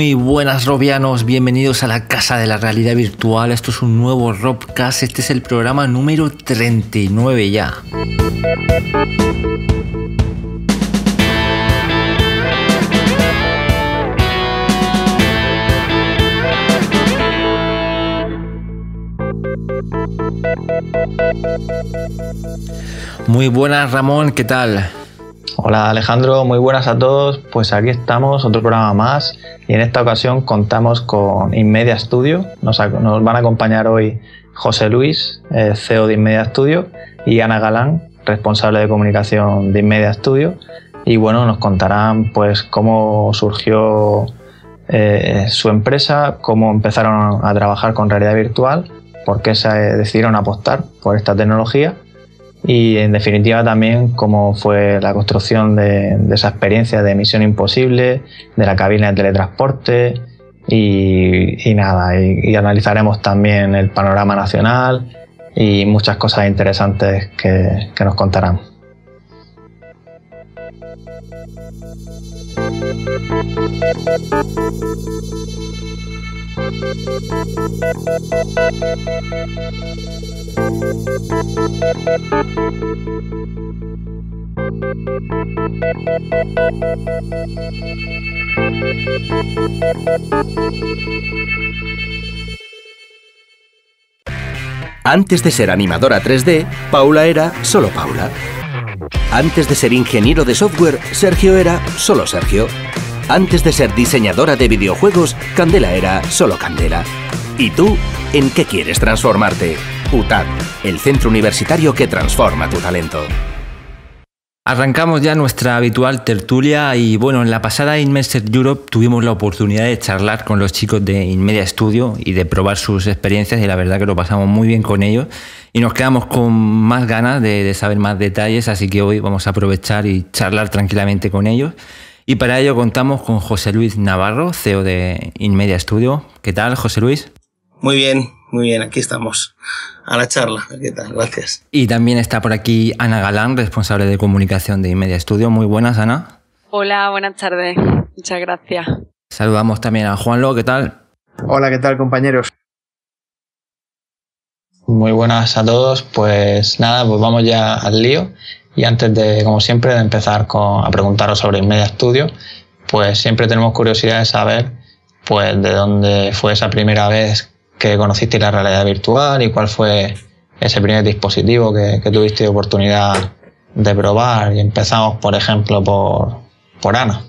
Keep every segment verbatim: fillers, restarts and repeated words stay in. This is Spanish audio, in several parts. Muy buenas robianos, bienvenidos a la Casa de la Realidad Virtual. Esto es un nuevo Robcast, este es el programa número treinta y nueve ya. Muy buenas Ramón, ¿qué tal? Hola Alejandro, muy buenas a todos. Pues aquí estamos, otro programa más, y en esta ocasión contamos con inMediaStudio. Nos, nos van a acompañar hoy José Luis, eh, C E O de inMediaStudio, y Ana Galán, responsable de comunicación de inMediaStudio. Y bueno, nos contarán pues cómo surgió eh, su empresa, cómo empezaron a trabajar con realidad virtual, por qué se decidieron apostar por esta tecnología. Y en definitiva también cómo fue la construcción de, de esa experiencia de Misión Imposible, de la cabina de teletransporte y, y nada, y, y analizaremos también el panorama nacional y muchas cosas interesantes que, que nos contarán. Antes de ser animadora tres D, Paula era solo Paula. Antes de ser ingeniero de software, Sergio era solo Sergio. Antes de ser diseñadora de videojuegos, Candela era solo Candela. ¿Y tú? ¿En qué quieres transformarte? U T A D, el centro universitario que transforma tu talento. Arrancamos ya nuestra habitual tertulia y bueno, en la pasada Immersed Europe tuvimos la oportunidad de charlar con los chicos de inMediaStudio y de probar sus experiencias, y la verdad que lo pasamos muy bien con ellos y nos quedamos con más ganas de, de saber más detalles, así que hoy vamos a aprovechar y charlar tranquilamente con ellos. Y para ello contamos con José Luis Navarro, C E O de inMediaStudio. ¿Qué tal, José Luis? Muy bien, muy bien, aquí estamos a la charla. ¿Qué tal? Gracias. Y también está por aquí Ana Galán, responsable de comunicación de inMediaStudio. Muy buenas, Ana. Hola, buenas tardes. Muchas gracias. Saludamos también a Juanlo, ¿qué tal? Hola, ¿qué tal, compañeros? Muy buenas a todos. Pues nada, pues vamos ya al lío. Y antes de, como siempre, de empezar con, a preguntaros sobre inMediaStudio, pues siempre tenemos curiosidad de saber pues, de dónde fue esa primera vez que conociste la realidad virtual y cuál fue ese primer dispositivo que, que tuviste oportunidad de probar. Y empezamos, por ejemplo, por, por Ana.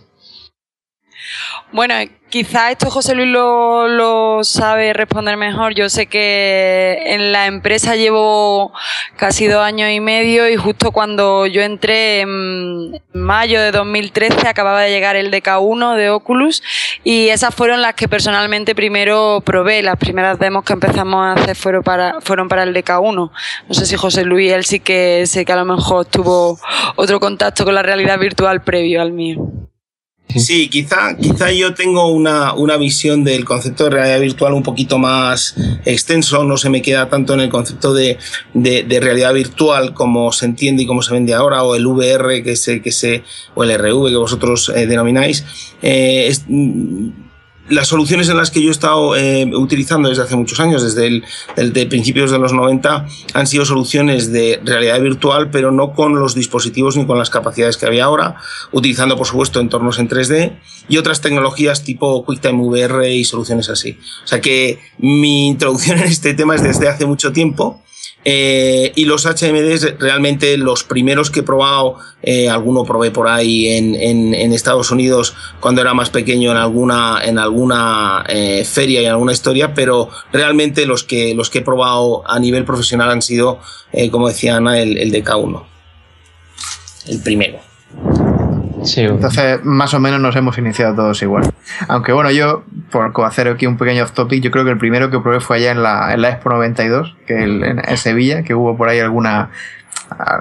Bueno, quizá esto José Luis lo, lo sabe responder mejor. Yo sé que en la empresa llevo casi dos años y medio y justo cuando yo entré en mayo de dos mil trece acababa de llegar el D K uno de Oculus y esas fueron las que personalmente primero probé. Las primeras demos que empezamos a hacer fueron para, fueron para el D K uno. No sé si José Luis, él sí que sé que a lo mejor tuvo otro contacto con la realidad virtual previo al mío. Sí, quizá, quizá yo tengo una, una visión del concepto de realidad virtual un poquito más extenso, no se me queda tanto en el concepto de, de, de realidad virtual como se entiende y como se vende ahora, o el V R que se, que se, o el R V que vosotros eh, denomináis. Eh, es, Las soluciones en las que yo he estado eh, utilizando desde hace muchos años, desde el, el de principios de los noventa, han sido soluciones de realidad virtual, pero no con los dispositivos ni con las capacidades que había ahora, utilizando, por supuesto, entornos en tres D y otras tecnologías tipo QuickTime V R y soluciones así. O sea que mi introducción en este tema es desde hace mucho tiempo. Eh, y los H M Ds, realmente los primeros que he probado, eh, alguno probé por ahí en, en, en Estados Unidos cuando era más pequeño en alguna, en alguna eh, feria y en alguna historia, pero realmente los que, los que he probado a nivel profesional han sido, eh, como decía Ana, el, el D K uno, el primero. Sí, entonces más o menos nos hemos iniciado todos igual, aunque bueno, yo por hacer aquí un pequeño off topic, yo creo que el primero que probé fue allá en la, en la Expo noventa y dos, que el, en, en Sevilla, que hubo por ahí alguna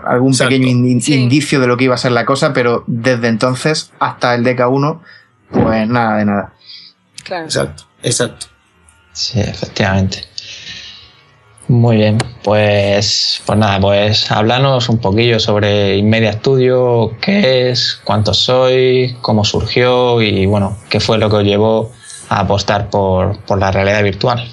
algún Exacto. pequeño in, sí. indicio de lo que iba a ser la cosa, pero desde entonces hasta el D K uno pues nada de nada. Claro. Exacto, exacto. Sí, efectivamente. Muy bien, pues, pues nada, pues háblanos un poquillo sobre inMediaStudio, qué es, cuántos sois, cómo surgió y bueno, qué fue lo que os llevó a apostar por, por la realidad virtual.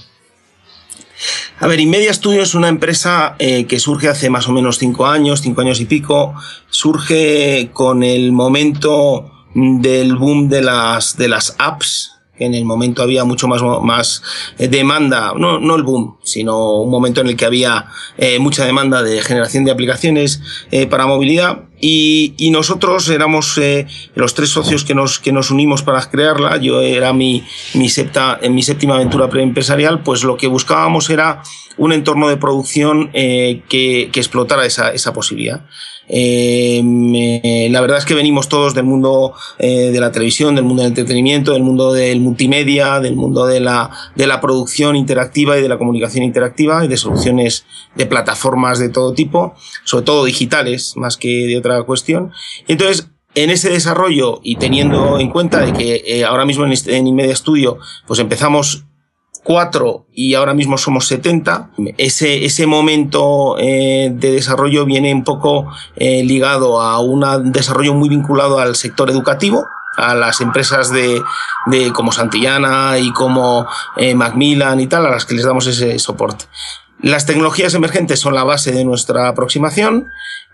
A ver, inMediaStudio es una empresa eh, que surge hace más o menos cinco años, cinco años y pico. Surge con el momento del boom de las, de las apps. En el momento había mucho más, más demanda, no, no el boom, sino un momento en el que había eh, mucha demanda de generación de aplicaciones eh, para movilidad. Y, y nosotros éramos eh, los tres socios que nos, que nos unimos para crearla. Yo era mi, mi, septa, en mi séptima aventura preempresarial, pues lo que buscábamos era un entorno de producción eh, que, que explotara esa, esa posibilidad. Eh, eh, la verdad es que venimos todos del mundo eh, de la televisión, del mundo del entretenimiento, del mundo del multimedia, del mundo de la, de la producción interactiva y de la comunicación interactiva y de soluciones de plataformas de todo tipo, sobre todo digitales, más que de otra cuestión. Entonces, en ese desarrollo y teniendo en cuenta de que eh, ahora mismo en, en inMediaStudio pues empezamos cuatro y ahora mismo somos setenta, ese, ese momento eh, de desarrollo viene un poco eh, ligado a un desarrollo muy vinculado al sector educativo, a las empresas de, de como Santillana y como eh, Macmillan y tal, a las que les damos ese soporte. Las tecnologías emergentes son la base de nuestra aproximación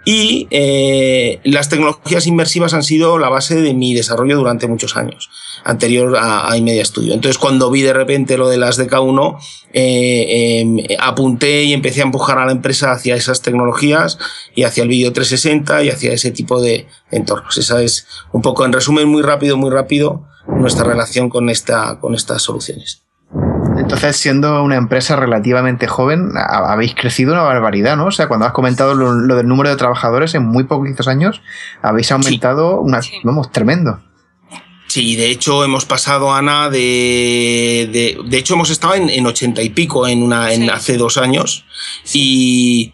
y eh, las tecnologías inmersivas han sido la base de mi desarrollo durante muchos años, anterior a, a inMediaStudio. Entonces, cuando vi de repente lo de las D K uno, eh, eh, apunté y empecé a empujar a la empresa hacia esas tecnologías y hacia el vídeo trescientos sesenta y hacia ese tipo de entornos. Esa es un poco, en resumen, muy rápido, muy rápido, nuestra relación con, esta, con estas soluciones. Entonces, siendo una empresa relativamente joven, habéis crecido una barbaridad, ¿no? O sea, cuando has comentado lo, lo del número de trabajadores, en muy poquitos años habéis aumentado, sí, una, sí. Vamos, tremendo. Sí, de hecho hemos pasado, Ana, de, de, de hecho hemos estado en, en ochenta y pico en una, sí. en hace dos años sí. y...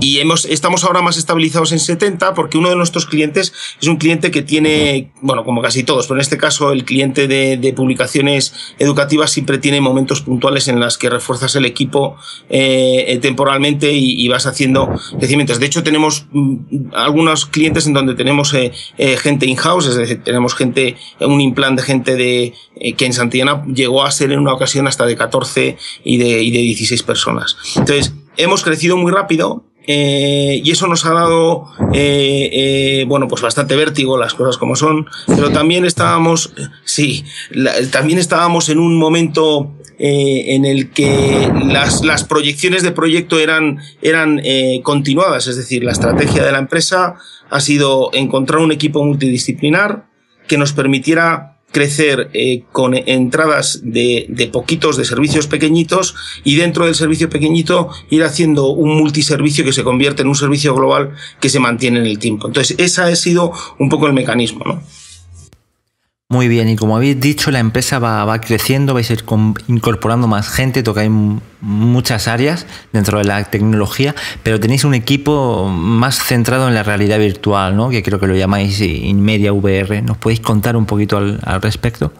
Y hemos, estamos ahora más estabilizados en setenta porque uno de nuestros clientes es un cliente que tiene, bueno, como casi todos, pero en este caso el cliente de, de publicaciones educativas siempre tiene momentos puntuales en las que refuerzas el equipo eh, temporalmente y, y vas haciendo crecimientos. De hecho, tenemos m, algunos clientes en donde tenemos eh, eh, gente in-house, es decir, tenemos gente, un implant de gente de eh, que en Santillana llegó a ser en una ocasión hasta de catorce y de, y de dieciséis personas. Entonces, hemos crecido muy rápido. Eh, y eso nos ha dado eh, eh, bueno, pues bastante vértigo, las cosas como son, pero también estábamos sí, la, también estábamos en un momento eh, en el que las, las proyecciones de proyecto eran, eran eh, continuadas, es decir, la estrategia de la empresa ha sido encontrar un equipo multidisciplinar que nos permitiera crecer eh, con entradas de, de poquitos, de servicios pequeñitos, y dentro del servicio pequeñito ir haciendo un multiservicio que se convierte en un servicio global que se mantiene en el tiempo. Entonces, ese ha sido un poco el mecanismo, ¿no? Muy bien, y como habéis dicho, la empresa va, va creciendo, vais a ir con, incorporando más gente, tocáis muchas áreas dentro de la tecnología, pero tenéis un equipo más centrado en la realidad virtual, ¿no? Que creo que lo llamáis inMediaVR. ¿Nos podéis contar un poquito al, al respecto?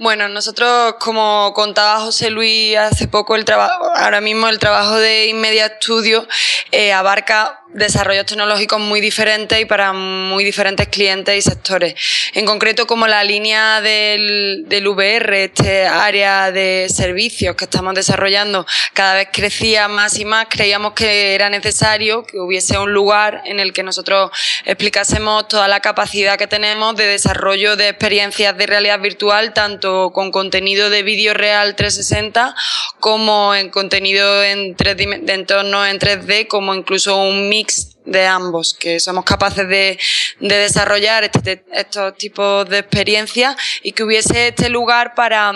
Bueno, nosotros, como contaba José Luis hace poco, el trabajo, ahora mismo el trabajo de inMediaStudio eh, abarca desarrollos tecnológicos muy diferentes y para muy diferentes clientes y sectores. En concreto, como la línea del, del V R, este área de servicios que estamos desarrollando, cada vez crecía más y más, creíamos que era necesario que hubiese un lugar en el que nosotros explicásemos toda la capacidad que tenemos de desarrollo de experiencias de realidad virtual, tanto con contenido de vídeo real trescientos sesenta como en contenido en tres de entorno en tres D, como incluso un mix de ambos, que somos capaces de, de desarrollar este, estos tipos de experiencias y que hubiese este lugar para...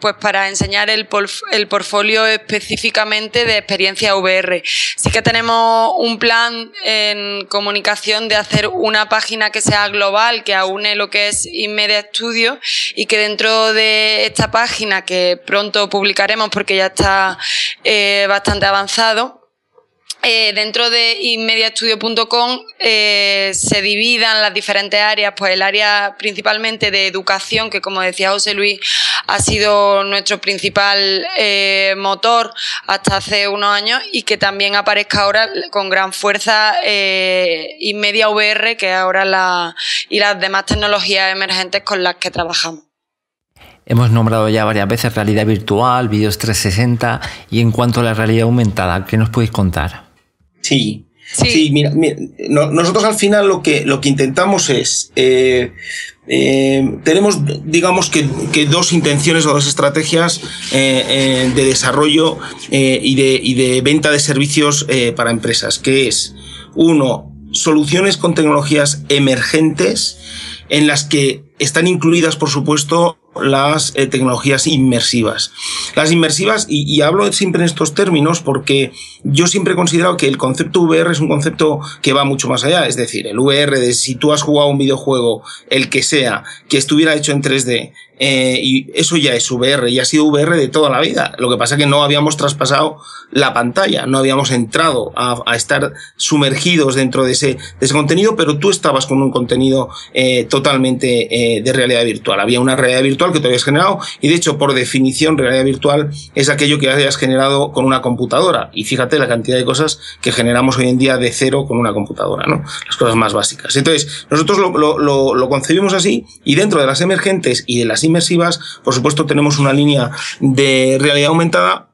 pues para enseñar el, porf el portfolio específicamente de experiencia V R. Sí que tenemos un plan en comunicación de hacer una página que sea global, que aúne lo que es inMediaStudio y que dentro de esta página, que pronto publicaremos porque ya está eh, bastante avanzado, Eh, dentro de inMediaStudio punto com eh, se dividan las diferentes áreas, pues el área principalmente de educación, que como decía José Luis, ha sido nuestro principal eh, motor hasta hace unos años y que también aparezca ahora con gran fuerza eh, inMediaVR, que ahora la, y las demás tecnologías emergentes con las que trabajamos. Hemos nombrado ya varias veces realidad virtual, vídeos trescientos sesenta, y en cuanto a la realidad aumentada, ¿qué nos podéis contar? Sí, sí, sí mira, mira, nosotros al final lo que, lo que intentamos es, eh, eh, tenemos digamos que, que dos intenciones o dos estrategias eh, eh, de desarrollo eh, y, de, y de venta de servicios eh, para empresas, que es, uno, soluciones con tecnologías emergentes en las que están incluidas, por supuesto, las eh, tecnologías inmersivas. Las inmersivas, y, y hablo siempre en estos términos porque yo siempre he considerado que el concepto V R es un concepto que va mucho más allá. Es decir, el V R de si tú has jugado un videojuego, el que sea, que estuviera hecho en tres D, eh, y eso ya es V R, y ha sido V R de toda la vida. Lo que pasa es que no habíamos traspasado la pantalla, no habíamos entrado a, a estar sumergidos dentro de ese, de ese contenido, pero tú estabas con un contenido eh, totalmente eh, de realidad virtual. Había una realidad virtual que te habías generado, y de hecho, por definición, realidad virtual es aquello que hayas generado con una computadora, y fíjate la cantidad de cosas que generamos hoy en día de cero con una computadora, ¿no? Las cosas más básicas. Entonces, nosotros lo, lo, lo, lo concebimos así, y dentro de las emergentes y de las inmersivas, por supuesto, tenemos una línea de realidad aumentada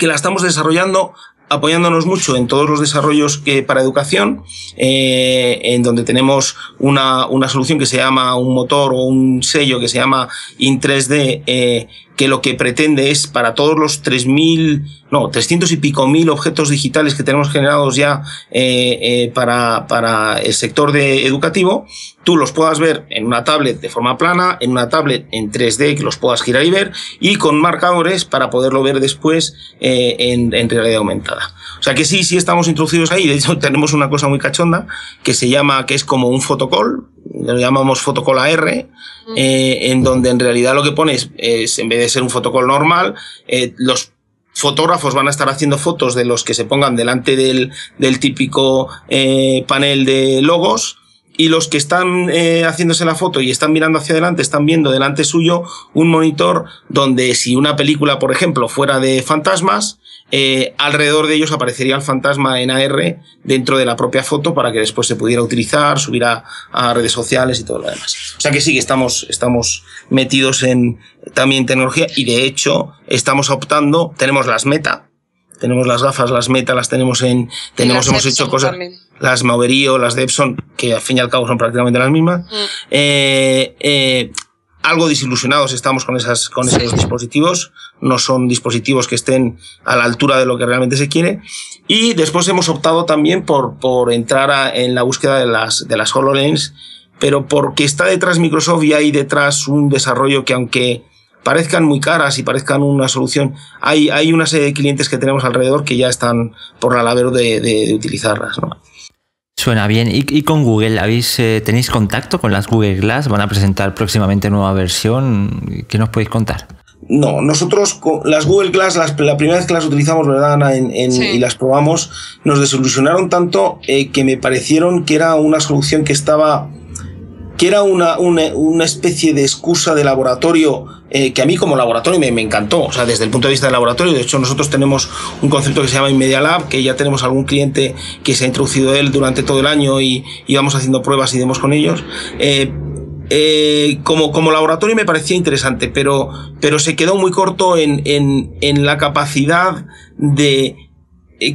que la estamos desarrollando apoyándonos mucho en todos los desarrollos que, para educación, eh, en donde tenemos una, una solución que se llama, un motor o un sello que se llama in tres D, eh, que lo que pretende es, para todos los tres mil, no, trescientos y pico mil objetos digitales que tenemos generados ya eh, eh, para, para el sector de educativo, tú los puedas ver en una tablet de forma plana, en una tablet en tres D que los puedas girar y ver, y con marcadores para poderlo ver después eh, en, en realidad aumentada. O sea que sí, sí estamos introducidos ahí. De hecho, tenemos una cosa muy cachonda que se llama, que es como un fotocall, lo llamamos fotocall A R, eh, en donde en realidad lo que pones es, en vez de ser un fotocall normal, eh, los fotógrafos van a estar haciendo fotos de los que se pongan delante del, del típico eh, panel de logos, y los que están eh, haciéndose la foto y están mirando hacia adelante, están viendo delante suyo un monitor donde, si una película, por ejemplo, fuera de fantasmas, eh, alrededor de ellos aparecería el fantasma en A R dentro de la propia foto, para que después se pudiera utilizar, subir a, a redes sociales y todo lo demás. O sea que sí, que estamos, estamos metidos en también tecnología, y de hecho estamos optando, tenemos las Meta, tenemos las gafas, las Meta, las tenemos en, tenemos, hemos hecho cosas también. Las Mauverío, las de Epson, que al fin y al cabo son prácticamente las mismas. Mm. Eh, eh, algo desilusionados estamos con esas, con esos sí. dispositivos. No son dispositivos que estén a la altura de lo que realmente se quiere. Y después hemos optado también por, por entrar a, en la búsqueda de las, de las HoloLens, pero porque está detrás Microsoft y hay detrás un desarrollo que, aunque parezcan muy caras y parezcan una solución, hay, hay una serie de clientes que tenemos alrededor que ya están por la labor de, de, de utilizarlas, ¿no? Suena bien. ¿Y, y con Google? ¿Habéis, eh, ¿Tenéis contacto con las Google Glass? ¿Van a presentar próximamente nueva versión? ¿Qué nos podéis contar? No, nosotros las Google Glass, las, la primera vez que las utilizamos, ¿verdad, Ana? En, en, sí. Y las probamos, nos desilusionaron tanto eh, que me parecieron que era una solución que estaba... que era una, una, una especie de excusa de laboratorio, eh, que a mí como laboratorio me, me encantó. O sea, desde el punto de vista del laboratorio, de hecho, nosotros tenemos un concepto que se llama inMediaLab, que ya tenemos algún cliente que se ha introducido él durante todo el año y, y vamos haciendo pruebas y demos con ellos. Eh, eh, como, como laboratorio me parecía interesante, pero, pero se quedó muy corto en, en, en la capacidad de...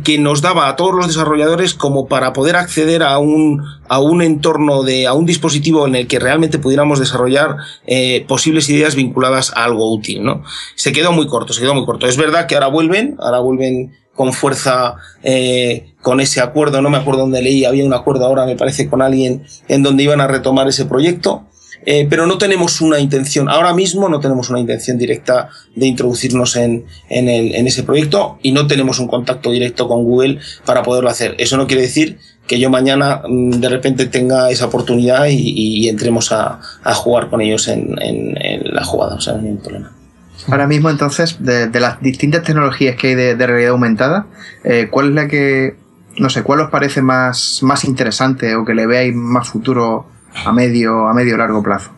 que nos daba a todos los desarrolladores como para poder acceder a un, a un entorno, de a un dispositivo en el que realmente pudiéramos desarrollar eh, posibles ideas vinculadas a algo útil, ¿no? Se quedó muy corto, se quedó muy corto. Es verdad que ahora vuelven, ahora vuelven con fuerza eh, con ese acuerdo, no me acuerdo dónde leí, había un acuerdo ahora, me parece, con alguien en donde iban a retomar ese proyecto. Eh, pero no tenemos una intención, ahora mismo no tenemos una intención directa de introducirnos en, en, el, en ese proyecto, y no tenemos un contacto directo con Google para poderlo hacer. Eso no quiere decir que yo mañana de repente tenga esa oportunidad y, y entremos a, a jugar con ellos en, en, en la jugada, o sea, no hay ningún problema. Ahora mismo, entonces, de, de las distintas tecnologías que hay de, de realidad aumentada, eh, ¿cuál es la que, no sé, cuál os parece más, más interesante o que le veáis más futuro a medio a medio largo plazo?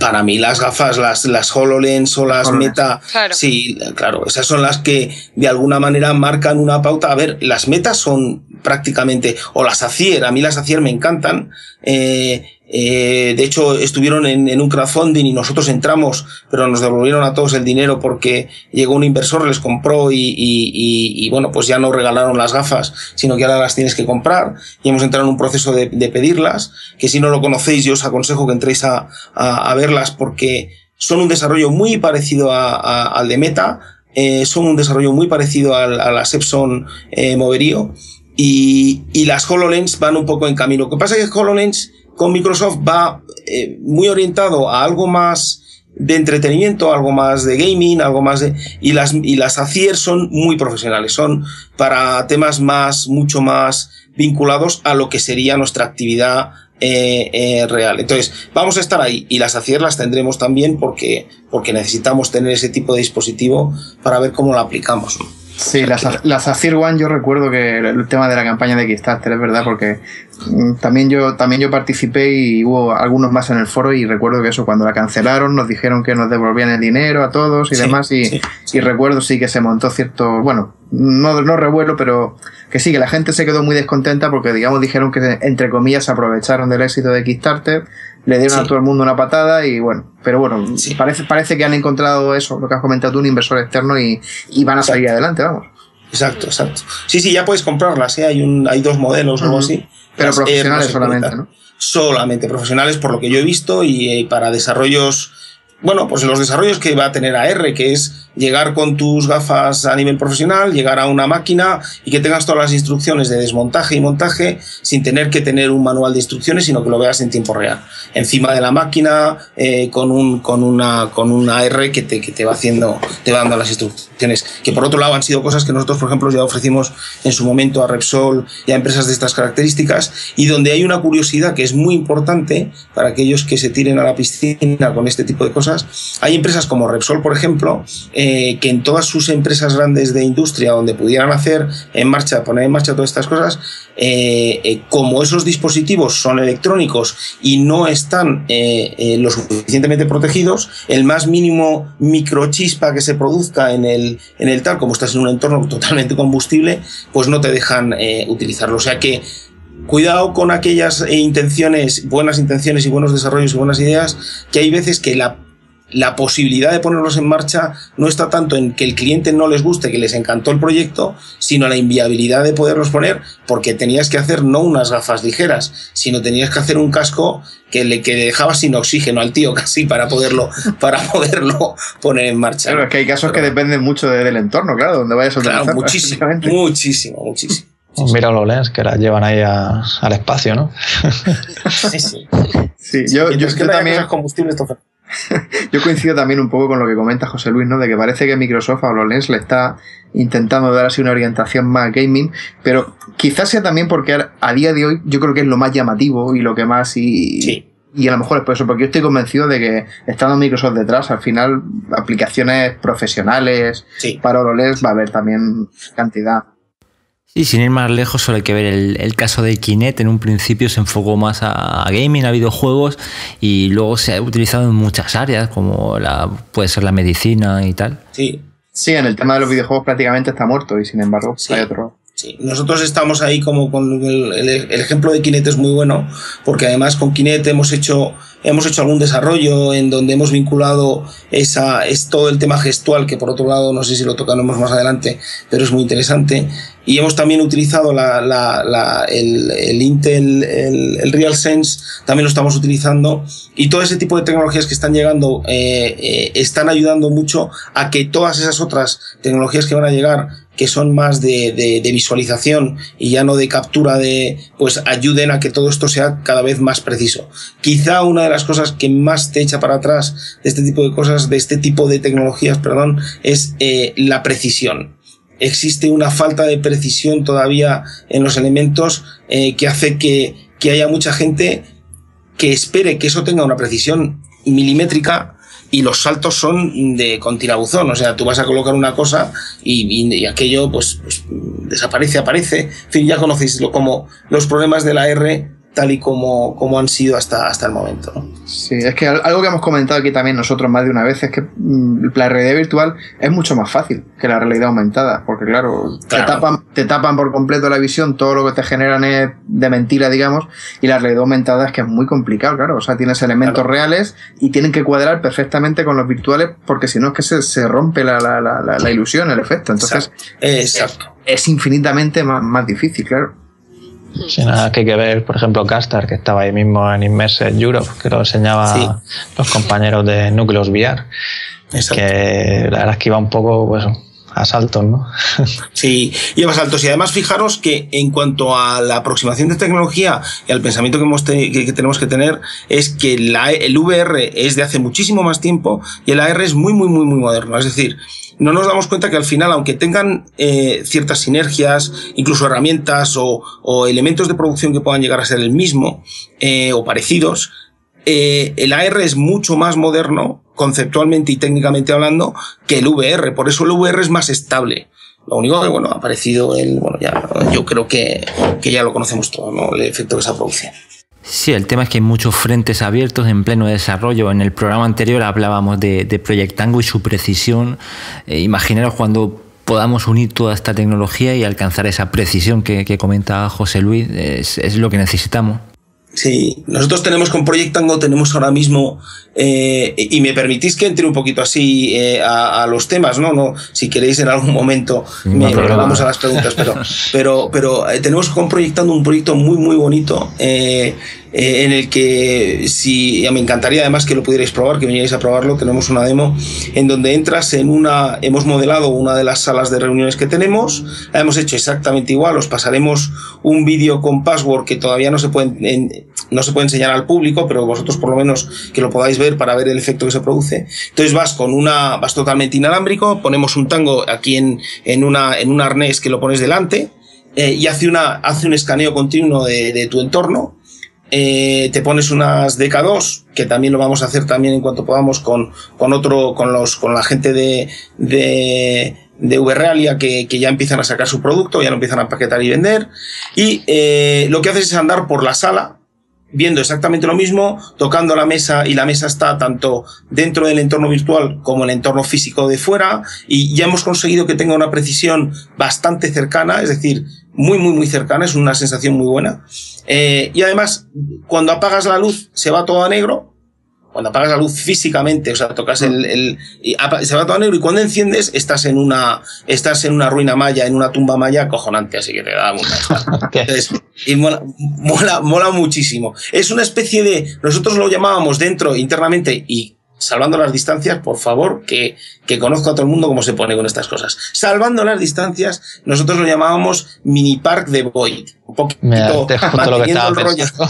Para mí las gafas, las, las HoloLens o las HoloLens. Meta, claro. Sí, claro, esas son las que de alguna manera marcan una pauta. A ver, las Metas son prácticamente, o las Acer, a mí las Acer me encantan, eh, eh, de hecho estuvieron en, en un crowdfunding y nosotros entramos, pero nos devolvieron a todos el dinero porque llegó un inversor, les compró y, y, y, y bueno, pues ya no regalaron las gafas, sino que ahora las tienes que comprar, y hemos entrado en un proceso de, de pedirlas, que si no lo conocéis yo os aconsejo que entréis a, a, a verlas porque son un desarrollo muy parecido a, a, al de Meta, eh, son un desarrollo muy parecido al, a la Epson eh, Moverio, y, y las HoloLens van un poco en camino. Lo que pasa es que HoloLens con Microsoft va eh, muy orientado a algo más de entretenimiento, algo más de gaming, algo más de... Y las, y las Acer son muy profesionales, son para temas más, mucho más vinculados a lo que sería nuestra actividad Eh, eh, real. Entonces, vamos a estar ahí y las Acer las tendremos también porque, porque necesitamos tener ese tipo de dispositivo para ver cómo lo aplicamos. Sí, las, las Acer One, yo recuerdo que el tema de la campaña de Kickstarter es verdad, porque también yo, también yo participé y hubo algunos más en el foro y recuerdo que eso, cuando la cancelaron nos dijeron que nos devolvían el dinero a todos y sí, demás y, sí, sí. y recuerdo sí que se montó cierto, bueno, no, no revuelo, pero que sí, que la gente se quedó muy descontenta porque, digamos, dijeron que entre comillas se aprovecharon del éxito de Kickstarter, le dieron sí. a todo el mundo una patada y bueno, pero bueno, sí. parece, parece que han encontrado eso, lo que has comentado tú, un inversor externo y, y van a exacto. salir adelante, vamos. Exacto, exacto. Sí, sí, ya puedes comprarlas, ¿eh? hay un hay dos modelos o algo uh-huh. así. Pero las profesionales no solamente, ¿no? Solamente profesionales, por lo que yo he visto, y, y para desarrollos, bueno, pues los desarrollos que va a tener A R, que es llegar con tus gafas a nivel profesional, llegar a una máquina y que tengas todas las instrucciones de desmontaje y montaje sin tener que tener un manual de instrucciones, sino que lo veas en tiempo real. Encima de la máquina, eh, con un, con una, con una A R que te, que te va haciendo, te va dando las instrucciones. Que por otro lado han sido cosas que nosotros, por ejemplo, ya ofrecimos en su momento a Repsol y a empresas de estas características, y donde hay una curiosidad que es muy importante para aquellos que se tiren a la piscina con este tipo de cosas. Hay empresas como Repsol, por ejemplo, eh, que en todas sus empresas grandes de industria donde pudieran hacer en marcha, poner en marcha todas estas cosas, eh, eh, como esos dispositivos son electrónicos y no están eh, eh, lo suficientemente protegidos, el más mínimo microchispa que se produzca en el, en el tal, como estás en un entorno totalmente combustible, pues no te dejan eh, utilizarlo. O sea que cuidado con aquellas intenciones, buenas intenciones y buenos desarrollos y buenas ideas, que hay veces que la La posibilidad de ponerlos en marcha no está tanto en que el cliente no les guste, que les encantó el proyecto, sino la inviabilidad de poderlos poner, porque tenías que hacer no unas gafas ligeras, sino tenías que hacer un casco que le, que le dejaba sin oxígeno al tío casi para poderlo, para poderlo poner en marcha. Claro, es que hay casos Pero, que dependen mucho de, del entorno, claro, donde vayas a utilizar. Claro, muchísimo, muchísimo, muchísimo. Mira los lens que las llevan ahí a, al espacio, ¿no? Sí, sí. Sí, yo, yo es que también... combustibles total. Yo coincido también un poco con lo que comenta José Luis, ¿no? De que parece que Microsoft a HoloLens le está intentando dar así una orientación más gaming, pero quizás sea también porque a día de hoy yo creo que es lo más llamativo y lo que más y, sí. y a lo mejor es por eso, porque yo estoy convencido de que estando Microsoft detrás, al final aplicaciones profesionales sí. para HoloLens va a haber también cantidad. Y sin ir más lejos, solo hay que ver el, el caso de Kinect. En un principio se enfocó más a, a gaming, a videojuegos, y luego se ha utilizado en muchas áreas, como la puede ser la medicina y tal. Sí, sí, en el tema de los videojuegos prácticamente está muerto y sin embargo sí. hay otro... Sí, nosotros estamos ahí como con el, el, el ejemplo de Kinect es muy bueno, porque además con Kinect hemos hecho hemos hecho algún desarrollo en donde hemos vinculado esa es todo el tema gestual, que por otro lado no sé si lo tocaremos más adelante, pero es muy interesante, y hemos también utilizado la, la, la, el, el Intel, el, el RealSense también lo estamos utilizando, y todo ese tipo de tecnologías que están llegando eh, eh, están ayudando mucho a que todas esas otras tecnologías que van a llegar, que son más de, de, de visualización y ya no de captura, de pues ayuden a que todo esto sea cada vez más preciso. Quizá una de las cosas que más te echa para atrás de este tipo de cosas, de este tipo de tecnologías, perdón, es eh, la precisión. Existe una falta de precisión todavía en los elementos eh, que hace que, que haya mucha gente que espere que eso tenga una precisión milimétrica, y los saltos son de con tirabuzón, o sea, tú vas a colocar una cosa y, y, y aquello pues, pues desaparece, aparece, en fin, ya conocéis lo, como los problemas de la R tal y como, como han sido hasta, hasta el momento, ¿no? Sí, es que algo que hemos comentado aquí también nosotros más de una vez es que la realidad virtual es mucho más fácil que la realidad aumentada, porque claro, claro. Te, tapan, te tapan por completo la visión, todo lo que te generan es de mentira, digamos, y la realidad aumentada es que es muy complicado, claro, o sea, tienes elementos claro. reales y tienen que cuadrar perfectamente con los virtuales, porque si no es que se, se rompe la, la, la, la, la ilusión, el efecto, entonces exacto. Es, es infinitamente más, más difícil, claro. Sí, nada que, que ver, por ejemplo, Kickstarter, que estaba ahí mismo en Immersed Europe, que lo enseñaba sí. los compañeros de Núcleos V R. Exacto. Que la verdad es que iba un poco pues, a saltos, ¿no? Sí, iba a saltos. Y además, fijaros que en cuanto a la aproximación de tecnología y al pensamiento que, hemos te que tenemos que tener, es que la, el V R es de hace muchísimo más tiempo y el A R es muy, muy, muy, muy moderno. Es decir, no nos damos cuenta que al final, aunque tengan eh, ciertas sinergias, incluso herramientas o, o elementos de producción que puedan llegar a ser el mismo eh, o parecidos, eh, el A R es mucho más moderno, conceptualmente y técnicamente hablando, que el V R. Por eso el V R es más estable. Lo único que, bueno, ha aparecido el... Bueno, ya yo creo que, que ya lo conocemos todo, ¿no? El efecto que se produce. Sí, el tema es que hay muchos frentes abiertos en pleno desarrollo. En el programa anterior hablábamos de, de Project Tango y su precisión. Eh, imaginaros cuando podamos unir toda esta tecnología y alcanzar esa precisión que, que comenta José Luis, es, es lo que necesitamos. Sí, nosotros tenemos con Project Tango, tenemos ahora mismo, eh, y me permitís que entre un poquito así eh, a, a los temas, ¿no? no Si queréis en algún momento sí, me, me vamos a las preguntas, pero, pero, pero eh, tenemos con Project Tango un proyecto muy, muy bonito, eh, eh, en el que si me encantaría además que lo pudierais probar, que vinierais a probarlo. Tenemos una demo en donde entras en una, hemos modelado una de las salas de reuniones que tenemos, la hemos hecho exactamente igual, os pasaremos un vídeo con password que todavía no se pueden... En, no se puede enseñar al público, pero vosotros por lo menos que lo podáis ver para ver el efecto que se produce. Entonces vas con una, vas totalmente inalámbrico, ponemos un tango aquí en, en una, en un arnés que lo pones delante, eh, y hace una, hace un escaneo continuo de, de tu entorno. Eh, te pones unas D K dos, que también lo vamos a hacer también en cuanto podamos con, con otro, con los, con la gente de, de, de Uberalia, que, que ya empiezan a sacar su producto, ya lo empiezan a empaquetar y vender. Y, eh, lo que haces es andar por la sala, viendo exactamente lo mismo, tocando la mesa, y la mesa está tanto dentro del entorno virtual como el entorno físico de fuera, y ya hemos conseguido que tenga una precisión bastante cercana, es decir, muy muy muy cercana, es una sensación muy buena. Eh, y además, cuando apagas la luz se va todo a negro, cuando apagas la luz físicamente, o sea, tocas el, el y se va todo a negro, y cuando enciendes estás en una estás en una ruina maya, en una tumba maya acojonante, así que te da una... Entonces, y mola, mola, mola muchísimo. Es una especie de... Nosotros lo llamábamos dentro, internamente, y salvando las distancias, por favor, que, que conozco a todo el mundo cómo se pone con estas cosas. Salvando las distancias, nosotros lo llamábamos mini park de Void. Un poquito... Mira, justo lo que estaba pensando.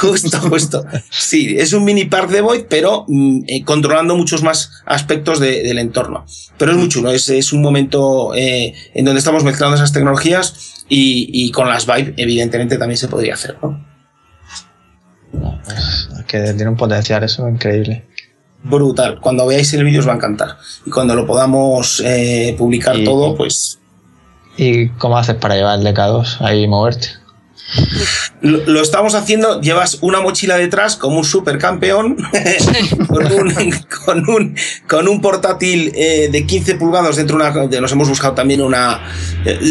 Justo, justo. Sí, es un mini park de Void, pero mm, eh, controlando muchos más aspectos de, del entorno. Pero es muy chulo, es, es un momento eh, en donde estamos mezclando esas tecnologías y, y con las Vive, evidentemente, también se podría hacer, ¿no? No, pues, que tiene un potencial, eso es increíble. Brutal. Cuando veáis el vídeo os va a encantar. Y cuando lo podamos eh, publicar y, todo, pues... ¿Y cómo haces para llevar el D K dos ahí y moverte? Lo, lo estamos haciendo, llevas una mochila detrás como un supercampeón con, un, con, un, con un portátil eh, de quince pulgadas dentro de una... Nos hemos buscado también una...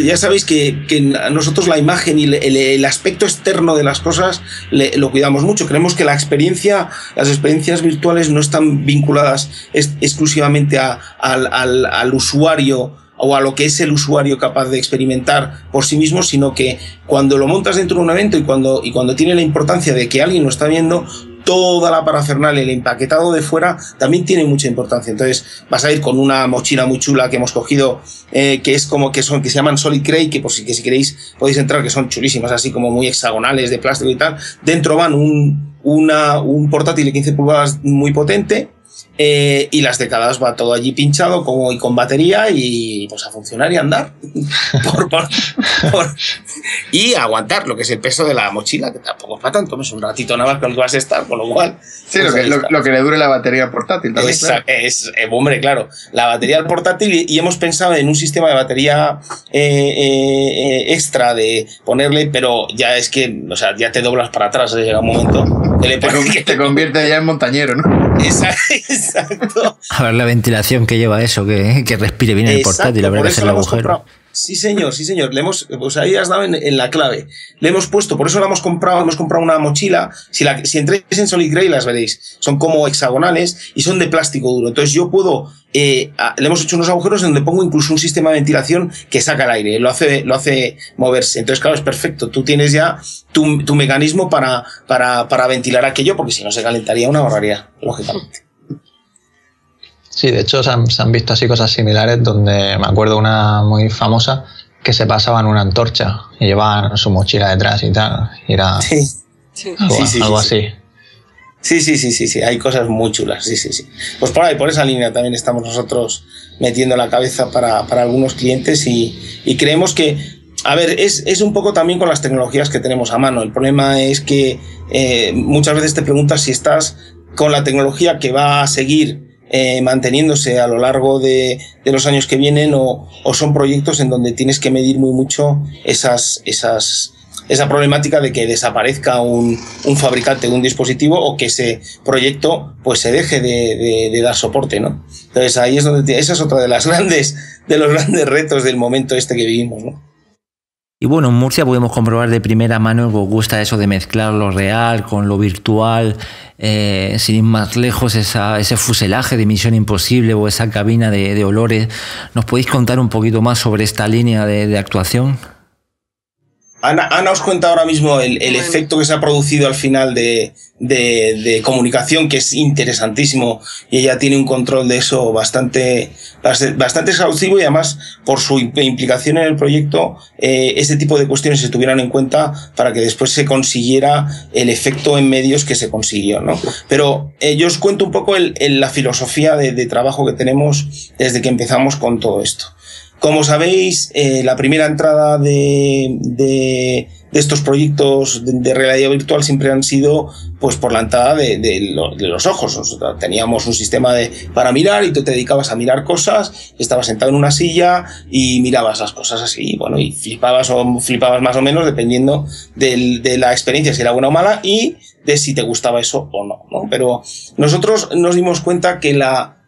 Ya sabéis que, que nosotros la imagen y el, el, el aspecto externo de las cosas le, lo cuidamos mucho. Creemos que la experiencia, las experiencias virtuales no están vinculadas es, exclusivamente a, al, al, al usuario o a lo que es el usuario capaz de experimentar por sí mismo, sino que cuando lo montas dentro de un evento y cuando, y cuando tiene la importancia de que alguien lo está viendo, toda la parafernalia, el empaquetado de fuera, también tiene mucha importancia. Entonces vas a ir con una mochila muy chula que hemos cogido, eh, que es como que son, que se llaman Solid Cray, que por si, que si queréis podéis entrar, que son chulísimas, así como muy hexagonales de plástico y tal. Dentro van un, una, un portátil de quince pulgadas muy potente, Eh, y las décadas va todo allí pinchado como y con batería y pues a funcionar y a andar por, por, por, y a aguantar lo que es el peso de la mochila, que tampoco es para tanto, es un ratito nada más con el que vas a estar, con lo cual sí, pues lo, que, lo, lo que le dure la batería portátil también, esa, claro. Es, eh, hombre, claro, la batería del portátil y, y hemos pensado en un sistema de batería eh, eh, extra de ponerle, pero ya es que, o sea, ya te doblas para atrás, llega un momento que le pones, te, te convierte ya en montañero, ¿no? Exacto. A ver la ventilación que lleva eso, que, que respire bien. Exacto, el portátil, a ver, es el agujero. Comprado. Sí, señor, sí, señor. Le hemos, pues ahí has dado en, en la clave. Le hemos puesto, por eso la hemos comprado, hemos comprado una mochila. Si, la, si entréis en Solid Grey las veréis. Son como hexagonales y son de plástico duro. Entonces yo puedo, eh, a, le hemos hecho unos agujeros donde pongo incluso un sistema de ventilación que saca el aire, lo hace, lo hace moverse. Entonces, claro, es perfecto. Tú tienes ya tu, tu mecanismo para, para, para ventilar aquello, porque si no se calentaría una barbaridad, lógicamente. Sí, de hecho se han, se han visto así cosas similares donde me acuerdo una muy famosa que se pasaban una antorcha y llevaban su mochila detrás y tal. Y era sí. Sí. algo, sí, sí, algo sí, así. Sí, sí, sí, sí, sí. Hay cosas muy chulas. Sí, sí, sí. Pues por ahí, por esa línea también estamos nosotros metiendo la cabeza para, para algunos clientes y, y creemos que... A ver, es, es un poco también con las tecnologías que tenemos a mano. El problema es que eh, muchas veces te preguntas si estás con la tecnología que va a seguir Eh, manteniéndose a lo largo de, de los años que vienen, o, o son proyectos en donde tienes que medir muy mucho esas, esas, esa problemática de que desaparezca un, un fabricante de un dispositivo o que ese proyecto pues se deje de, de, de dar soporte, ¿no? Entonces ahí es donde te, esa es otra de las grandes, de los grandes retos del momento este que vivimos, ¿no? Y bueno, en Murcia podemos comprobar de primera mano que os gusta eso de mezclar lo real con lo virtual, eh, sin ir más lejos, esa, ese fuselaje de Misión Imposible o esa cabina de, de olores. ¿Nos podéis contar un poquito más sobre esta línea de, de actuación? Ana, Ana os cuenta ahora mismo el, el efecto que se ha producido al final de, de, de comunicación, que es interesantísimo, y ella tiene un control de eso bastante, bastante exhaustivo, y además por su implicación en el proyecto, eh, este tipo de cuestiones se tuvieran en cuenta para que después se consiguiera el efecto en medios que se consiguió, ¿no? Pero eh, yo os cuento un poco el, el, la filosofía de, de trabajo que tenemos desde que empezamos con todo esto. Como sabéis, eh, la primera entrada de, de, de estos proyectos de, de realidad virtual siempre han sido pues por la entrada de, de, lo, de los ojos. Nosotros teníamos un sistema de, para mirar y tú te dedicabas a mirar cosas, estabas sentado en una silla y mirabas las cosas así, bueno, y flipabas o flipabas más o menos dependiendo del, de la experiencia, si era buena o mala, y de si te gustaba eso o no, ¿no? Pero nosotros nos dimos cuenta que la...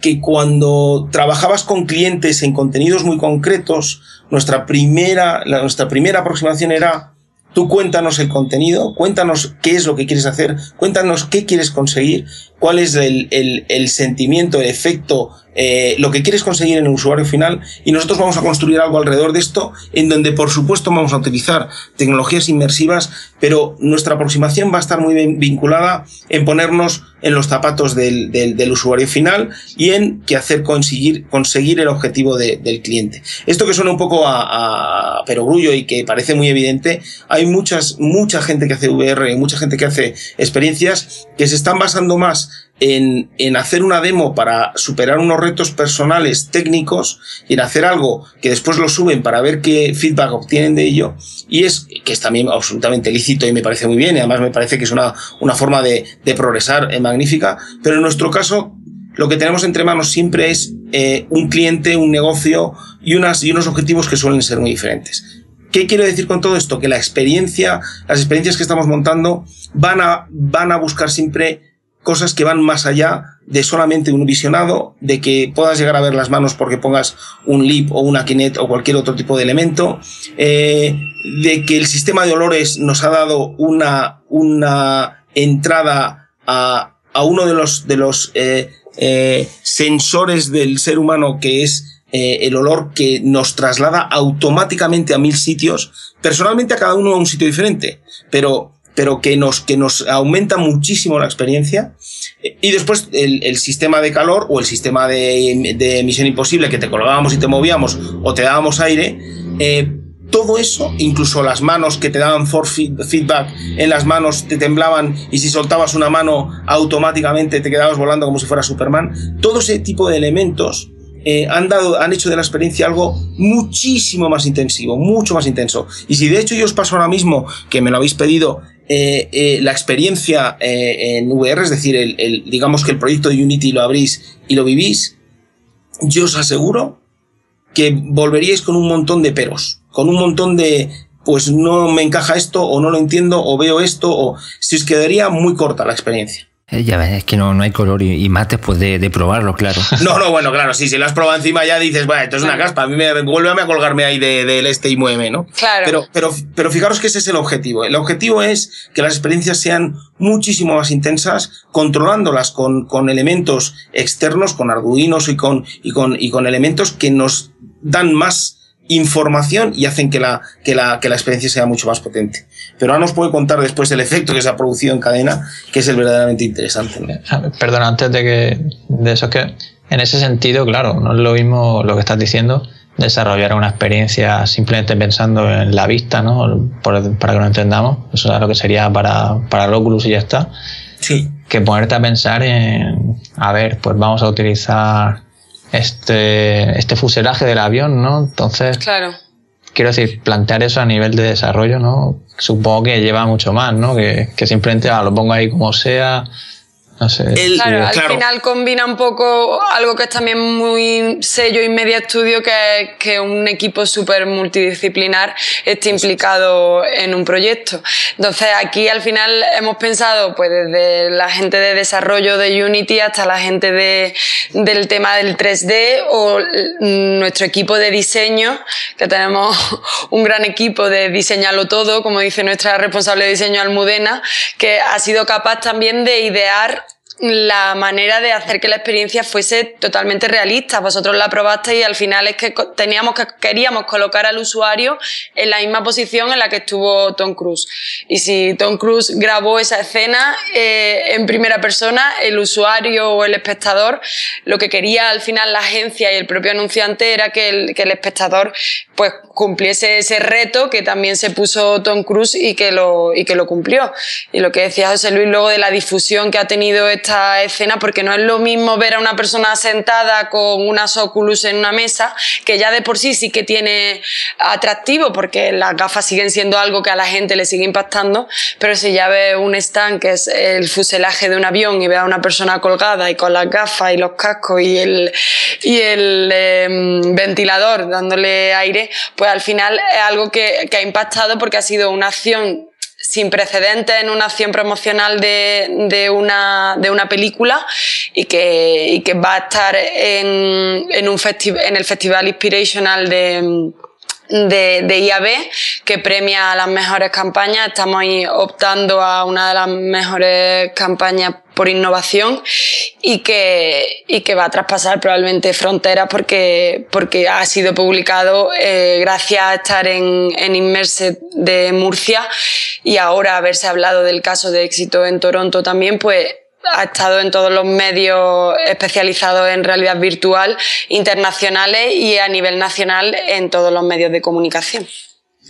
que cuando trabajabas con clientes en contenidos muy concretos, nuestra primera, la, nuestra primera aproximación era: tú cuéntanos el contenido, cuéntanos qué es lo que quieres hacer, cuéntanos qué quieres conseguir, cuál es el, el, el sentimiento, el efecto, eh, lo que quieres conseguir en el usuario final, y nosotros vamos a construir algo alrededor de esto, en donde por supuesto vamos a utilizar tecnologías inmersivas, pero nuestra aproximación va a estar muy bien vinculada en ponernos en los zapatos del, del, del usuario final y en qué hacer conseguir, conseguir el objetivo de, del cliente. Esto que suena un poco a, a perogrullo y que parece muy evidente, hay muchas, mucha gente que hace V R, mucha gente que hace experiencias que se están basando más en, en hacer una demo para superar unos retos personales técnicos y en hacer algo que después lo suben para ver qué feedback obtienen de ello, y es que es también absolutamente lícito y me parece muy bien, y además me parece que es una, una forma de, de progresar magnífica, pero en nuestro caso lo que tenemos entre manos siempre es eh, un cliente, un negocio y, unas, y unos objetivos que suelen ser muy diferentes. ¿Qué quiero decir con todo esto? Que la experiencia, las experiencias que estamos montando van a, van a buscar siempre cosas que van más allá de solamente un visionado, de que puedas llegar a ver las manos porque pongas un Leap o una Kinect o cualquier otro tipo de elemento, eh, de que el sistema de olores nos ha dado una, una entrada a, a uno de los, de los eh, eh, sensores del ser humano, que es Eh, el olor, que nos traslada automáticamente a mil sitios, personalmente a cada uno a un sitio diferente, pero, pero que nos, que nos aumenta muchísimo la experiencia. Eh, y después el, el sistema de calor o el sistema de, de Misión Imposible, que te colgábamos y te movíamos o te dábamos aire, eh, todo eso, incluso las manos que te daban force feedback, en las manos te temblaban y si soltabas una mano automáticamente te quedabas volando como si fuera Superman. Todo ese tipo de elementos eh, han, dado, han hecho de la experiencia algo muchísimo más intensivo, mucho más intenso. Y si de hecho yo os paso ahora mismo, que me lo habéis pedido, Eh, eh, la experiencia eh, en V R, es decir, el, el, digamos que el proyecto de Unity lo abrís y lo vivís, yo os aseguro que volveríais con un montón de peros, con un montón de, pues no me encaja esto, o no lo entiendo, o veo esto, o se os quedaría muy corta la experiencia. Ya ves, es que no, no hay color y, y más después de, de probarlo, claro. No, no, bueno, claro, sí, si lo has probado encima ya dices, bueno, esto es una caspa, a mí me, vuélveme a colgarme ahí del de, de este y muéveme, ¿no? Claro. Pero, pero, pero fijaros que ese es el objetivo. El objetivo es que las experiencias sean muchísimo más intensas, controlándolas con, con elementos externos, con arduinos y con, y con, y con elementos que nos dan más información y hacen que la, que la, que la experiencia sea mucho más potente. Pero ahora nos puede contar después el efecto que se ha producido en cadena, que es el verdaderamente interesante. Perdona, antes de que de eso, es que en ese sentido, claro, no es lo mismo lo que estás diciendo, desarrollar una experiencia simplemente pensando en la vista, ¿no? Por, para que lo entendamos, eso es lo que sería para, para el Oculus y ya está. Sí. Que ponerte a pensar en, a ver, pues vamos a utilizar este este fuselaje del avión, ¿no? Entonces, claro, quiero decir, plantear eso a nivel de desarrollo, ¿no? Supongo que lleva mucho más, ¿no? Que, que simplemente ah, lo pongo ahí como sea, no sé. El, claro, al claro. final combina un poco algo que es también muy sello inMediaStudio, que que un equipo súper multidisciplinar esté implicado en un proyecto. Entonces, aquí al final hemos pensado, pues, desde la gente de desarrollo de Unity hasta la gente de, del tema del tres D, o nuestro equipo de diseño, que tenemos un gran equipo de diseñarlo todo, como dice nuestra responsable de diseño Almudena, que ha sido capaz también de idear la manera de hacer que la experiencia fuese totalmente realista. Vosotros la probasteis y al final es que teníamos que queríamos colocar al usuario en la misma posición en la que estuvo Tom Cruise. Y si Tom Cruise grabó esa escena eh, en primera persona, el usuario o el espectador, lo que quería al final la agencia y el propio anunciante era que el, que el espectador pues cumpliese ese reto que también se puso Tom Cruise y que lo, y que lo cumplió. Y lo que decía José Luis luego de la difusión que ha tenido esta Esta escena, porque no es lo mismo ver a una persona sentada con unas Oculus en una mesa, que ya de por sí sí que tiene atractivo porque las gafas siguen siendo algo que a la gente le sigue impactando, pero si ya ve un stand que es el fuselaje de un avión y ve a una persona colgada y con las gafas y los cascos y el, y el eh, ventilador dándole aire, pues al final es algo que, que ha impactado porque ha sido una acción sin precedentes en una acción promocional de, de, una, de una película y que, y que va a estar en, en, un festi en el Festival Inspirational de, de, de I A B, que premia las mejores campañas. Estamos optando a una de las mejores campañas por innovación y que, y que va a traspasar probablemente fronteras porque, porque ha sido publicado eh, gracias a estar en, en Immersed de Murcia y ahora haberse hablado del caso de éxito en Toronto también, pues ha estado en todos los medios especializados en realidad virtual internacionales y a nivel nacional en todos los medios de comunicación.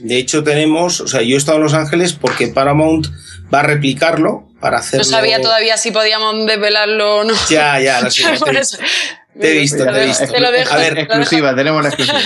De hecho tenemos, o sea, yo he estado en Los Ángeles porque Paramount va a replicarlo para hacerlo. No sabía todavía si podíamos desvelarlo o no. Ya, ya, lo sé. Te he visto, te he visto. Te lo dejo. A ver, exclusiva, tenemos una exclusiva.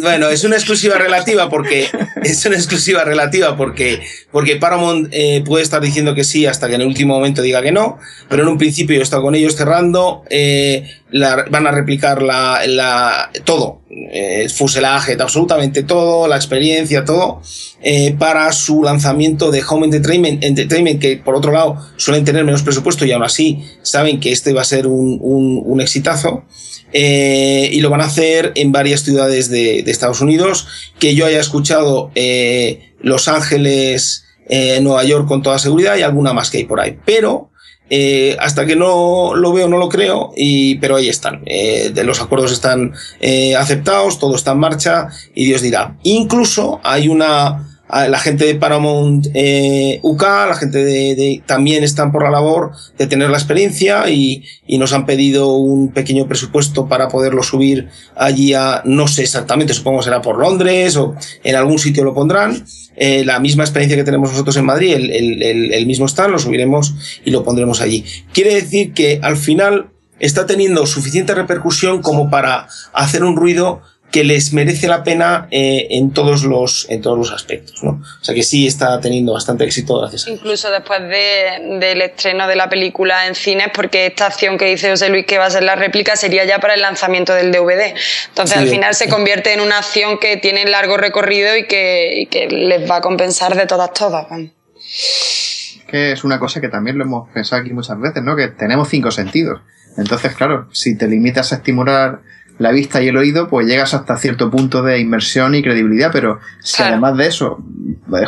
Bueno, es una exclusiva relativa porque es una exclusiva relativa porque, porque Paramount eh, puede estar diciendo que sí hasta que en el último momento diga que no, pero en un principio yo he estado con ellos cerrando, eh, la, van a replicar la, la, todo, eh, fuselaje, absolutamente todo, la experiencia, todo, eh, para su lanzamiento de Home Entertainment, Entertainment, que por otro lado suelen tener menos presupuesto y aún así saben que este va a ser un, un, un exitazo. Eh, y lo van a hacer en varias ciudades de, de Estados Unidos. Que yo haya escuchado, eh, Los Ángeles, eh, Nueva York con toda seguridad y alguna más que hay por ahí, pero eh, hasta que no lo veo no lo creo, y, pero ahí están, eh, de los acuerdos están eh, aceptados, todo está en marcha y Dios dirá. Incluso hay una la gente de Paramount eh, U K, la gente de, de también están por la labor de tener la experiencia y, y nos han pedido un pequeño presupuesto para poderlo subir allí a, no sé exactamente, supongo será por Londres o en algún sitio lo pondrán. Eh, la misma experiencia que tenemos nosotros en Madrid, el, el, el, el mismo stand, lo subiremos y lo pondremos allí. Quiere decir que al final está teniendo suficiente repercusión como para hacer un ruido que les merece la pena eh, en todos los en todos los aspectos, ¿no? O sea que sí está teniendo bastante éxito gracias a eso. Incluso después de, del estreno de la película en cines, porque esta acción que dice José Luis que va a ser la réplica sería ya para el lanzamiento del D V D. Entonces sí, al final sí. Se convierte en una acción que tiene largo recorrido y que, y que les va a compensar de todas todas. Que es una cosa que también lo hemos pensado aquí muchas veces, ¿no? Que tenemos cinco sentidos. Entonces, claro, si te limitas a estimular la vista y el oído, pues llegas hasta cierto punto de inmersión y credibilidad, pero si claro. además de eso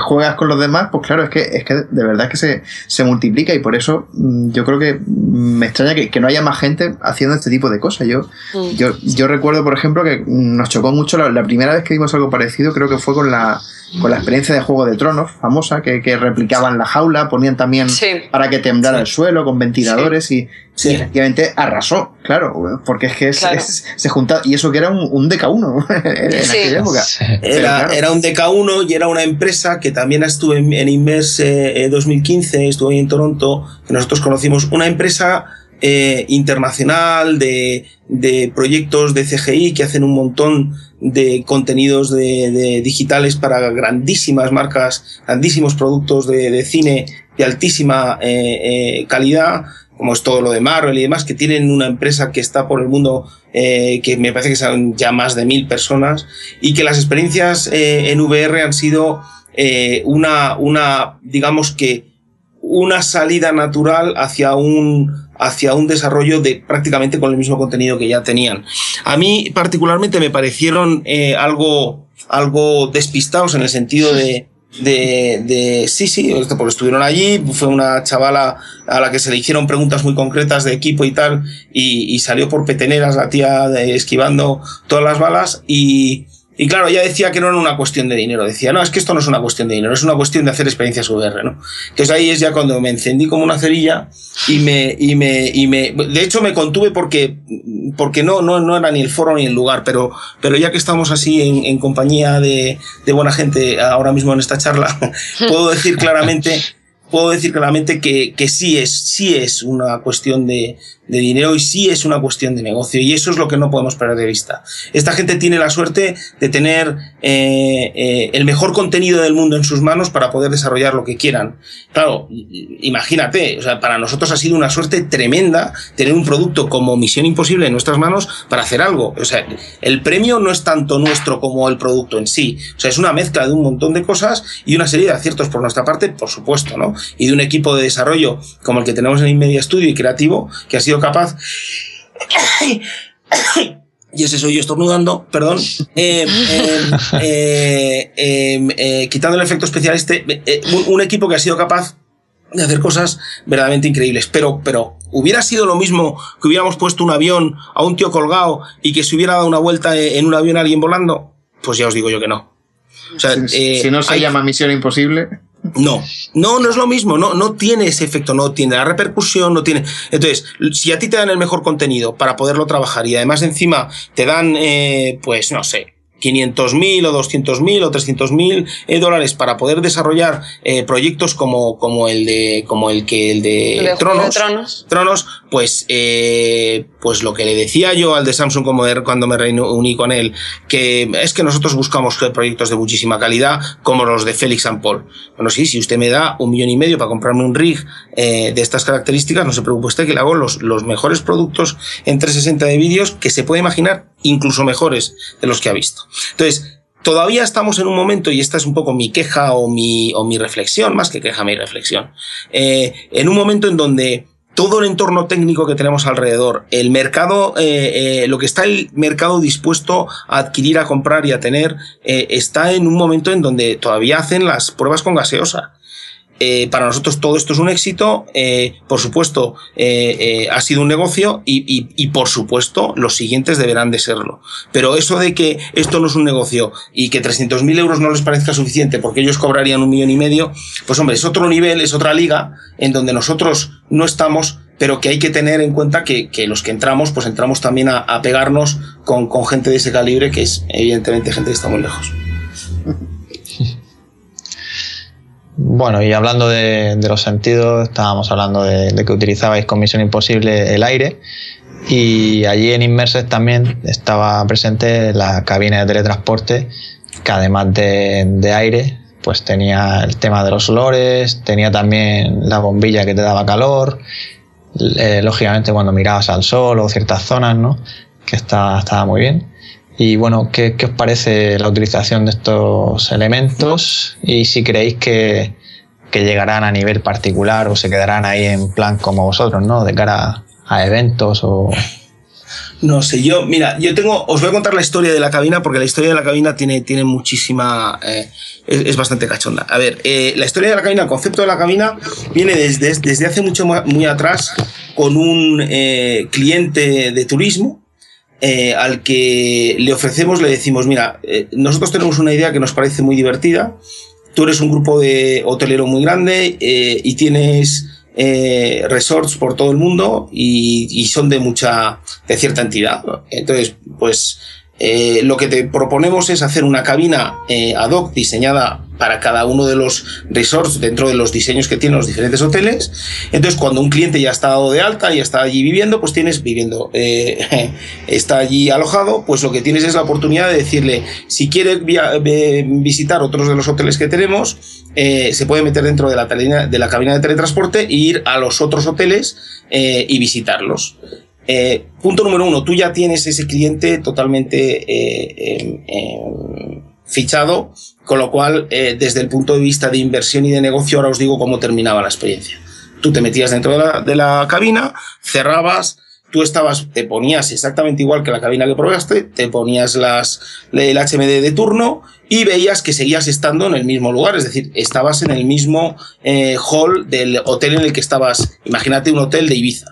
juegas con los demás, pues claro, es que es que de verdad es que se, se multiplica y por eso yo creo que me extraña que, que no haya más gente haciendo este tipo de cosas. Yo, sí. yo, yo recuerdo, por ejemplo, que nos chocó mucho la, la primera vez que vimos algo parecido, creo que fue con la con la experiencia de Juego de Tronos, famosa, que, que replicaban la jaula, ponían también sí. para que temblara sí. el suelo con ventiladores sí. y... Sí, efectivamente arrasó, claro, porque es que es, claro. es, se juntaba, y eso que era un, un D K uno en sí. aquella época. Sí. Era, claro. era un D K uno y era una empresa que también estuve en, en Immersed eh, dos mil quince, estuve ahí en Toronto, que nosotros conocimos, una empresa eh, internacional de, de proyectos de C G I que hacen un montón de contenidos de, de digitales para grandísimas marcas, grandísimos productos de, de cine de altísima eh, eh, calidad, como es todo lo de Marvel y demás, que tienen una empresa que está por el mundo, eh, que me parece que son ya más de mil personas, y que las experiencias eh, en V R han sido eh, una, una, digamos que, una salida natural hacia un, hacia un desarrollo de prácticamente con el mismo contenido que ya tenían. A mí particularmente me parecieron eh, algo, algo despistados en el sentido de De, de, sí, sí, porque estuvieron allí, fue una chavala a la que se le hicieron preguntas muy concretas de equipo y tal, y, y salió por peteneras la tía de, esquivando todas las balas, y, y claro, ella decía que no era una cuestión de dinero, decía, no, es que esto no es una cuestión de dinero, es una cuestión de hacer experiencias V R, ¿no? Entonces ahí es ya cuando me encendí como una cerilla, y me, y me, y me, de hecho me contuve porque, porque no, no, no era ni el foro ni el lugar, pero, pero ya que estamos así en, en compañía de, de buena gente ahora mismo en esta charla, puedo decir claramente, puedo decir claramente que, que sí es, sí es una cuestión de, de dinero y sí es una cuestión de negocio, y eso es lo que no podemos perder de vista. Esta gente tiene la suerte de tener eh, eh, el mejor contenido del mundo en sus manos para poder desarrollar lo que quieran. Claro, imagínate, o sea, para nosotros ha sido una suerte tremenda tener un producto como Misión Imposible en nuestras manos para hacer algo. O sea, el premio no es tanto nuestro como el producto en sí. O sea, es una mezcla de un montón de cosas y una serie de aciertos por nuestra parte, por supuesto, ¿no? Y de un equipo de desarrollo como el que tenemos en inMediaStudio y creativo, que ha sido capaz y ese soy yo estornudando, perdón, eh, eh, eh, eh, eh, quitando el efecto especial este, eh, un, un equipo que ha sido capaz de hacer cosas verdaderamente increíbles, pero, pero hubiera sido lo mismo que hubiéramos puesto un avión a un tío colgado y que se hubiera dado una vuelta en un avión a alguien volando, pues ya os digo yo que no. O sea, eh, si no se hay... llama Misión Imposible... No, no, no es lo mismo, no, no tiene ese efecto, no tiene la repercusión, no tiene. Entonces, si a ti te dan el mejor contenido para poderlo trabajar y además encima te dan, eh, pues no sé, quinientos mil o doscientos mil o trescientos mil eh, dólares para poder desarrollar eh, proyectos como, como el de, como el que el de, el de Tronos, de Tronos. Tronos, pues, eh, pues lo que le decía yo al de Samsung como de, cuando me reuní con él, que es que nosotros buscamos proyectos de muchísima calidad como los de Félix and Paul. Bueno, sí, si usted me da un millón y medio para comprarme un rig eh, de estas características, no se preocupe usted que le hago los, los mejores productos en trescientos sesenta de vídeos que se puede imaginar, incluso mejores de los que ha visto. Entonces, todavía estamos en un momento, y esta es un poco mi queja o mi, o mi reflexión, más que queja, mi reflexión, eh, en un momento en donde todo el entorno técnico que tenemos alrededor, el mercado, eh, eh, lo que está el mercado dispuesto a adquirir, a comprar y a tener, eh, está en un momento en donde todavía hacen las pruebas con gaseosa. Eh, para nosotros todo esto es un éxito, eh, por supuesto eh, eh, ha sido un negocio y, y, y por supuesto los siguientes deberán de serlo. Pero eso de que esto no es un negocio y que trescientos mil euros no les parezca suficiente porque ellos cobrarían un millón y medio, pues hombre, es otro nivel, es otra liga en donde nosotros no estamos, pero que hay que tener en cuenta que, que los que entramos, pues entramos también a, a pegarnos con, con gente de ese calibre, que es evidentemente gente que está muy lejos. Bueno, y hablando de, de los sentidos, estábamos hablando de, de que utilizabais con Misión Imposible el aire, y allí en Immersed también estaba presente la cabina de teletransporte, que además de, de aire, pues tenía el tema de los olores, tenía también la bombilla que te daba calor, eh, lógicamente cuando mirabas al sol o ciertas zonas, ¿no? Que está, estaba muy bien. Y bueno, ¿qué, ¿qué os parece la utilización de estos elementos? Y si creéis que, que llegarán a nivel particular o se quedarán ahí en plan como vosotros, ¿no? De cara a, a eventos o... No sé, yo, mira, yo tengo, os voy a contar la historia de la cabina, porque la historia de la cabina tiene, tiene muchísima, eh, es, es bastante cachonda. A ver, eh, la historia de la cabina, el concepto de la cabina, viene desde, desde hace mucho, muy atrás, con un eh, cliente de turismo, Eh, al que le ofrecemos, le decimos, mira, eh, nosotros tenemos una idea que nos parece muy divertida, tú eres un grupo de hotelero muy grande eh, y tienes eh, resorts por todo el mundo y, y son de mucha, de cierta entidad. Entonces, pues eh, lo que te proponemos es hacer una cabina eh, ad hoc diseñada para cada uno de los resorts dentro de los diseños que tienen los diferentes hoteles. Entonces, cuando un cliente ya está dado de alta y está allí viviendo, pues tienes viviendo, eh, está allí alojado, pues lo que tienes es la oportunidad de decirle, si quiere via, eh, visitar otros de los hoteles que tenemos, eh, se puede meter dentro de la, de la cabina de teletransporte e ir a los otros hoteles eh, y visitarlos. Eh, punto número uno, tú ya tienes ese cliente totalmente eh, eh, eh, fichado, con lo cual eh, desde el punto de vista de inversión y de negocio ahora os digo cómo terminaba la experiencia. Tú te metías dentro de la, de la cabina, cerrabas, tú estabas, te ponías exactamente igual que la cabina que probaste, te ponías las, el H M D de turno y veías que seguías estando en el mismo lugar, es decir, estabas en el mismo eh, hall del hotel en el que estabas. Imagínate un hotel de Ibiza.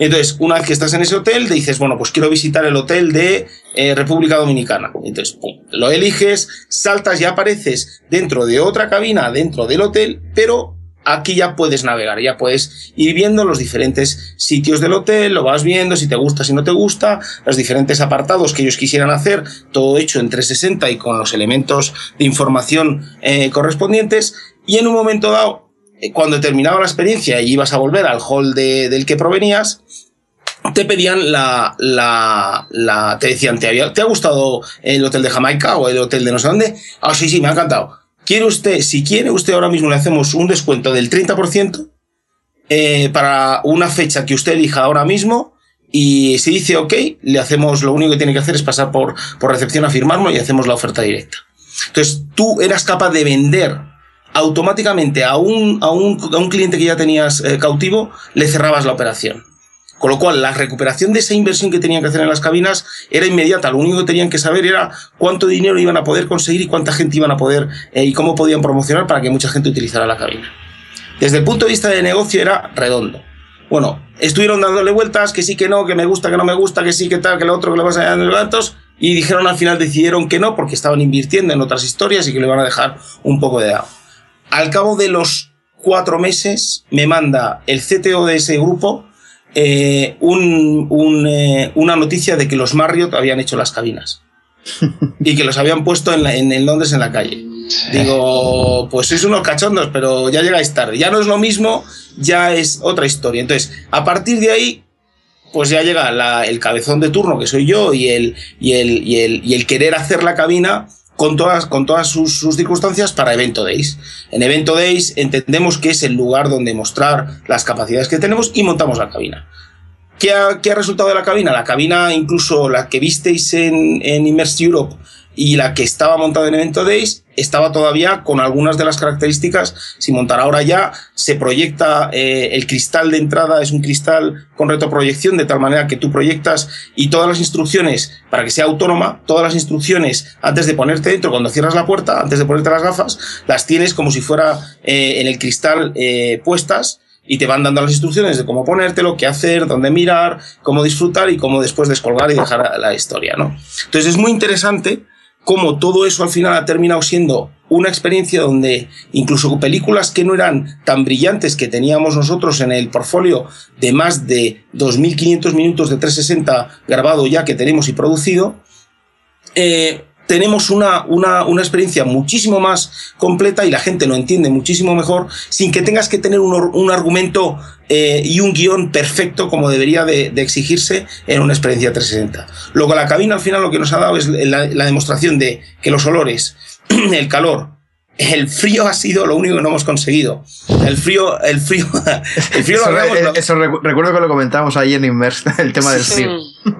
Entonces, una vez que estás en ese hotel, te dices, bueno, pues quiero visitar el hotel de eh, República Dominicana. Entonces, pum, lo eliges, saltas y apareces dentro de otra cabina, dentro del hotel, pero aquí ya puedes navegar, ya puedes ir viendo los diferentes sitios del hotel, lo vas viendo, si te gusta, si no te gusta, los diferentes apartados que ellos quisieran hacer, todo hecho en trescientos sesenta y con los elementos de información eh, correspondientes, y en un momento dado, cuando terminaba la experiencia y ibas a volver al hall de, del que provenías, te pedían la, la, la te decían, ¿te, había, ¿te ha gustado el hotel de Jamaica o el hotel de no sé dónde? Ah, sí, sí, me ha encantado. ¿Quiere usted, si quiere usted ahora mismo le hacemos un descuento del treinta por ciento eh, para una fecha que usted elija ahora mismo? Y si dice ok, le hacemos, lo único que tiene que hacer es pasar por, por recepción a firmarlo y hacemos la oferta directa. Entonces, tú eras capaz de vender automáticamente a un, a, un, a un cliente que ya tenías eh, cautivo, le cerrabas la operación. Con lo cual, la recuperación de esa inversión que tenían que hacer en las cabinas era inmediata. Lo único que tenían que saber era cuánto dinero iban a poder conseguir y cuánta gente iban a poder eh, y cómo podían promocionar para que mucha gente utilizara la cabina. Desde el punto de vista de negocio era redondo. Bueno, estuvieron dándole vueltas, que sí, que no, que me gusta, que no me gusta, que sí, que tal, que lo otro, que le vas a dar los datos, y dijeron al final, decidieron que no, porque estaban invirtiendo en otras historias y que le iban a dejar un poco de lado. Al cabo de los cuatro meses me manda el C T O de ese grupo eh, un, un, eh, una noticia de que los Marriott habían hecho las cabinas y que los habían puesto en, la, en, en Londres en la calle. Digo, pues sois unos cachondos, pero ya llegáis tarde. Ya no es lo mismo, ya es otra historia. Entonces, a partir de ahí, pues ya llega la, el cabezón de turno que soy yo y el, y el, y el, y el querer hacer la cabina con todas, con todas sus, sus circunstancias para Event Days. En Event Days entendemos que es el lugar donde mostrar las capacidades que tenemos y montamos la cabina. ¿Qué ha, qué ha resultado de la cabina? La cabina, incluso la que visteis en, en Immersed Europe y la que estaba montada en Event Days estaba todavía con algunas de las características sin montar. Ahora ya se proyecta, eh, el cristal de entrada es un cristal con retroproyección, de tal manera que tú proyectas y todas las instrucciones, para que sea autónoma, todas las instrucciones antes de ponerte dentro, cuando cierras la puerta, antes de ponerte las gafas, las tienes como si fuera eh, en el cristal eh, puestas, y te van dando las instrucciones de cómo ponértelo, qué hacer, dónde mirar, cómo disfrutar y cómo después descolgar y dejar la historia, ¿no? Entonces es muy interesante cómo todo eso al final ha terminado siendo una experiencia donde incluso películas que no eran tan brillantes, que teníamos nosotros en el portfolio de más de dos mil quinientos minutos de trescientos sesenta grabado ya que tenemos y producido, eh, tenemos una, una, una experiencia muchísimo más completa y la gente lo entiende muchísimo mejor sin que tengas que tener un, un argumento eh, y un guión perfecto como debería de, de exigirse en una experiencia trescientos sesenta. Luego la cabina al final lo que nos ha dado es la, la demostración de que los olores, el calor, el frío ha sido lo único que no hemos conseguido. El frío, el frío, el frío eso, lo hagamos, lo... eso recuerdo que lo comentamos ahí en Immersed, el tema del frío.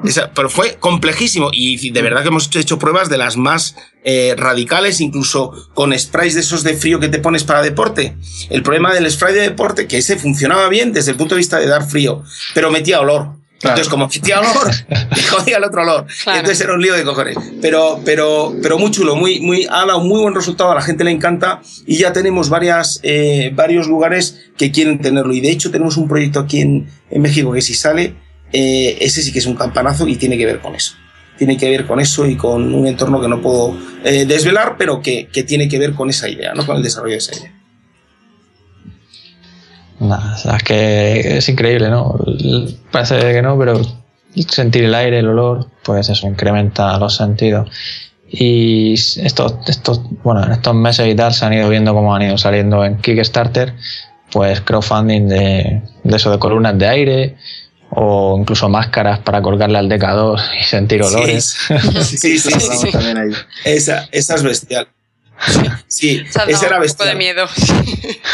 Esa, pero fue complejísimo y de verdad que hemos hecho pruebas de las más eh, radicales, incluso con sprays de esos de frío que te pones para deporte. El problema del spray de deporte, que ese funcionaba bien desde el punto de vista de dar frío, pero metía olor. Claro. Entonces, como metía olor, te jodía el otro olor. Claro. Entonces era un lío de cojones. Pero, pero, pero muy chulo, muy, muy, ha dado muy buen resultado, a la gente le encanta y ya tenemos varias, eh, varios lugares que quieren tenerlo. Y de hecho tenemos un proyecto aquí en, en México que si sale, eh, ese sí que es un campanazo y tiene que ver con eso. Tiene que ver con eso y con un entorno que no puedo eh, desvelar, pero que, que tiene que ver con esa idea, ¿no? Con el desarrollo de esa idea. Nada, o sea, es que es increíble, ¿no? Parece que no, pero sentir el aire, el olor, pues eso incrementa los sentidos. Y estos, estos, bueno, en estos meses y tal se han ido viendo cómo han ido saliendo en Kickstarter, pues crowdfunding de, de eso, de columnas de aire, o incluso máscaras para colgarle al D K dos y sentir olores. Sí, sí, sí, sí, sí. Esa, esa es bestial. Sí, esa era bestial. Un poco de miedo.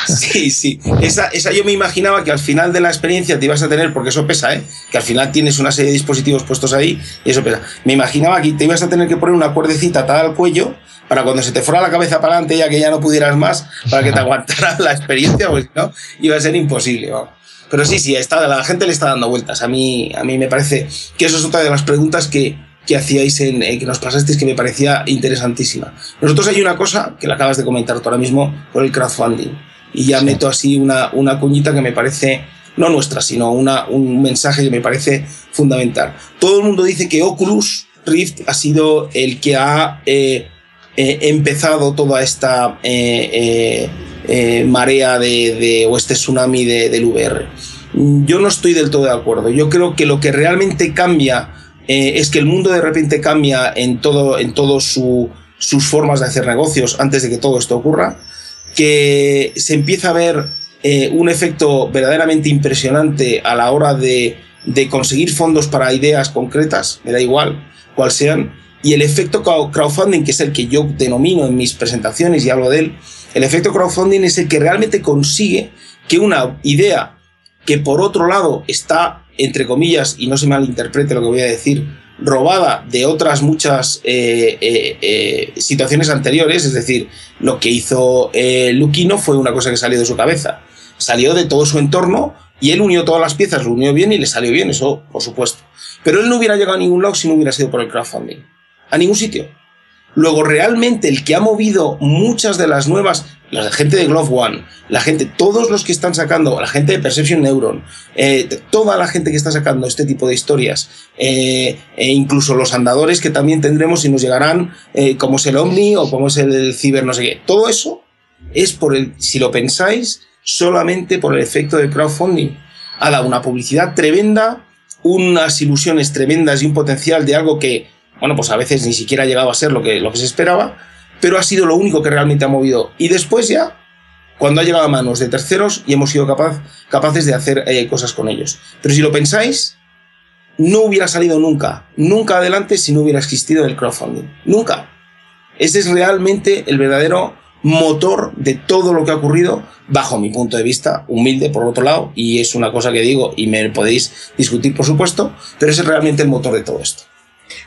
Sí, sí. Esa, esa yo me imaginaba que al final de la experiencia te ibas a tener, porque eso pesa, ¿eh? Que al final tienes una serie de dispositivos puestos ahí y eso pesa. Me imaginaba que te ibas a tener que poner una cuerdecita atada al cuello para cuando se te fuera la cabeza para adelante, ya que ya no pudieras más, para que te aguantara la experiencia, porque no, iba a ser imposible, vamos. Pero sí, sí, está, la gente le está dando vueltas. A mí, a mí me parece que eso es otra de las preguntas que... que hacíais, en, eh, que nos pasasteis, que me parecía interesantísima. Nosotros hay una cosa que la acabas de comentar tú ahora mismo por el crowdfunding. Y ya sí. Meto así una, una cuñita que me parece, no nuestra, sino una, un mensaje que me parece fundamental. Todo el mundo dice que Oculus Rift ha sido el que ha eh, eh, empezado toda esta eh, eh, eh, marea de, de, o este tsunami de, del V R. Yo no estoy del todo de acuerdo. Yo creo que lo que realmente cambia Eh, es que el mundo de repente cambia en todo, en todo su, sus formas de hacer negocios antes de que todo esto ocurra, que se empieza a ver eh, un efecto verdaderamente impresionante a la hora de, de conseguir fondos para ideas concretas, me da igual cuál sean, y el efecto crowdfunding, que es el que yo denomino en mis presentaciones y hablo de él, el efecto crowdfunding es el que realmente consigue que una idea que por otro lado está, entre comillas, y no se malinterprete lo que voy a decir, robada de otras muchas eh, eh, eh, situaciones anteriores, es decir, lo que hizo eh, Lucky no fue una cosa que salió de su cabeza, salió de todo su entorno y él unió todas las piezas, lo unió bien y le salió bien, eso por supuesto. Pero él no hubiera llegado a ningún lado si no hubiera sido por el crowdfunding, a ningún sitio. Luego realmente el que ha movido muchas de las nuevas, la gente de Glove One, la gente, todos los que están sacando, la gente de Perception Neuron, eh, toda la gente que está sacando este tipo de historias, eh, e incluso los andadores que también tendremos y nos llegarán, eh, como es el Omni o como es el Ciber, no sé qué, todo eso es por el, si lo pensáis, solamente por el efecto del crowdfunding. Ha dado una publicidad tremenda, unas ilusiones tremendas y un potencial de algo que, bueno, pues a veces ni siquiera ha llegado a ser lo que, lo que se esperaba, pero ha sido lo único que realmente ha movido. Y después ya, cuando ha llegado a manos de terceros y hemos sido capaz, capaces de hacer eh, cosas con ellos. Pero si lo pensáis, no hubiera salido nunca, nunca adelante si no hubiera existido el crowdfunding. Nunca. Ese es realmente el verdadero motor de todo lo que ha ocurrido, bajo mi punto de vista, humilde por otro lado, y es una cosa que digo y me podéis discutir por supuesto, pero ese es realmente el motor de todo esto.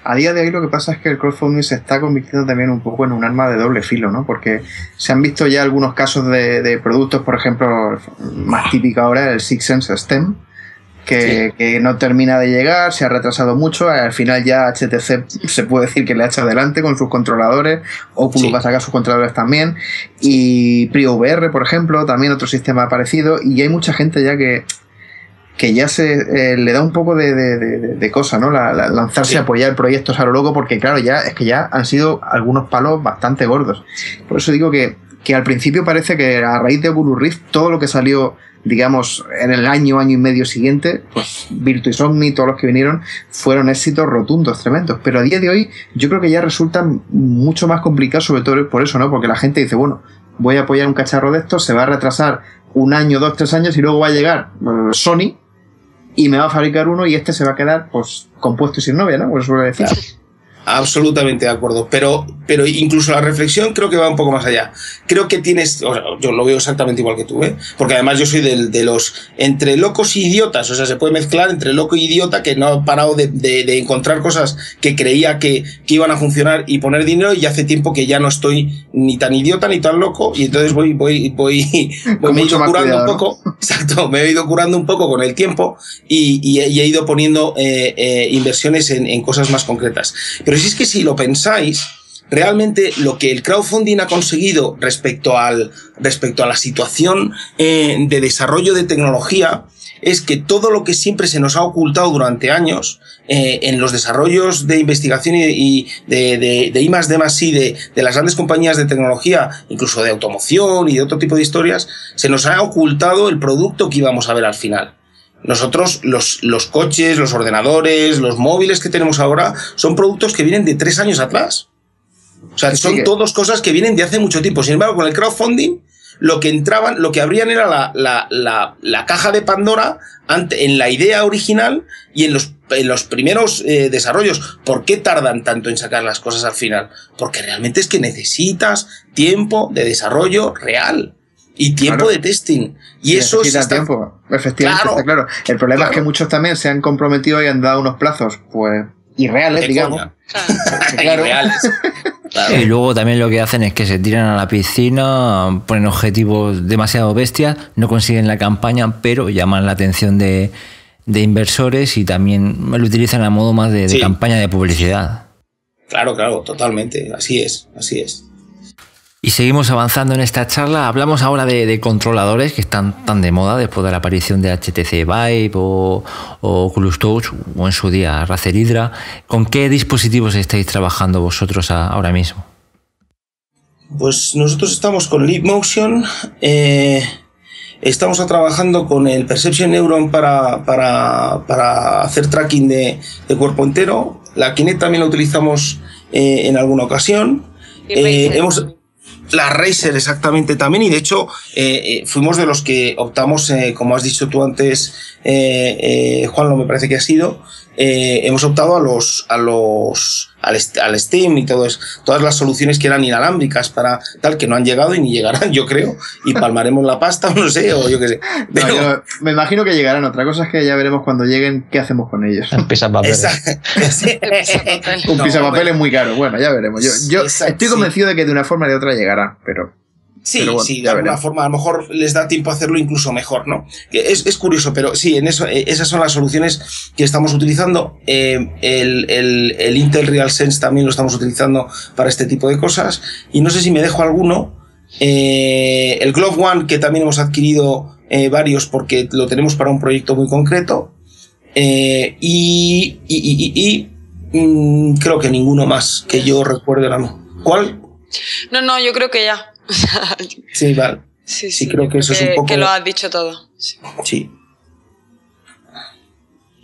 A día de hoy lo que pasa es que el crowdfunding se está convirtiendo también un poco en un arma de doble filo, ¿no? Porque se han visto ya algunos casos de, de productos, por ejemplo, más típico ahora el Sixth Sense STEM, que, sí. que no termina de llegar, se ha retrasado mucho, al final ya H T C se puede decir que le ha hecho adelante con sus controladores, Oculus sí. va a sacar sus controladores también, y PrioVR, por ejemplo, también otro sistema parecido, y hay mucha gente ya que... que ya se eh, le da un poco de, de, de, de cosa, ¿no? La, la, lanzarse sí. a apoyar proyectos a lo loco, porque claro, ya es que ya han sido algunos palos bastante gordos. Por eso digo que, que al principio parece que a raíz de Oculus Rift, todo lo que salió, digamos, en el año, año y medio siguiente, pues Virtuis Omni, todos los que vinieron, fueron éxitos rotundos, tremendos. Pero a día de hoy yo creo que ya resultan mucho más complicados, sobre todo por eso, ¿no? Porque la gente dice, bueno, voy a apoyar un cacharro de estos, se va a retrasar un año, dos, tres años y luego va a llegar Sony y me va a fabricar uno y este se va a quedar pues compuesto y sin novia, ¿no? Pues suele decir. Claro. Absolutamente de acuerdo, pero, pero incluso la reflexión creo que va un poco más allá. Creo que tienes, o sea, yo lo veo exactamente igual que tú, ¿eh? Porque además yo soy del, de los entre locos e idiotas, o sea, se puede mezclar entre loco e idiota que no ha parado de, de, de encontrar cosas que creía que, que iban a funcionar y poner dinero, y hace tiempo que ya no estoy ni tan idiota ni tan loco, y entonces voy, voy, voy, voy me he ido curando cuidado, un poco, ¿no? Exacto, me he ido curando un poco con el tiempo y, y, y he ido poniendo eh, eh, inversiones en, en cosas más concretas. Pero Pero si es que si lo pensáis, realmente lo que el crowdfunding ha conseguido respecto al, respecto a la situación eh, de desarrollo de tecnología es que todo lo que siempre se nos ha ocultado durante años eh, en los desarrollos de investigación y, y de, de, de I más D más I de, de las grandes compañías de tecnología, incluso de automoción y de otro tipo de historias, se nos ha ocultado el producto que íbamos a ver al final. Nosotros, los, los coches, los ordenadores, los móviles que tenemos ahora, son productos que vienen de tres años atrás. O sea, son todas cosas que vienen de hace mucho tiempo. Sin embargo, con el crowdfunding, lo que entraban, lo que abrían era la, la, la, la caja de Pandora ante, en la idea original y en los, en los primeros eh, desarrollos. ¿Por qué tardan tanto en sacar las cosas al final? Porque realmente es que necesitas tiempo de desarrollo real. Y tiempo claro. de testing. Y sí, eso necesita está... tiempo, efectivamente, claro. está claro. El problema claro. es que muchos también se han comprometido y han dado unos plazos, pues, irreales, de digamos. Claro. Irreales. Claro. Y luego también lo que hacen es que se tiran a la piscina, ponen objetivos demasiado bestias, no consiguen la campaña, pero llaman la atención de, de inversores y también lo utilizan a modo más de, de sí. campaña de publicidad. Claro, claro, totalmente. Así es, así es. Y seguimos avanzando en esta charla. Hablamos ahora de, de controladores que están tan de moda después de la aparición de H T C Vive o, o Oculus Touch o en su día Razer Hydra. ¿Con qué dispositivos estáis trabajando vosotros a, ahora mismo? Pues nosotros estamos con Leapmotion, eh, estamos trabajando con el Perception Neuron para, para, para hacer tracking de, de cuerpo entero. La Kinect también la utilizamos eh, en alguna ocasión. Eh, hemos... La Razer exactamente también, y de hecho eh, eh, fuimos de los que optamos, eh, como has dicho tú antes, eh, eh, Juan, no me parece que ha sido, eh, hemos optado a los, a los, al, al Steam y todo eso, todas las soluciones que eran inalámbricas para tal, que no han llegado y ni llegarán, yo creo, y palmaremos la pasta, no sé, o yo qué sé. Pero... No, yo me imagino que llegarán, otra cosa es que ya veremos cuando lleguen qué hacemos con ellos. Un pisapapel. Un pisapapel es muy caro, bueno, ya veremos. Yo, yo exacto, estoy convencido sí. de que de una forma o de otra llegará. Pero, sí, pero bueno, sí, de alguna veré. forma, a lo mejor les da tiempo a hacerlo incluso mejor, ¿no? Es, es curioso, pero sí, en eso, esas son las soluciones que estamos utilizando. Eh, el, el, el Intel RealSense también lo estamos utilizando para este tipo de cosas. Y no sé si me dejo alguno. Eh, el Glove One, que también hemos adquirido eh, varios porque lo tenemos para un proyecto muy concreto. Eh, y y, y, y, y mmm, creo que ninguno más que yo recuerde ahora mismo. ¿Cuál? No, no, yo creo que ya. Sí, vale. Sí, sí, sí creo, creo que eso que, es un poco... Que lo has dicho todo. Sí. sí.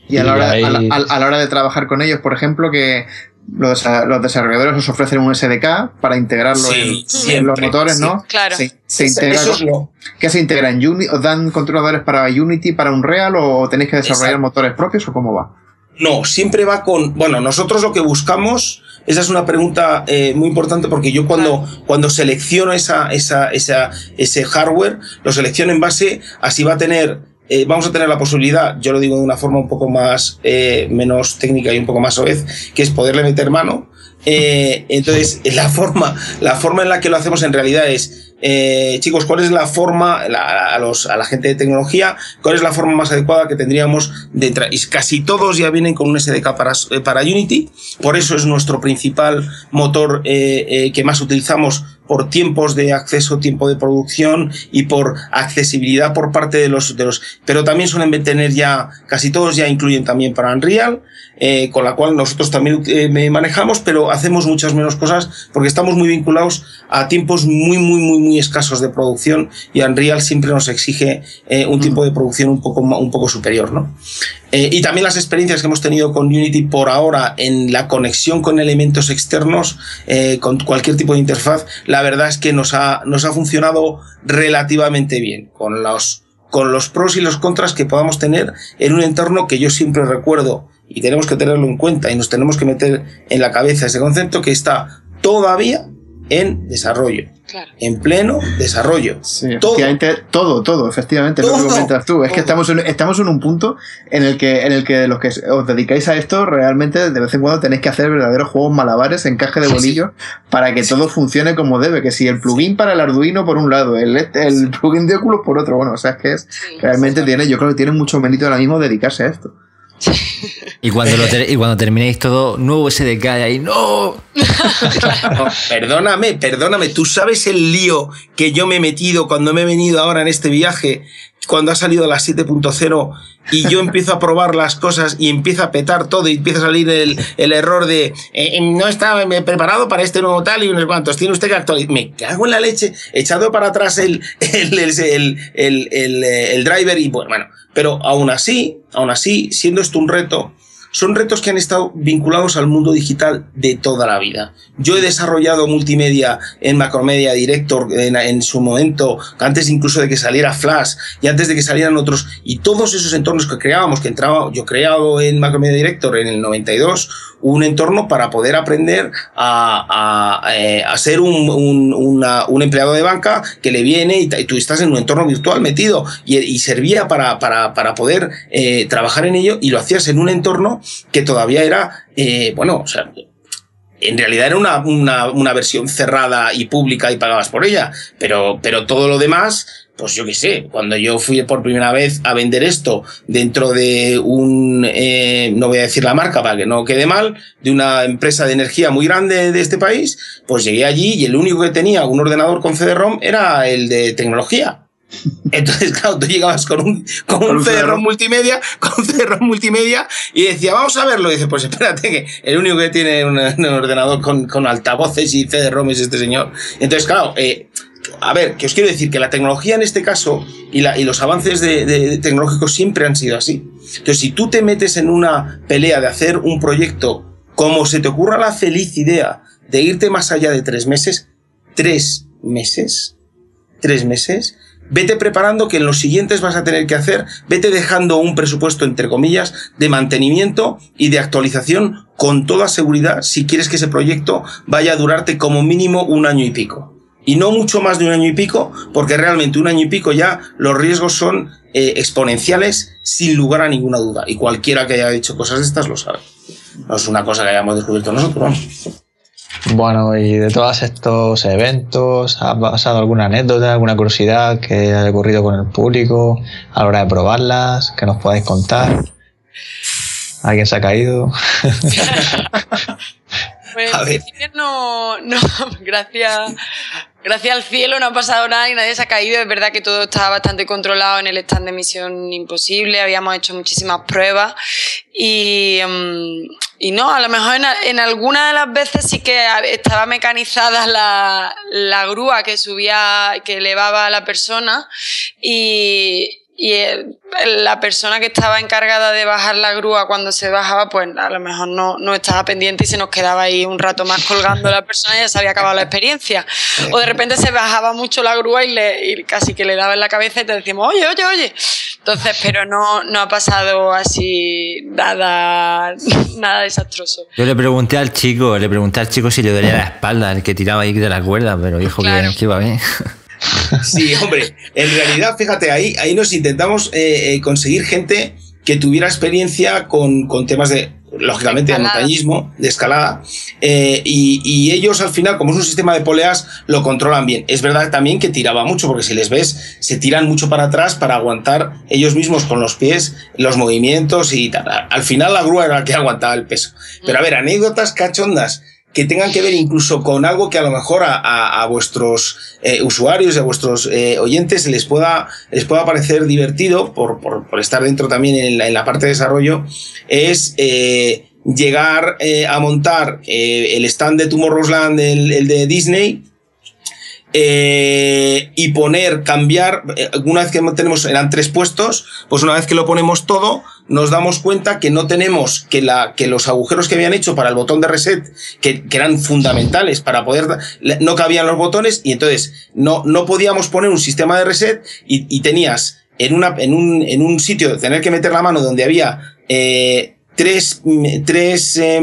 Y, y a la, hora, ahí... a, la, a la hora de trabajar con ellos, por ejemplo, que los, los desarrolladores os ofrecen un S D K para integrarlo sí, en, siempre, en los motores, sí, ¿no? Claro. Sí, se integra eso es lo... ¿Qué se integra? ¿En Unity? ¿Os dan controladores para Unity, para Unreal, o tenéis que desarrollar Exacto. motores propios, o cómo va? No, siempre va con... Bueno, nosotros lo que buscamos... Esa es una pregunta eh, muy importante, porque yo cuando, cuando selecciono esa, esa, esa, ese hardware, lo selecciono en base a si va a tener eh, vamos a tener la posibilidad, yo lo digo de una forma un poco más eh, menos técnica y un poco más soez, que es poderle meter mano. Eh, entonces, la forma, la forma en la que lo hacemos en realidad es... Eh, chicos, ¿cuál es la forma, la, a, los, a la gente de tecnología, cuál es la forma más adecuada que tendríamos de entrar? Y casi todos ya vienen con un S D K para, eh, para Unity, por eso es nuestro principal motor eh, eh, que más utilizamos por tiempos de acceso, tiempo de producción y por accesibilidad por parte de los... de los pero también suelen tener ya, casi todos ya incluyen también para Unreal, eh, con la cual nosotros también eh, manejamos, pero hacemos muchas menos cosas porque estamos muy vinculados a tiempos muy, muy, muy, muy escasos de producción, y Unreal siempre nos exige eh, un tiempo de producción un poco, un poco superior, ¿no? Eh, y también las experiencias que hemos tenido con Unity por ahora en la conexión con elementos externos, eh, con cualquier tipo de interfaz, la verdad es que nos ha, nos ha funcionado relativamente bien, con los, con los pros y los contras que podamos tener en un entorno que yo siempre recuerdo, y tenemos que tenerlo en cuenta y nos tenemos que meter en la cabeza ese concepto, que está todavía en desarrollo. Claro. En pleno desarrollo. Sí, todo. todo, todo, efectivamente, todo, lo que comentas tú. Es todo. que estamos en, estamos en un punto en el que en el que los que os dedicáis a esto realmente de vez en cuando tenéis que hacer verdaderos juegos malabares, encaje de bolillos, sí, sí. para que sí. todo funcione como debe. Que si el plugin sí. para el Arduino por un lado, el, el plugin de Oculus por otro, bueno, o sea, es que es, sí, realmente sí. tiene, yo creo que tiene mucho mérito ahora mismo dedicarse a esto. Y cuando, lo ter y cuando terminéis todo, nuevo S D K, ahí, ¡no! no. Perdóname, perdóname, ¿tú sabes el lío que yo me he metido cuando me he venido ahora en este viaje? Cuando ha salido la siete punto cero y yo empiezo a probar las cosas y empieza a petar todo y empieza a salir el, el error de eh, no estaba preparado para este nuevo tal y unos cuantos, tiene usted que actualizar. Me cago en la leche, echado para atrás el, el, el, el, el, el, el driver y bueno, bueno, pero aún así, aún así, siendo esto un reto, son retos que han estado vinculados al mundo digital de toda la vida. Yo he desarrollado multimedia en Macromedia Director en, en su momento, antes incluso de que saliera Flash y antes de que salieran otros, y todos esos entornos que creábamos, que entraba, yo he creado en Macromedia Director en el noventa y dos un entorno para poder aprender a, a, eh, a ser un, un, una, un empleado de banca que le viene y, y tú estás en un entorno virtual metido y, y servía para, para, para poder eh, trabajar en ello, y lo hacías en un entorno que todavía era, eh, bueno, o sea, en realidad era una, una, una versión cerrada y pública y pagabas por ella, pero, pero todo lo demás, pues yo qué sé, cuando yo fui por primera vez a vender esto dentro de un, eh, no voy a decir la marca para que no quede mal, de una empresa de energía muy grande de este país, pues llegué allí y el único que tenía un ordenador con C D ROM era el de tecnología. Entonces, claro, tú llegabas con un, con un C D ROM multimedia, con C D ROM multimedia, y decía, vamos a verlo. Y dice, pues espérate, que el único que tiene un, un ordenador con, con altavoces y C D ROM es este señor. Entonces, claro, eh, a ver, que os quiero decir que la tecnología en este caso y, la, y los avances de, de, de tecnológicos siempre han sido así. Entonces, si tú te metes en una pelea de hacer un proyecto, como se te ocurra la feliz idea de irte más allá de tres meses, tres meses, tres meses... vete preparando que en los siguientes vas a tener que hacer, vete dejando un presupuesto, entre comillas, de mantenimiento y de actualización con toda seguridad si quieres que ese proyecto vaya a durarte como mínimo un año y pico. Y no mucho más de un año y pico, porque realmente un año y pico ya los riesgos son eh, exponenciales sin lugar a ninguna duda. Y cualquiera que haya hecho cosas de estas lo sabe. No es una cosa que hayamos descubierto nosotros, vamos. Bueno, y de todos estos eventos, ¿ha pasado alguna anécdota, alguna curiosidad que haya ocurrido con el público a la hora de probarlas, que nos podáis contar? ¿Alguien se ha caído? Pues a ver. No, no, gracias, gracias al cielo no ha pasado nada y nadie se ha caído. Es verdad que todo estaba bastante controlado en el stand de Misión Imposible, habíamos hecho muchísimas pruebas y... Um, Y no, a lo mejor en, en alguna de las veces sí que estaba mecanizada la, la grúa que subía, que elevaba a la persona y, y el, la persona que estaba encargada de bajar la grúa cuando se bajaba, pues a lo mejor no, no estaba pendiente y se nos quedaba ahí un rato más colgando la persona y ya se había acabado la experiencia. O de repente se bajaba mucho la grúa y, le, y casi que le daba en la cabeza y te decíamos, oye, oye, oye. Entonces, pero no, no ha pasado así nada, nada desastroso. Yo le pregunté al chico, le pregunté al chico si le dolía la espalda, el que tiraba ahí de la cuerda, pero dijo claro. que, que iba bien. Sí, hombre, en realidad, fíjate, ahí, ahí nos intentamos eh, conseguir gente que tuviera experiencia con, con temas de, lógicamente, de, de montañismo, de escalada, eh, y, y ellos al final, como es un sistema de poleas, lo controlan bien. Es verdad también que tiraba mucho, porque si les ves, se tiran mucho para atrás para aguantar ellos mismos con los pies, los movimientos y tal. Al final la grúa era la que aguantaba el peso. Pero a ver, anécdotas cachondas que tengan que ver incluso con algo que a lo mejor a, a, a vuestros eh, usuarios y a vuestros eh, oyentes les pueda, les pueda parecer divertido por, por, por estar dentro también en la, en la parte de desarrollo, es eh, llegar eh, a montar eh, el stand de Tomorrowland, el, el de Disney, eh, y poner, cambiar, una vez que tenemos, eran tres puestos, pues una vez que lo ponemos todo, nos damos cuenta que no tenemos que, la, que los agujeros que habían hecho para el botón de reset, que, que eran fundamentales para poder, no cabían los botones, y entonces no, no podíamos poner un sistema de reset, y, y tenías en, una, en, un, en un sitio de tener que meter la mano donde había eh, tres, tres, eh,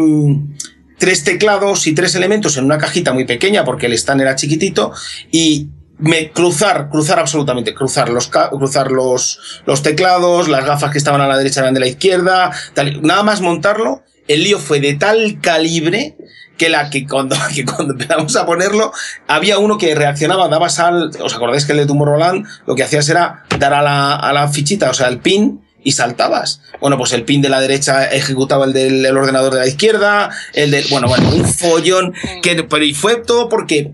tres teclados y tres elementos en una cajita muy pequeña, porque el stand era chiquitito, y Me, cruzar, cruzar absolutamente, cruzar los cruzar los, los teclados, las gafas que estaban a la derecha eran de la izquierda, tal, nada más montarlo, el lío fue de tal calibre que la que cuando, que cuando empezamos a ponerlo, había uno que reaccionaba, dabas al, ¿os acordáis que el de Tomorrowland lo que hacías era dar a la, a la fichita, o sea, el pin, y saltabas? Bueno, pues el pin de la derecha ejecutaba el del el ordenador de la izquierda, el de, bueno, bueno, un follón, que, pero y fue todo porque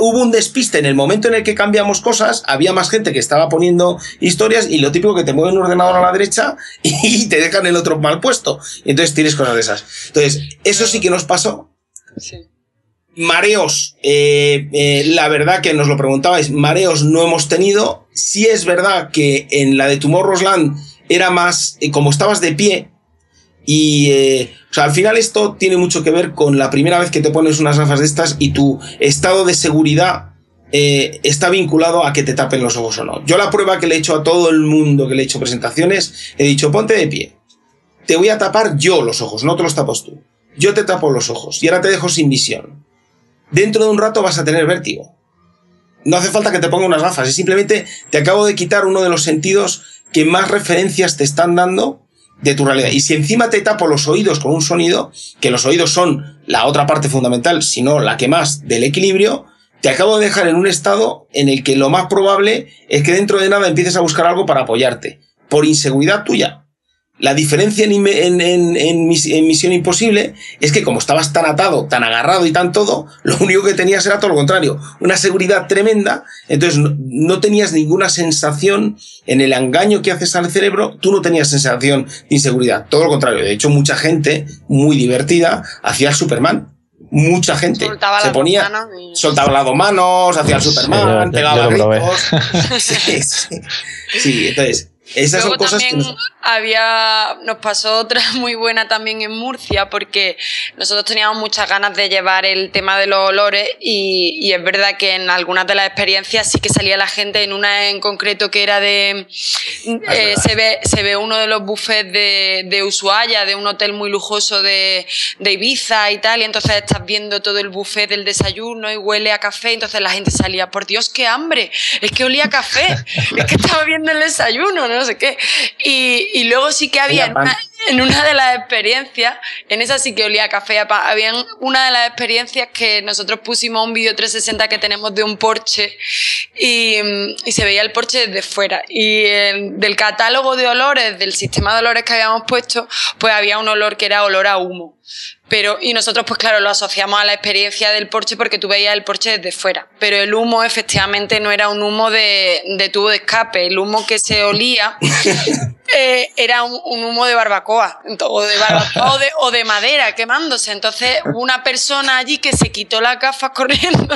hubo un despiste en el momento en el que cambiamos cosas, había más gente que estaba poniendo historias, y lo típico que te mueven un ordenador a la derecha y te dejan el otro mal puesto. Y entonces tienes cosas de esas. Entonces, eso sí que nos pasó. Sí. Mareos, eh, eh, la verdad que nos lo preguntabais, mareos no hemos tenido. Sí es verdad que en la de Tomorrowland era más, eh, como estabas de pie, y eh, o sea, al final esto tiene mucho que ver con la primera vez que te pones unas gafas de estas y tu estado de seguridad eh, está vinculado a que te tapen los ojos o no. Yo la prueba que le he hecho a todo el mundo, que le he hecho presentaciones, he dicho, ponte de pie, te voy a tapar yo los ojos, no te los tapas tú, yo te tapo los ojos y ahora te dejo sin visión. Dentro de un rato vas a tener vértigo. No hace falta que te ponga unas gafas, es simplemente te acabo de quitar uno de los sentidos que más referencias te están dando de tu realidad. Y si encima te tapo los oídos con un sonido, que los oídos son la otra parte fundamental, sino la que más, del equilibrio, te acabo de dejar en un estado en el que lo más probable es que dentro de nada empieces a buscar algo para apoyarte, por inseguridad tuya. La diferencia en, en, en, en, en Misión Imposible es que como estabas tan atado, tan agarrado y tan todo, lo único que tenías era todo lo contrario, una seguridad tremenda. Entonces no, no tenías ninguna sensación en el engaño que haces al cerebro, tú no tenías sensación de inseguridad, todo lo contrario. De hecho, mucha gente muy divertida hacía el Superman. Mucha gente soltaba se ponía, y... soltaba las dos manos, hacía el Superman, pegaba gritos. Sí, sí, sí, entonces... Esas Luego son cosas también que nos... había, nos pasó otra muy buena también en Murcia, porque nosotros teníamos muchas ganas de llevar el tema de los olores, y, y es verdad que en algunas de las experiencias sí que salía la gente. En una en concreto que era de eh, se ve se ve uno de los buffets de, de Ushuaia, de un hotel muy lujoso de, de Ibiza y tal, y entonces estás viendo todo el buffet del desayuno y huele a café, entonces la gente salía, por Dios, qué hambre, es que olía a café, es que estaba viendo el desayuno, ¿no? no sé qué. Y, y luego sí que había en una, en una de las experiencias, en esa sí que olía a café, había una de las experiencias que nosotros pusimos un vídeo trescientos sesenta que tenemos de un Porsche, y, y se veía el Porsche desde fuera, y el, del catálogo de olores, del sistema de olores que habíamos puesto, pues había un olor que era olor a humo. Pero, y nosotros, pues claro, lo asociamos a la experiencia del Porsche porque tú veías el Porsche desde fuera, pero el humo efectivamente no era un humo de, de tubo de escape, el humo que se olía eh, era un, un humo de barbacoa, o de, barbacoa o, de, o de madera quemándose. Entonces una persona allí que se quitó las gafas corriendo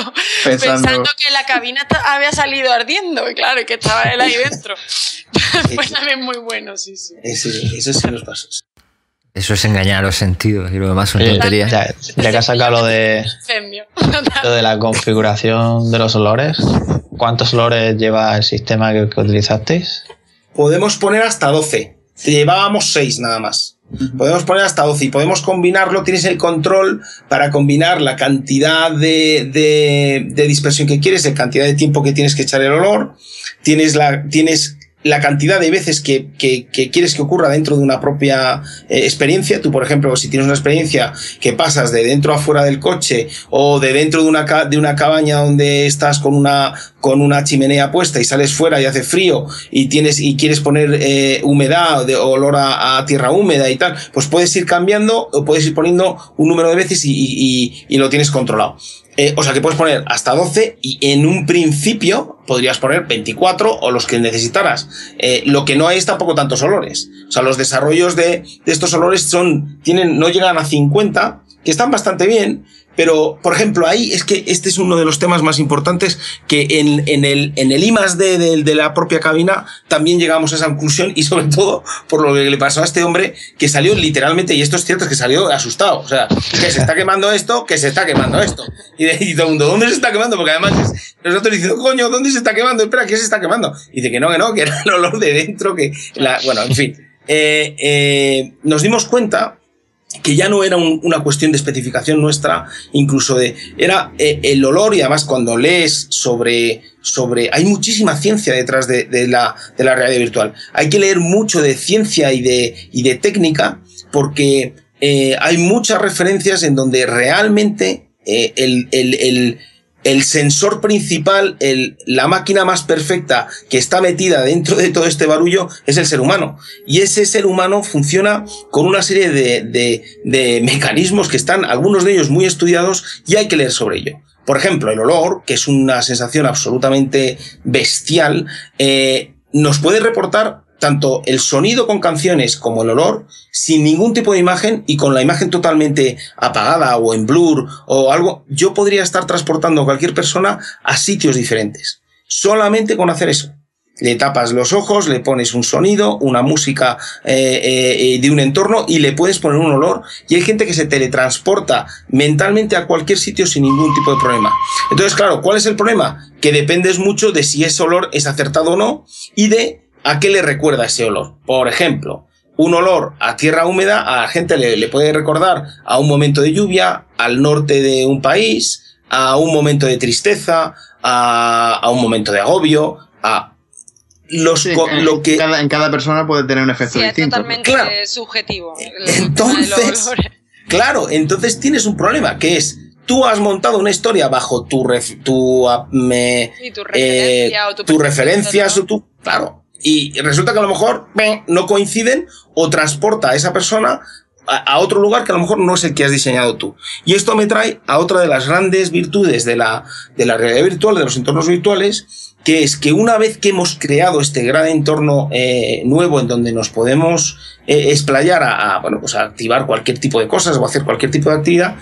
pensando, pensando que la cabina había salido ardiendo, y claro, que estaba él ahí dentro. Fue también muy bueno, sí, sí. Eso, eso sí nos pasó. Eso es engañar los sentidos y lo demás son tonterías. Ya, ya que has sacado lo de, lo de la configuración de los olores, ¿cuántos olores lleva el sistema que, que utilizasteis? Podemos poner hasta doce. Llevábamos seis nada más. Podemos poner hasta doce y podemos combinarlo. Tienes el control para combinar la cantidad de, de, de dispersión que quieres, la cantidad de tiempo que tienes que echar el olor, tienes la, tienes la cantidad de veces que, que, que quieres que ocurra dentro de una propia eh, experiencia. Tú, por ejemplo, si tienes una experiencia que pasas de dentro a fuera del coche o de dentro de una, de una cabaña donde estás con una, con una chimenea puesta y sales fuera y hace frío y tienes y quieres poner eh, humedad o de, olor a, a tierra húmeda y tal, pues puedes ir cambiando o puedes ir poniendo un número de veces y, y, y, y lo tienes controlado. Eh, o sea que puedes poner hasta doce y en un principio podrías poner veinticuatro o los que necesitaras. Eh, lo que no hay es tampoco tantos olores. O sea, los desarrollos de, de estos olores son, tienen, no llegan a cincuenta, que están bastante bien, pero, por ejemplo, ahí es que este es uno de los temas más importantes, que en, en el, en el I más D de, de la propia cabina también llegamos a esa conclusión, y sobre todo por lo que le pasó a este hombre, que salió literalmente, y esto es cierto, es que salió asustado, o sea, que se está quemando esto, que se está quemando esto. Y, y todo el mundo, ¿dónde se está quemando? Porque además es, nosotros diciendo, coño, ¿dónde se está quemando? Espera, ¿qué se está quemando? Y dice que no, que no, que era el olor de dentro, que la, bueno, en fin. Eh, eh, nos dimos cuenta que ya no era un, una cuestión de especificación nuestra, incluso de era eh, el olor, y además cuando lees sobre, sobre hay muchísima ciencia detrás de, de, la, de la realidad virtual. Hay que leer mucho de ciencia y de, y de técnica, porque eh, hay muchas referencias en donde realmente eh, el, el, el, el sensor principal, el, la máquina más perfecta que está metida dentro de todo este barullo es el ser humano. Y ese ser humano funciona con una serie de, de, de mecanismos que están, algunos de ellos muy estudiados, y hay que leer sobre ello. Por ejemplo, el olor, que es una sensación absolutamente bestial, eh, nos puede reportar tanto el sonido con canciones como el olor, sin ningún tipo de imagen y con la imagen totalmente apagada o en blur o algo. Yo podría estar transportando a cualquier persona a sitios diferentes, solamente con hacer eso. Le tapas los ojos, le pones un sonido, una música eh, eh, de un entorno, y le puedes poner un olor, y hay gente que se teletransporta mentalmente a cualquier sitio sin ningún tipo de problema. Entonces, claro, ¿cuál es el problema? Que dependes mucho de si ese olor es acertado o no y de ¿a qué le recuerda ese olor? Por ejemplo, un olor a tierra húmeda a la gente le, le puede recordar a un momento de lluvia, al norte de un país, a un momento de tristeza, a, a un momento de agobio, a los sí, co en, lo que cada, en cada persona puede tener un efecto sí, distinto. Es totalmente claro. subjetivo. Entonces, claro, entonces tienes un problema que es tú has montado una historia bajo tu ref, tu, me, sí, tu referencia eh, o tu, tu referencias o tu claro. Y resulta que a lo mejor no coinciden o transporta a esa persona a, a otro lugar que a lo mejor no es el que has diseñado tú. Y esto me trae a otra de las grandes virtudes de la, de la realidad virtual, de los entornos virtuales, que es que una vez que hemos creado este gran entorno eh, nuevo en donde nos podemos eh, explayar a, a, bueno, pues a activar cualquier tipo de cosas o hacer cualquier tipo de actividad,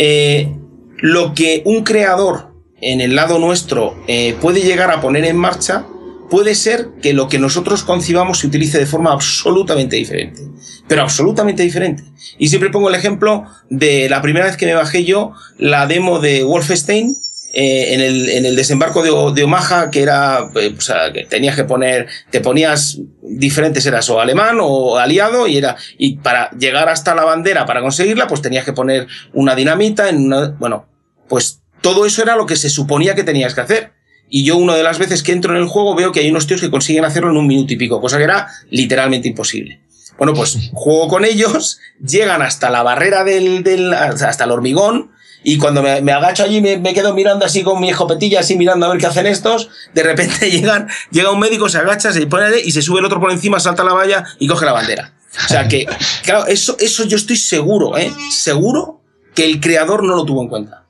eh, lo que un creador en el lado nuestro eh, puede llegar a poner en marcha, puede ser que lo que nosotros concibamos se utilice de forma absolutamente diferente, pero absolutamente diferente. Y siempre pongo el ejemplo de la primera vez que me bajé yo la demo de Wolfenstein eh, en, el, en el desembarco de, de Omaha, que era, eh, o sea, que tenías que poner, te ponías diferentes, eras o alemán o aliado, y era, y para llegar hasta la bandera, para conseguirla, pues tenías que poner una dinamita en una, bueno, pues todo eso era lo que se suponía que tenías que hacer. Y yo una de las veces que entro en el juego veo que hay unos tíos que consiguen hacerlo en un minuto y pico, cosa que era literalmente imposible. Bueno, pues juego con ellos, llegan hasta la barrera del, del hasta el hormigón, y cuando me, me agacho allí me, me quedo mirando así con mi escopetilla, así mirando a ver qué hacen estos. De repente llegan, llega un médico, se agacha, se pone y se sube el otro por encima, salta la valla y coge la bandera. O sea que, claro, eso, eso yo estoy seguro, ¿eh? Seguro que el creador no lo tuvo en cuenta.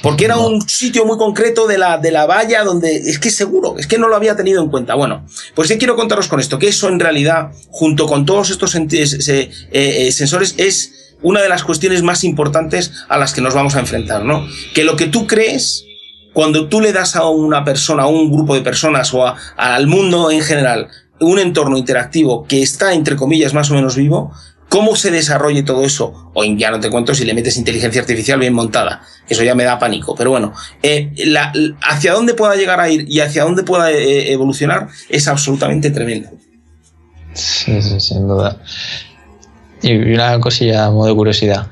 Porque era un sitio muy concreto de la, de la valla donde... Es que seguro, es que no lo había tenido en cuenta. Bueno, pues sí quiero contaros con esto, que eso en realidad, junto con todos estos eh, eh, sensores, es una de las cuestiones más importantes a las que nos vamos a enfrentar, ¿no? Que lo que tú crees, cuando tú le das a una persona, a un grupo de personas o a, al mundo en general, un entorno interactivo que está, entre comillas, más o menos vivo... ¿Cómo se desarrolle todo eso? O ya no te cuento si le metes inteligencia artificial bien montada. Eso ya me da pánico. Pero bueno, eh, la, hacia dónde pueda llegar a ir y hacia dónde pueda eh, evolucionar es absolutamente tremendo. Sí, sí, sin duda. Y una cosilla modo de curiosidad.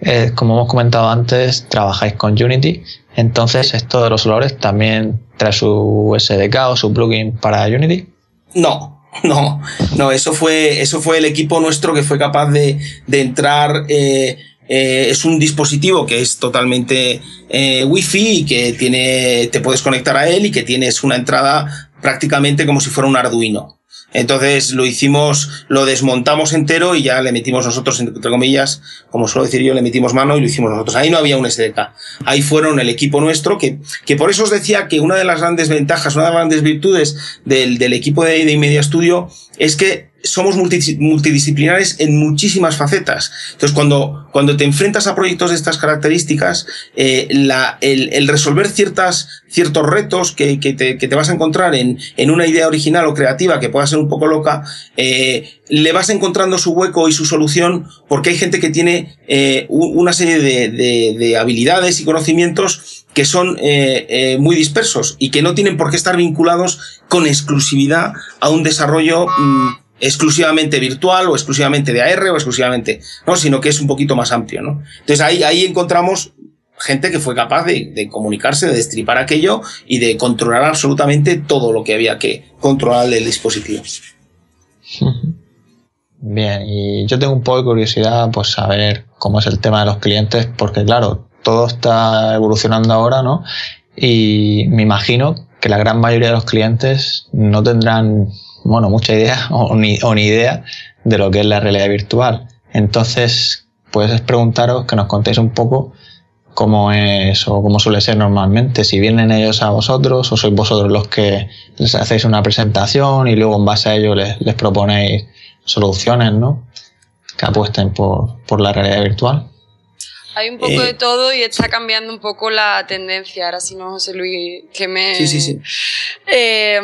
Eh, como hemos comentado antes, trabajáis con Unity, entonces esto de los olores también trae su S D K o su plugin para Unity. No, no, no. Eso fue, eso fue el equipo nuestro que fue capaz de, de entrar. Eh, eh, es un dispositivo que es totalmente eh, Wi-Fi y que tiene, te puedes conectar a él y que tienes una entrada prácticamente como si fuera un Arduino. Entonces lo hicimos, lo desmontamos entero y ya le metimos nosotros, entre comillas, como suelo decir yo, le metimos mano y lo hicimos nosotros. Ahí no había un S D K. Ahí fueron el equipo nuestro, que, que por eso os decía que una de las grandes ventajas, una de las grandes virtudes del, del equipo de, de inMediaStudio es que somos multidisciplinares en muchísimas facetas. Entonces, cuando, cuando te enfrentas a proyectos de estas características, eh, la, el, el resolver ciertas, ciertos retos que, que, te, que te vas a encontrar en, en una idea original o creativa que pueda ser un poco loca, eh, le vas encontrando su hueco y su solución, porque hay gente que tiene eh, una serie de, de, de habilidades y conocimientos que son eh, eh, muy dispersos y que no tienen por qué estar vinculados con exclusividad a un desarrollo mmm, exclusivamente virtual o exclusivamente de A R o exclusivamente, no, sino que es un poquito más amplio, ¿no? Entonces ahí, ahí encontramos gente que fue capaz de, de comunicarse, de destripar aquello y de controlar absolutamente todo lo que había que controlar del dispositivo. Bien, y yo tengo un poco de curiosidad, pues, saber cómo es el tema de los clientes, porque claro, todo está evolucionando ahora, ¿no? Y me imagino que la gran mayoría de los clientes no tendrán, bueno, mucha idea o ni, o ni idea de lo que es la realidad virtual. Entonces, pues preguntaros que nos contéis un poco cómo es o cómo suele ser normalmente. Si vienen ellos a vosotros o sois vosotros los que les hacéis una presentación y luego en base a ello les, les proponéis soluciones, ¿no?, que apuesten por, por la realidad virtual. Hay un poco eh, de todo y está cambiando un poco la tendencia. Ahora si no, José Luis, que me... Sí, sí, sí. Eh,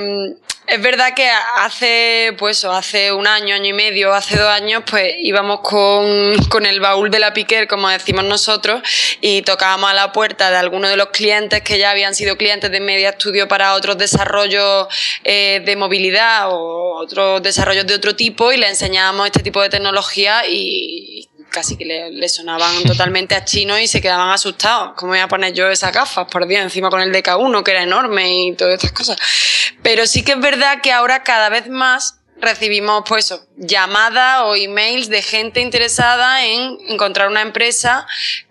Es verdad que hace, pues, hace un año, año y medio, hace dos años, pues íbamos con, con el baúl de la piquer, como decimos nosotros, y tocábamos a la puerta de algunos de los clientes que ya habían sido clientes de inMediaStudio para otros desarrollos eh, de movilidad o otros desarrollos de otro tipo, y le enseñábamos este tipo de tecnología y casi que le, le sonaban totalmente a chino y se quedaban asustados. ¿Cómo me voy a poner yo esas gafas? Por Dios, encima con el D K uno, que era enorme y todas estas cosas. Pero sí que es verdad que ahora cada vez más recibimos, pues, llamadas o emails de gente interesada en encontrar una empresa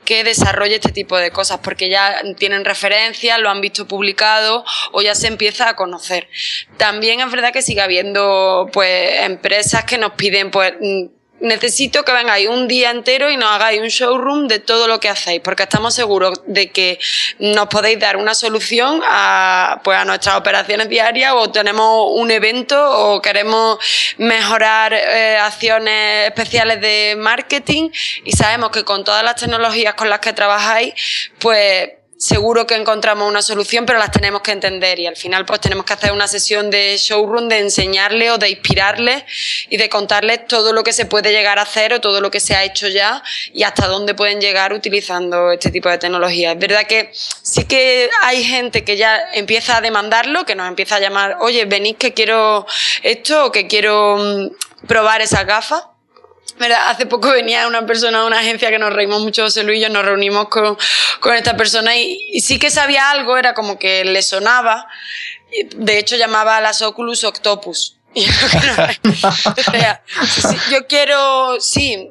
que desarrolle este tipo de cosas, porque ya tienen referencias, lo han visto publicado o ya se empieza a conocer. También es verdad que sigue habiendo, pues, empresas que nos piden, pues, necesito que vengáis un día entero y nos hagáis un showroom de todo lo que hacéis, porque estamos seguros de que nos podéis dar una solución a, pues, a nuestras operaciones diarias, o tenemos un evento o queremos mejorar eh, acciones especiales de marketing, y sabemos que con todas las tecnologías con las que trabajáis, pues seguro que encontramos una solución, pero las tenemos que entender, y al final pues tenemos que hacer una sesión de showroom, de enseñarles o de inspirarles y de contarles todo lo que se puede llegar a hacer o todo lo que se ha hecho ya y hasta dónde pueden llegar utilizando este tipo de tecnología. Es verdad que sí que hay gente que ya empieza a demandarlo, que nos empieza a llamar, oye, venís que quiero esto o que quiero probar esas gafas. ¿Verdad? Hace poco venía una persona de una agencia que nos reímos mucho, José Luis y yo, nos reunimos con, con esta persona y, y sí que sabía algo, era como que le sonaba, de hecho llamaba a las Oculus Octopus. O sea, sí, sí, yo quiero, sí,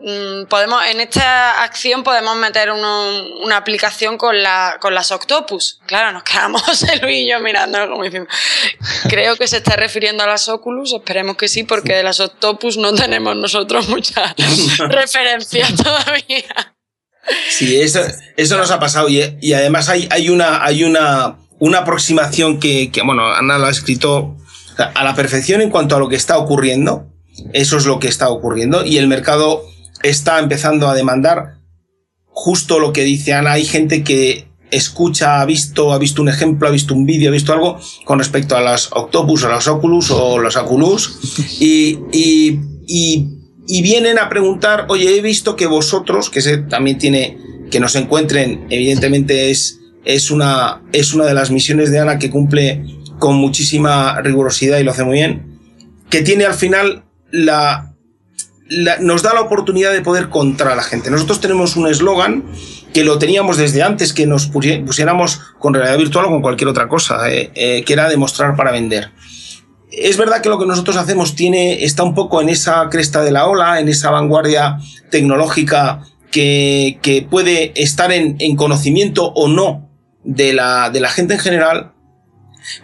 podemos, en esta acción podemos meter uno, una aplicación con, la, con las Octopus. Claro, nos quedamos José Luis y yo mirándolo como decimos. Creo que se está refiriendo a las Oculus, esperemos que sí, porque de las Octopus no tenemos nosotros muchas referencias todavía. Sí, eso, eso nos ha pasado y, y además hay, hay, una, hay una, una aproximación que, que, bueno, Ana lo ha escrito a la perfección en cuanto a lo que está ocurriendo. Eso es lo que está ocurriendo y el mercado está empezando a demandar justo lo que dice Ana. Hay gente que escucha, ha visto, ha visto un ejemplo, ha visto un vídeo, ha visto algo con respecto a las Octopus o las Oculus o los Oculus y, y, y, y vienen a preguntar, oye, he visto que vosotros, que se, también tiene, que nos encuentren, evidentemente es, es, una, es una de las misiones de Ana que cumple con muchísima rigurosidad y lo hace muy bien, que tiene al final la, la, nos da la oportunidad de poder contar a la gente. Nosotros tenemos un eslogan que lo teníamos desde antes que nos pusiéramos con realidad virtual o con cualquier otra cosa, eh, eh, que era demostrar para vender. Es verdad que lo que nosotros hacemos tiene, está un poco en esa cresta de la ola, en esa vanguardia tecnológica que, que puede estar en, en conocimiento o no de la, de la gente en general,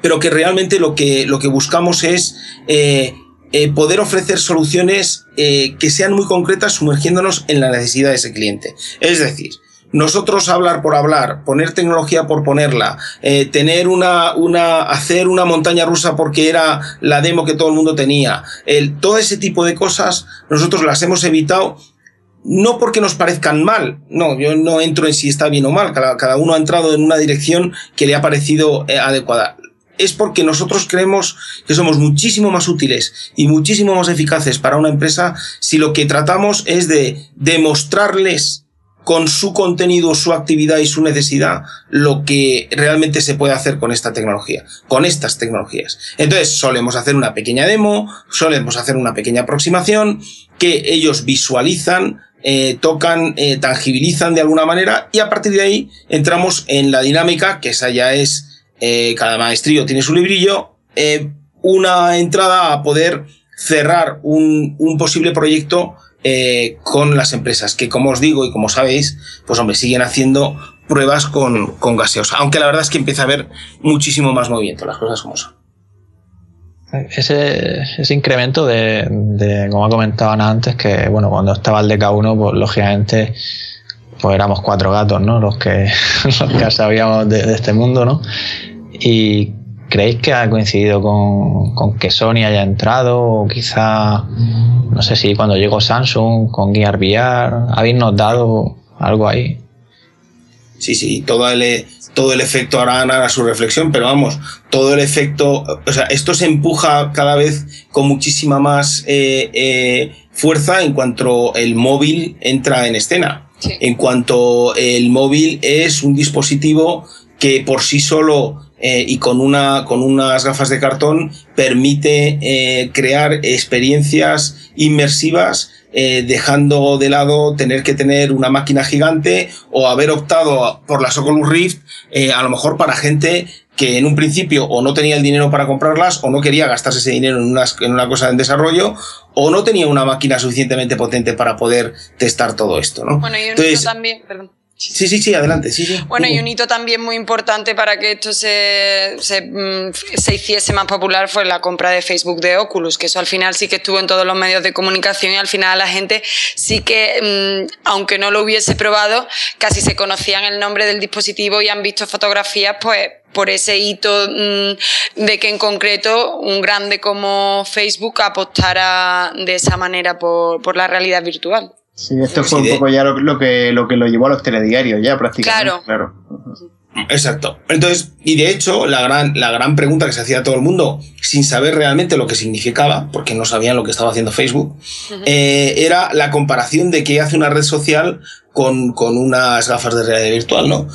pero que realmente lo que, lo que buscamos es eh, eh, poder ofrecer soluciones eh, que sean muy concretas, sumergiéndonos en la necesidad de ese cliente. Es decir, nosotros hablar por hablar, poner tecnología por ponerla, eh, tener una, una, hacer una montaña rusa porque era la demo que todo el mundo tenía, el, todo ese tipo de cosas nosotros las hemos evitado, no porque nos parezcan mal, no, yo no entro en si está bien o mal, cada, cada uno ha entrado en una dirección que le ha parecido eh, adecuada. Es porque nosotros creemos que somos muchísimo más útiles y muchísimo más eficaces para una empresa si lo que tratamos es de demostrarles con su contenido, su actividad y su necesidad, lo que realmente se puede hacer con esta tecnología, con estas tecnologías. Entonces, solemos hacer una pequeña demo, solemos hacer una pequeña aproximación, que ellos visualizan, eh, tocan, eh, tangibilizan de alguna manera, y a partir de ahí entramos en la dinámica, que esa ya es, eh, cada maestrillo tiene su librillo, eh, una entrada a poder cerrar un, un posible proyecto Eh, con las empresas que, como os digo y como sabéis, pues hombre, siguen haciendo pruebas con, con gaseosa, aunque la verdad es que empieza a haber muchísimo más movimiento, las cosas como son. Ese, ese incremento de, de, como ha comentado Ana antes, que bueno, cuando estaba el D K uno, pues lógicamente pues éramos cuatro gatos, ¿no? Los que, los que sabíamos de, de este mundo, ¿no? Y ¿creéis que ha coincidido con, con que Sony haya entrado? O quizá, no sé si cuando llegó Samsung con Gear V R, ¿habéis notado algo ahí? Sí, sí, todo el, todo el efecto, ahora Ana hará su reflexión, pero vamos, todo el efecto, o sea, esto se empuja cada vez con muchísima más eh, eh, fuerza en cuanto el móvil entra en escena. Sí. En cuanto el móvil es un dispositivo que por sí solo... Eh, y con una con unas gafas de cartón permite eh, crear experiencias inmersivas, eh, dejando de lado tener que tener una máquina gigante o haber optado por la Oculus Rift, eh, a lo mejor para gente que en un principio o no tenía el dinero para comprarlas o no quería gastarse ese dinero en, unas, en una cosa en desarrollo o no tenía una máquina suficientemente potente para poder testar todo esto, ¿no? Bueno, y Entonces, también, perdón. Sí, sí, sí, adelante. Sí, sí. Bueno, y un hito también muy importante para que esto se, se, se hiciese más popular fue la compra de Facebook de Oculus, que eso al final sí que estuvo en todos los medios de comunicación y al final la gente sí que, aunque no lo hubiese probado, casi se conocían el nombre del dispositivo y han visto fotografías, pues, por ese hito de que en concreto un grande como Facebook apostara de esa manera por, por la realidad virtual. Sí, esto fue un poco ya lo, lo, que, lo que lo llevó a los telediarios ya prácticamente. Claro. Claro. Exacto. Entonces, y de hecho, la gran, la gran pregunta que se hacía a todo el mundo, sin saber realmente lo que significaba, porque no sabían lo que estaba haciendo Facebook, uh-huh. eh, era la comparación de qué hace una red social con, con unas gafas de realidad virtual, ¿no?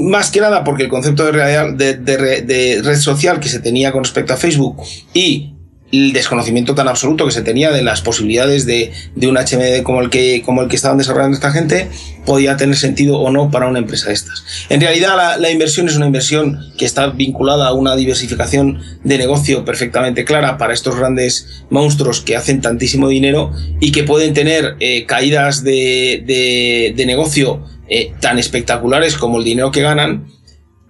Más que nada porque el concepto de, realidad, de, de, de red social que se tenía con respecto a Facebook y el desconocimiento tan absoluto que se tenía de las posibilidades de, de un H M D como el, que, como el que estaban desarrollando esta gente, podía tener sentido o no para una empresa de estas. En realidad la, la inversión es una inversión que está vinculada a una diversificación de negocio perfectamente clara para estos grandes monstruos que hacen tantísimo dinero y que pueden tener eh, caídas de, de, de negocio eh, tan espectaculares como el dinero que ganan,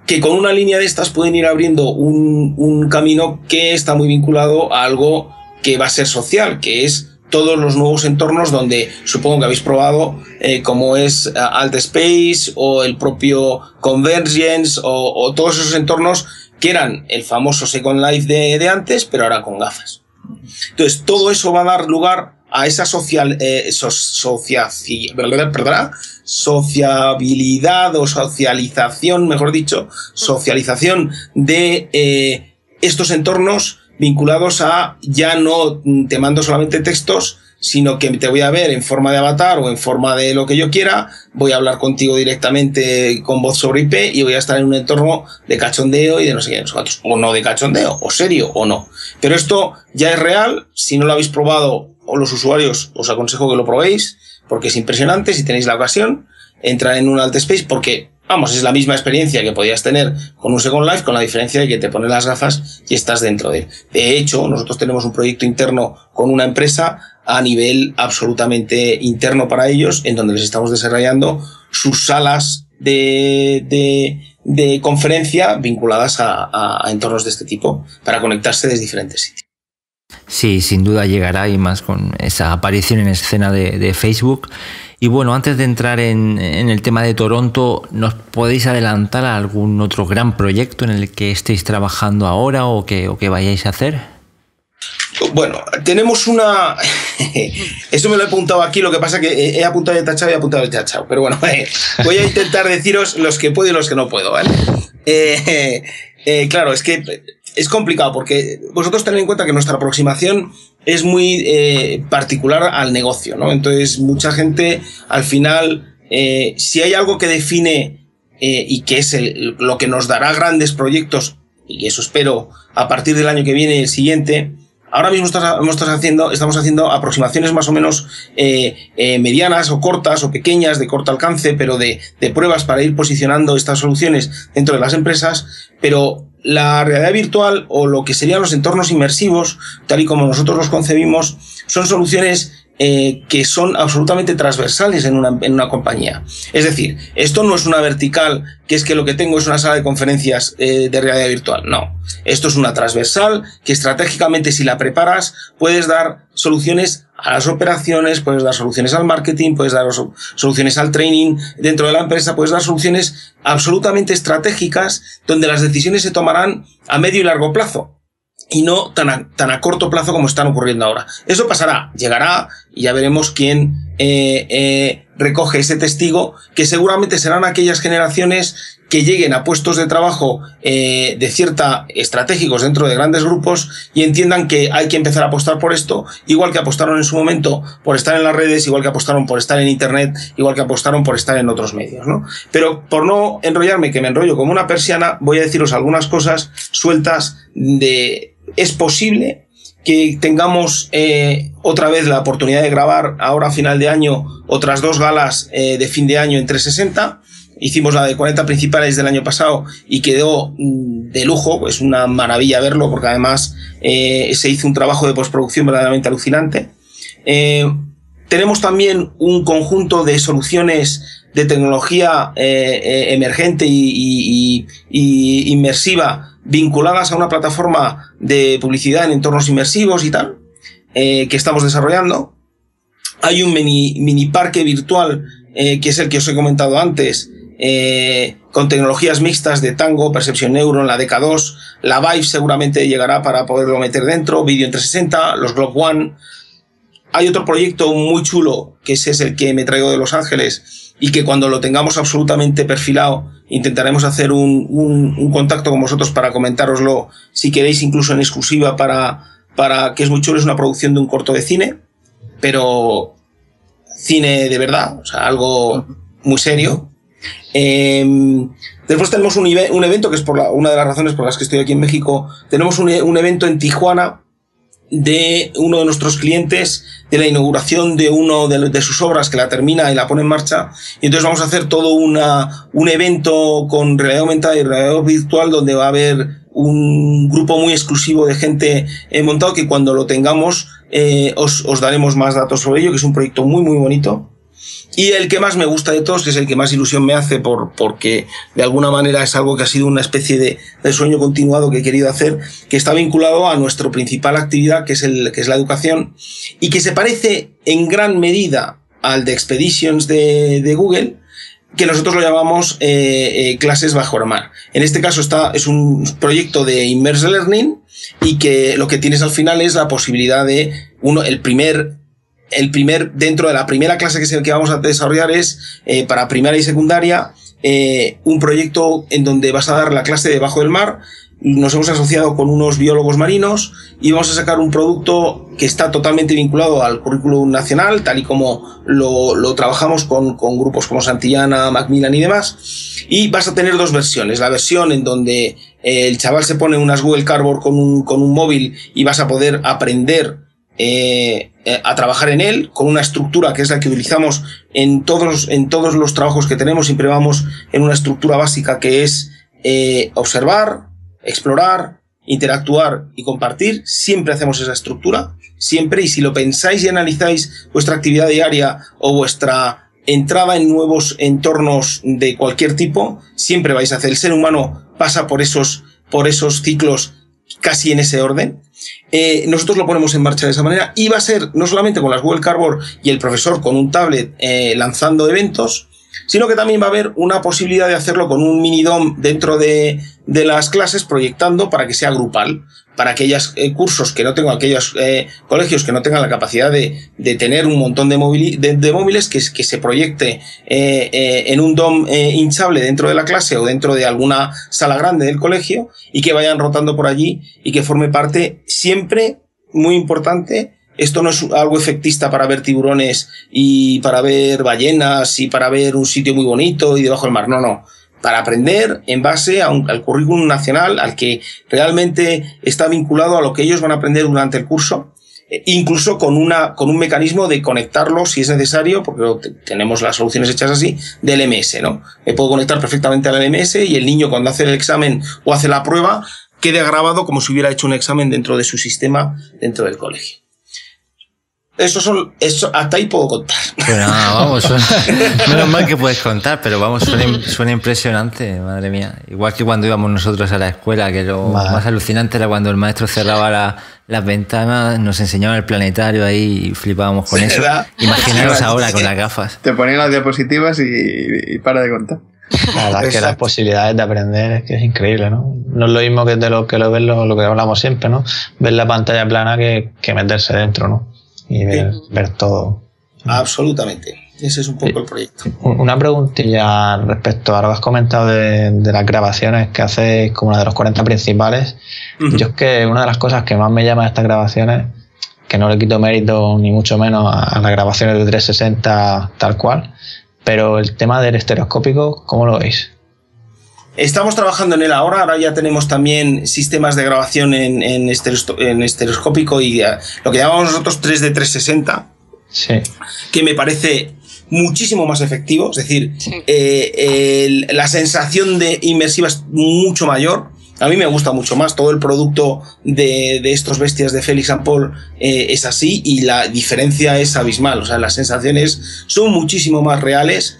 que con una línea de estas pueden ir abriendo un, un camino que está muy vinculado a algo que va a ser social, que es todos los nuevos entornos donde supongo que habéis probado, eh, como es AltSpace o el propio Convergence o, o todos esos entornos que eran el famoso Second Life de, de antes, pero ahora con gafas. Entonces, todo eso va a dar lugar a esa social, eh, so, socia, perdona, sociabilidad o socialización, mejor dicho, socialización de eh, estos entornos vinculados a ya no te mando solamente textos, sino que te voy a ver en forma de avatar o en forma de lo que yo quiera, voy a hablar contigo directamente con voz sobre I P y voy a estar en un entorno de cachondeo y de no sé qué, o no de cachondeo, o serio o no. Pero esto ya es real, si no lo habéis probado los usuarios os aconsejo que lo probéis, porque es impresionante. Si tenéis la ocasión, entra en un AltSpace, porque, vamos, es la misma experiencia que podías tener con un Second Life, con la diferencia de que te pones las gafas y estás dentro de él. De hecho, nosotros tenemos un proyecto interno con una empresa a nivel absolutamente interno para ellos, en donde les estamos desarrollando sus salas de, de, de conferencia vinculadas a, a, a entornos de este tipo para conectarse desde diferentes sitios. Sí, sin duda llegará, y más con esa aparición en escena de, de Facebook. Y bueno, antes de entrar en, en el tema de Toronto, ¿nos podéis adelantar a algún otro gran proyecto en el que estéis trabajando ahora o que, o que vayáis a hacer? Bueno, tenemos una... Eso me lo he apuntado aquí, lo que pasa que he apuntado y he tachado y he apuntado y he tachado. Pero bueno, eh, voy a intentar deciros los que puedo y los que no puedo, ¿vale? Eh, eh, claro, es que... es complicado porque vosotros tened en cuenta que nuestra aproximación es muy eh, particular al negocio, ¿no? Entonces, mucha gente, al final, eh, si hay algo que define eh, y que es el, lo que nos dará grandes proyectos, y eso espero a partir del año que viene y el siguiente, ahora mismo estamos, estamos, haciendo, estamos haciendo aproximaciones más o menos eh, eh, medianas o cortas o pequeñas, de corto alcance, pero de, de pruebas para ir posicionando estas soluciones dentro de las empresas, pero... la realidad virtual o lo que serían los entornos inmersivos, tal y como nosotros los concebimos, son soluciones eh, que son absolutamente transversales en una, en una compañía. Es decir, esto no es una vertical que es que lo que tengo es una sala de conferencias eh, de realidad virtual. No, esto es una transversal que estratégicamente, si la preparas, puedes dar soluciones a las operaciones, puedes dar soluciones al marketing, puedes dar soluciones al training dentro de la empresa, puedes dar soluciones absolutamente estratégicas donde las decisiones se tomarán a medio y largo plazo y no tan a, tan a corto plazo como están ocurriendo ahora. Eso pasará, llegará y ya veremos quién eh, eh, recoge ese testigo, que seguramente serán aquellas generaciones que lleguen a puestos de trabajo eh, de cierta estratégicos dentro de grandes grupos y entiendan que hay que empezar a apostar por esto, igual que apostaron en su momento por estar en las redes, igual que apostaron por estar en internet, igual que apostaron por estar en otros medios, ¿no? Pero por no enrollarme, que me enrollo como una persiana, voy a deciros algunas cosas sueltas de... es posible que tengamos eh, otra vez la oportunidad de grabar ahora a final de año otras dos galas eh, de fin de año en trescientos sesenta. Hicimos la de cuarenta principales del año pasado y quedó de lujo, es una maravilla verlo, porque además eh, se hizo un trabajo de postproducción verdaderamente alucinante. Eh, tenemos también un conjunto de soluciones de tecnología eh, eh, emergente y, y, y, y inmersiva vinculadas a una plataforma de publicidad en entornos inmersivos y tal, eh, que estamos desarrollando. Hay un mini, mini parque virtual eh, que es el que os he comentado antes, Eh, con tecnologías mixtas de Tango, Perception Neuron, la D K dos, la Vive seguramente llegará para poderlo meter dentro, vídeo en trescientos sesenta, los Glove One. Hay otro proyecto muy chulo, que ese es el que me traigo de Los Ángeles, y que cuando lo tengamos absolutamente perfilado intentaremos hacer un, un, un contacto con vosotros para comentároslo, si queréis, incluso en exclusiva, para, para que es muy chulo, es una producción de un corto de cine, pero cine de verdad, o sea, algo muy serio. Eh, después tenemos un, un evento que es por la, una de las razones por las que estoy aquí en México. Tenemos un, un evento en Tijuana de uno de nuestros clientes, de la inauguración de uno de, de sus obras, que la termina y la pone en marcha, y entonces vamos a hacer todo una, un evento con realidad aumentada y realidad virtual, donde va a haber un grupo muy exclusivo de gente eh, montado, que cuando lo tengamos eh, os, os daremos más datos sobre ello, que es un proyecto muy muy bonito. Y el que más me gusta de todos, que es el que más ilusión me hace, por, porque de alguna manera es algo que ha sido una especie de, de sueño continuado que he querido hacer, que está vinculado a nuestra principal actividad, que es, el, que es la educación, y que se parece en gran medida al de Expeditions de, de Google, que nosotros lo llamamos eh, eh, clases bajo el mar. En este caso está, es un proyecto de Immersed Learning, y que lo que tienes al final es la posibilidad de uno, el primer... El primer, dentro de la primera clase que, es el que vamos a desarrollar es, eh, para primaria y secundaria, eh, un proyecto en donde vas a dar la clase debajo del mar. Nos hemos asociado con unos biólogos marinos y vamos a sacar un producto que está totalmente vinculado al currículum nacional, tal y como lo, lo trabajamos con, con grupos como Santillana, Macmillan y demás. Y vas a tener dos versiones. La versión en donde eh, el chaval se pone unas Google Cardboard con un, con un móvil y vas a poder aprender eh, a trabajar en él con una estructura que es la que utilizamos en todos, en todos los trabajos que tenemos. Siempre vamos en una estructura básica que es eh, observar, explorar, interactuar y compartir. Siempre hacemos esa estructura, siempre. Y si lo pensáis y analizáis vuestra actividad diaria o vuestra entrada en nuevos entornos de cualquier tipo, siempre vais a hacer. El ser humano pasa por esos, por esos ciclos casi en ese orden. Eh, nosotros lo ponemos en marcha de esa manera y va a ser no solamente con las Google Cardboard y el profesor con un tablet eh, lanzando eventos, sino que también va a haber una posibilidad de hacerlo con un mini D O M dentro de, de las clases, proyectando para que sea grupal, para aquellos eh, cursos que no tengo, aquellos eh, colegios que no tengan la capacidad de, de tener un montón de, móvil, de, de móviles, que, que se proyecte eh, eh, en un D O M eh, hinchable dentro de la clase o dentro de alguna sala grande del colegio, y que vayan rotando por allí y que forme parte siempre, muy importante. Esto no es algo efectista para ver tiburones y para ver ballenas y para ver un sitio muy bonito y debajo del mar. No, no. Para aprender en base a un, al currículum nacional, al que realmente está vinculado a lo que ellos van a aprender durante el curso, eh, incluso con, una, con un mecanismo de conectarlo si es necesario, porque tenemos las soluciones hechas así, del M S, ¿no? Me puedo conectar perfectamente al M S y el niño, cuando hace el examen o hace la prueba, quede grabado como si hubiera hecho un examen dentro de su sistema, dentro del colegio. Eso son, eso, hasta ahí puedo contar. Bueno, vamos, suena, menos mal que puedes contar, pero vamos, suena, suena impresionante, madre mía. Igual que cuando íbamos nosotros a la escuela, que lo vale. más alucinante era cuando el maestro cerraba la, las ventanas, nos enseñaba el planetario ahí y flipábamos con eso. ¿Verdad? Imaginaros ahora con las gafas. Te ponen las diapositivas y, y para de contar. La verdad es que las posibilidades de aprender es que es increíble, ¿no? No es lo mismo que de lo que lo ves, lo, lo que hablamos siempre, ¿no? Ver la pantalla plana que, que meterse dentro, ¿no? Y ver, sí. ver todo. Absolutamente. Ese es un poco sí. el proyecto. Una preguntilla respecto, ahora has comentado de, de las grabaciones que hacéis como una de los cuarenta principales. Uh-huh. Yo es que una de las cosas que más me llama de estas grabaciones, que no le quito mérito ni mucho menos a las grabaciones de trescientos sesenta tal cual, pero el tema del estereoscópico, ¿cómo lo veis? Estamos trabajando en él ahora, ahora ya tenemos también sistemas de grabación en, en, en estereoscópico y lo que llamamos nosotros tres D trescientos sesenta, sí. que me parece muchísimo más efectivo, es decir, sí. eh, eh, la sensación de inmersiva es mucho mayor. A mí me gusta mucho más, todo el producto de, de estos bestias de Félix and Paul eh, es así, y la diferencia es abismal, o sea, las sensaciones son muchísimo más reales.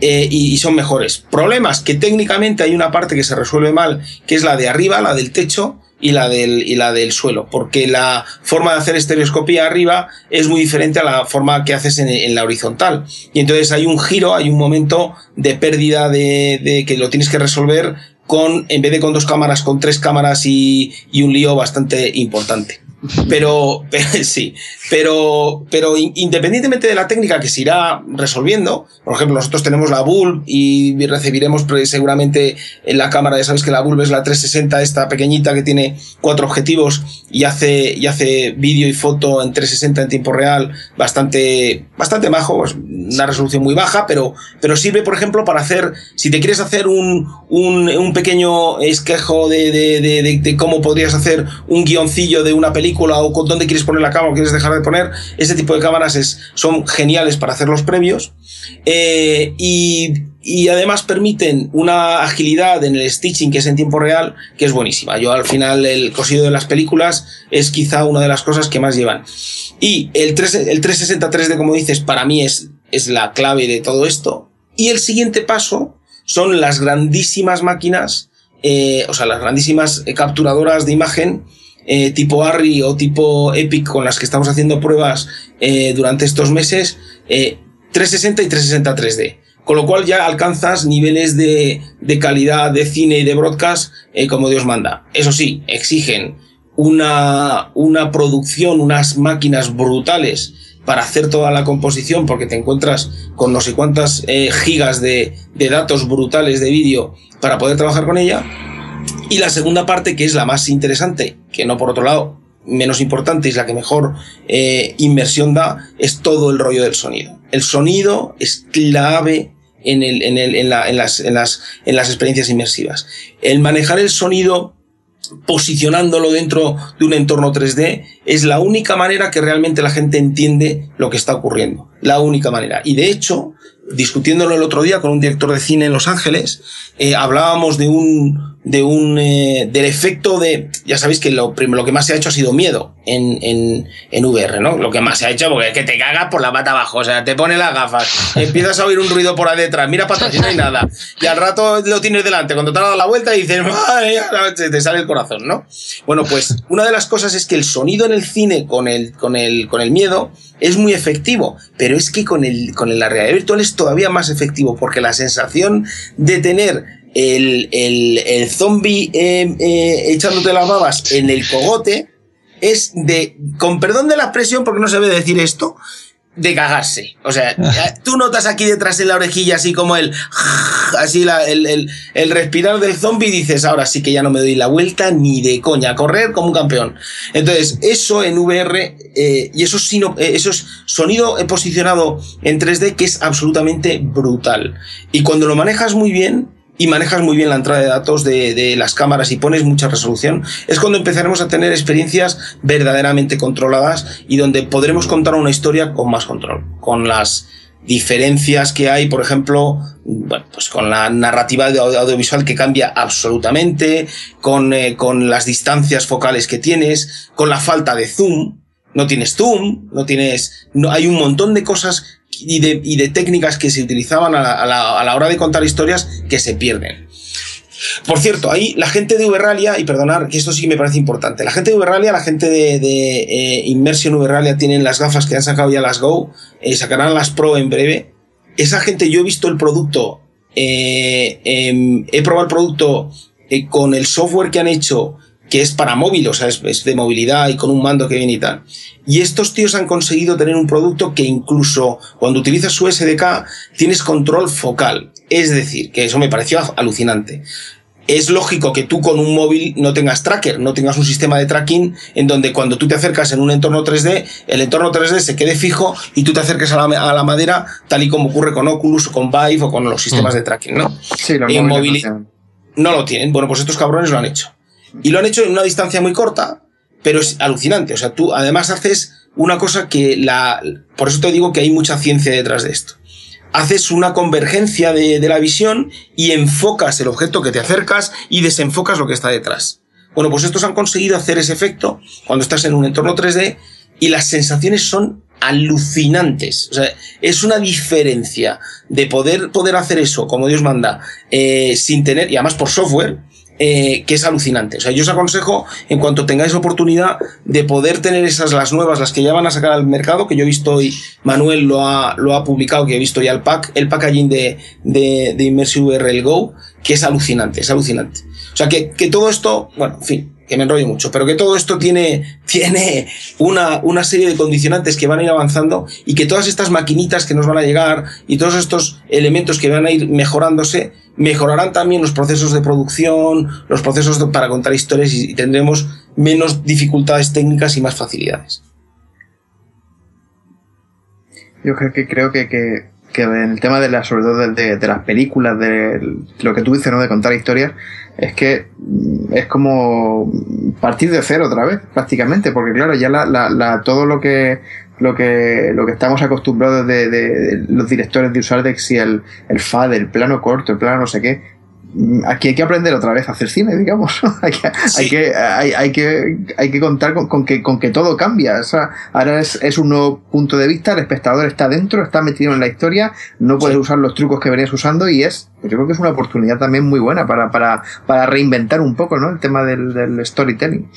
Eh, y, y son mejores. Problemas que técnicamente hay una parte que se resuelve mal, que es la de arriba, la del techo y la del, y la del suelo, porque la forma de hacer estereoscopía arriba es muy diferente a la forma que haces en, en la horizontal, y entonces hay un giro, hay un momento de pérdida de, de que lo tienes que resolver con, en vez de con dos cámaras, con tres cámaras y, y un lío bastante importante. Pero, pero sí, pero, pero independientemente de la técnica que se irá resolviendo, por ejemplo, nosotros tenemos la Bulb y recibiremos seguramente en la cámara, ya sabéis que la Bulb es la trescientos sesenta, esta pequeñita que tiene cuatro objetivos y hace, y hace vídeo y foto en trescientos sesenta en tiempo real, bastante, bastante majo, pues una resolución muy baja, pero, pero sirve, por ejemplo, para hacer, si te quieres hacer un, un, un pequeño esquejo de, de, de, de, de cómo podrías hacer un guioncillo de una película, o con dónde quieres poner la cámara o quieres dejar de poner, ese tipo de cámaras es, son geniales para hacer los previos, eh, y, y además permiten una agilidad en el stitching, que es en tiempo real, que es buenísima. Yo al final el cosido de las películas es quizá una de las cosas que más llevan, y el, tres, el trescientos sesenta tres D, como dices, para mí es, es la clave de todo esto. Y el siguiente paso son las grandísimas máquinas, eh, o sea, las grandísimas capturadoras de imagen, Eh, tipo Arri o tipo Epic, con las que estamos haciendo pruebas eh, durante estos meses, eh, trescientos sesenta y trescientos sesenta tres D, con lo cual ya alcanzas niveles de, de calidad de cine y de broadcast eh, como Dios manda. Eso sí, exigen una, una producción, unas máquinas brutales para hacer toda la composición, porque te encuentras con no sé cuántas eh, gigas de, de datos brutales de vídeo para poder trabajar con ella. Y la segunda parte, que es la más interesante, que no por otro lado menos importante, es la que mejor eh, inversión da, es todo el rollo del sonido. El sonido es clave en, el, en, el, en, la, en, las, en, las, en las experiencias inmersivas. El manejar el sonido posicionándolo dentro de un entorno tres D, es la única manera que realmente la gente entiende lo que está ocurriendo. La única manera. Y de hecho, discutiéndolo el otro día con un director de cine en Los Ángeles, eh, hablábamos de un, de un, eh, del efecto de, ya sabéis que lo, lo que más se ha hecho ha sido miedo en, en, en V R, ¿no? Lo que más se ha hecho, porque es que te cagas por la pata abajo, o sea, te pones las gafas, empiezas a oír un ruido por ahí detrás, mira para atrás y no hay nada, y al rato lo tienes delante, cuando te has dado la vuelta y dices, madre mía, te sale el corazón, ¿no? Bueno, pues una de las cosas es que el sonido en el cine con el, con el, con el miedo es muy efectivo, pero es que con, el, con la realidad virtual es todavía más efectivo, porque la sensación de tener el, el, el zombie eh, eh, echándote las babas en el cogote es de, con perdón de la expresión porque no se debe decir esto, de cagarse. O sea, tú notas aquí detrás en la orejilla así como el así la, el, el, el respirar del zombie y dices, ahora sí que ya no me doy la vuelta ni de coña, correr como un campeón. Entonces, eso en V R, eh, y eso, sino, eh, eso es sonido posicionado en tres D que es absolutamente brutal. Y cuando lo manejas muy bien, y manejas muy bien la entrada de datos de, de las cámaras y pones mucha resolución, es cuando empezaremos a tener experiencias verdaderamente controladas y donde podremos contar una historia con más control, con las diferencias que hay, por ejemplo, bueno, pues con la narrativa de audio, audiovisual que cambia absolutamente, con, eh, con las distancias focales que tienes, con la falta de zoom, no tienes zoom, no tienes, no, hay un montón de cosas Y de, y de técnicas que se utilizaban a la, a, la, a la hora de contar historias que se pierden. Por cierto, ahí la gente de Uberalia, y perdonar que esto sí me parece importante, la gente de Uberalia, la gente de, de eh, Immersion Uberalia tienen las gafas que han sacado ya las Go, eh, sacarán las Pro en breve. Esa gente, yo he visto el producto, eh, eh, he probado el producto eh, con el software que han hecho, que es para móvil, o sea, es, es de movilidad y con un mando que viene y tal. Y estos tíos han conseguido tener un producto que incluso cuando utilizas su S D K tienes control focal. Es decir, que eso me pareció alucinante. Es lógico que tú con un móvil no tengas tracker, no tengas un sistema de tracking en donde cuando tú te acercas en un entorno tres D, el entorno tres D se quede fijo y tú te acerques a la, a la madera, tal y como ocurre con Oculus o con Vive o con los sistemas de tracking, ¿no? Sí, los móviles móvil, no lo tienen. Bueno, pues estos cabrones lo han hecho. Y lo han hecho en una distancia muy corta, pero es alucinante. O sea, tú además haces una cosa que la... Por eso te digo que hay mucha ciencia detrás de esto. Haces una convergencia de, de la visión y enfocas el objeto que te acercas y desenfocas lo que está detrás. Bueno, pues estos han conseguido hacer ese efecto cuando estás en un entorno tres D y las sensaciones son alucinantes. O sea, es una diferencia de poder, poder hacer eso, como Dios manda, eh, sin tener... Y además por software... Eh, que es alucinante. O sea, yo os aconsejo, en cuanto tengáis oportunidad, de poder tener esas, las nuevas, las que ya van a sacar al mercado, que yo he visto hoy, Manuel lo ha, lo ha publicado, que he visto ya el pack, el packaging de, de, de Immersive V R, el Go, que es alucinante, es alucinante. O sea, que, que todo esto, bueno, en fin, que me enrollo mucho, pero que todo esto tiene, tiene una, una serie de condicionantes que van a ir avanzando y que todas estas maquinitas que nos van a llegar y todos estos elementos que van a ir mejorándose, mejorarán también los procesos de producción, los procesos de, para contar historias y, y tendremos menos dificultades técnicas y más facilidades. Yo creo que, creo que, que, que el tema de la, sobre todo de, de, de las películas, de lo que tú dices, ¿no?, de contar historias, es que es como partir de cero otra vez, prácticamente, porque claro, ya la, la, la, todo lo que lo que lo que estamos acostumbrados de, de, de los directores de usar de si el, el F A D, el plano corto, el plano no sé qué, aquí hay que aprender otra vez a hacer cine, digamos. hay, que, sí. hay, que, hay, hay que hay que contar con, con que con que todo cambia. O sea, ahora es, es un nuevo punto de vista, el espectador está dentro, está metido en la historia, no puedes sí. usar los trucos que venías usando y es, yo creo que es una oportunidad también muy buena para, para, para reinventar un poco, ¿no?, el tema del, del storytelling.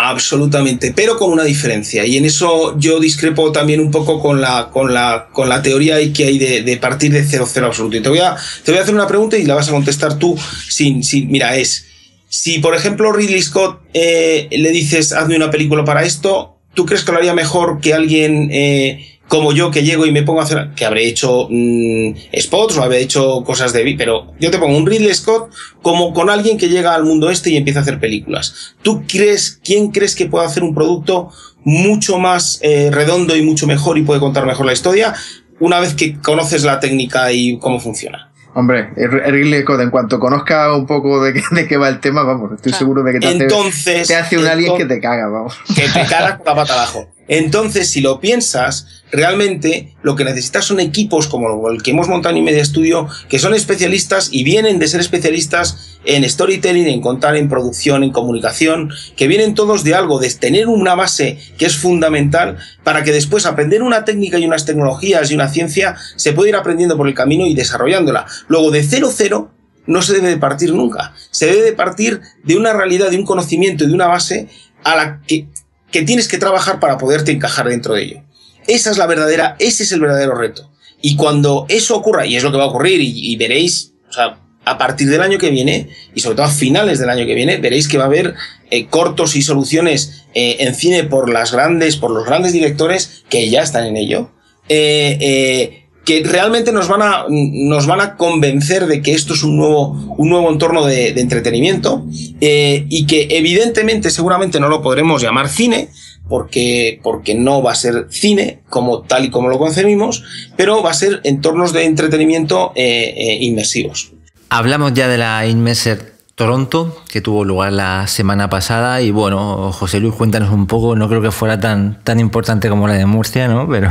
Absolutamente, pero con una diferencia, y en eso yo discrepo también un poco con la, con la, con la teoría que hay de, de partir de cero, cero absoluto. Y te voy a, te voy a hacer una pregunta y la vas a contestar tú sin, sin, mira, es, si por ejemplo Ridley Scott eh, le dices hazme una película para esto, ¿tú crees que lo haría mejor que alguien eh, como yo, que llego y me pongo a hacer, que habré hecho mmm, spots o habré hecho cosas de... Pero yo te pongo un Ridley Scott como con alguien que llega al mundo este y empieza a hacer películas. ¿Tú crees, quién crees que puede hacer un producto mucho más eh, redondo y mucho mejor y puede contar mejor la historia una vez que conoces la técnica y cómo funciona? Hombre, Real Record, en cuanto conozca un poco de qué, de qué va el tema, vamos, estoy claro. seguro de que te, entonces, hace, te hace un alien que te caga, vamos. Que te caga con la pata abajo. Entonces, si lo piensas, realmente lo que necesitas son equipos como el que hemos montado en inMediaStudio, que son especialistas y vienen de ser especialistas en storytelling, en contar, en producción, en comunicación, que vienen todos de algo, de tener una base que es fundamental para que después aprender una técnica y unas tecnologías y una ciencia se pueda ir aprendiendo por el camino y desarrollándola. Luego, de cero cero no se debe de partir nunca. Se debe de partir de una realidad, de un conocimiento y de una base a la que, que tienes que trabajar para poderte encajar dentro de ello. Esa es la verdadera, ese es el verdadero reto. Y cuando eso ocurra, y es lo que va a ocurrir, y, y veréis, o sea, a partir del año que viene, y sobre todo a finales del año que viene, veréis que va a haber eh, cortos y soluciones eh, en cine por las grandes, por los grandes directores que ya están en ello. Eh, eh, que realmente nos van a, nos van a convencer de que esto es un nuevo, un nuevo entorno de, de entretenimiento, eh, y que evidentemente seguramente no lo podremos llamar cine, porque, porque no va a ser cine como tal y como lo concebimos, pero va a ser entornos de entretenimiento eh, eh, inmersivos. Hablamos ya de la Immersed Toronto, que tuvo lugar la semana pasada, y bueno, José Luis, cuéntanos un poco, no creo que fuera tan, tan importante como la de Murcia, ¿no? Pero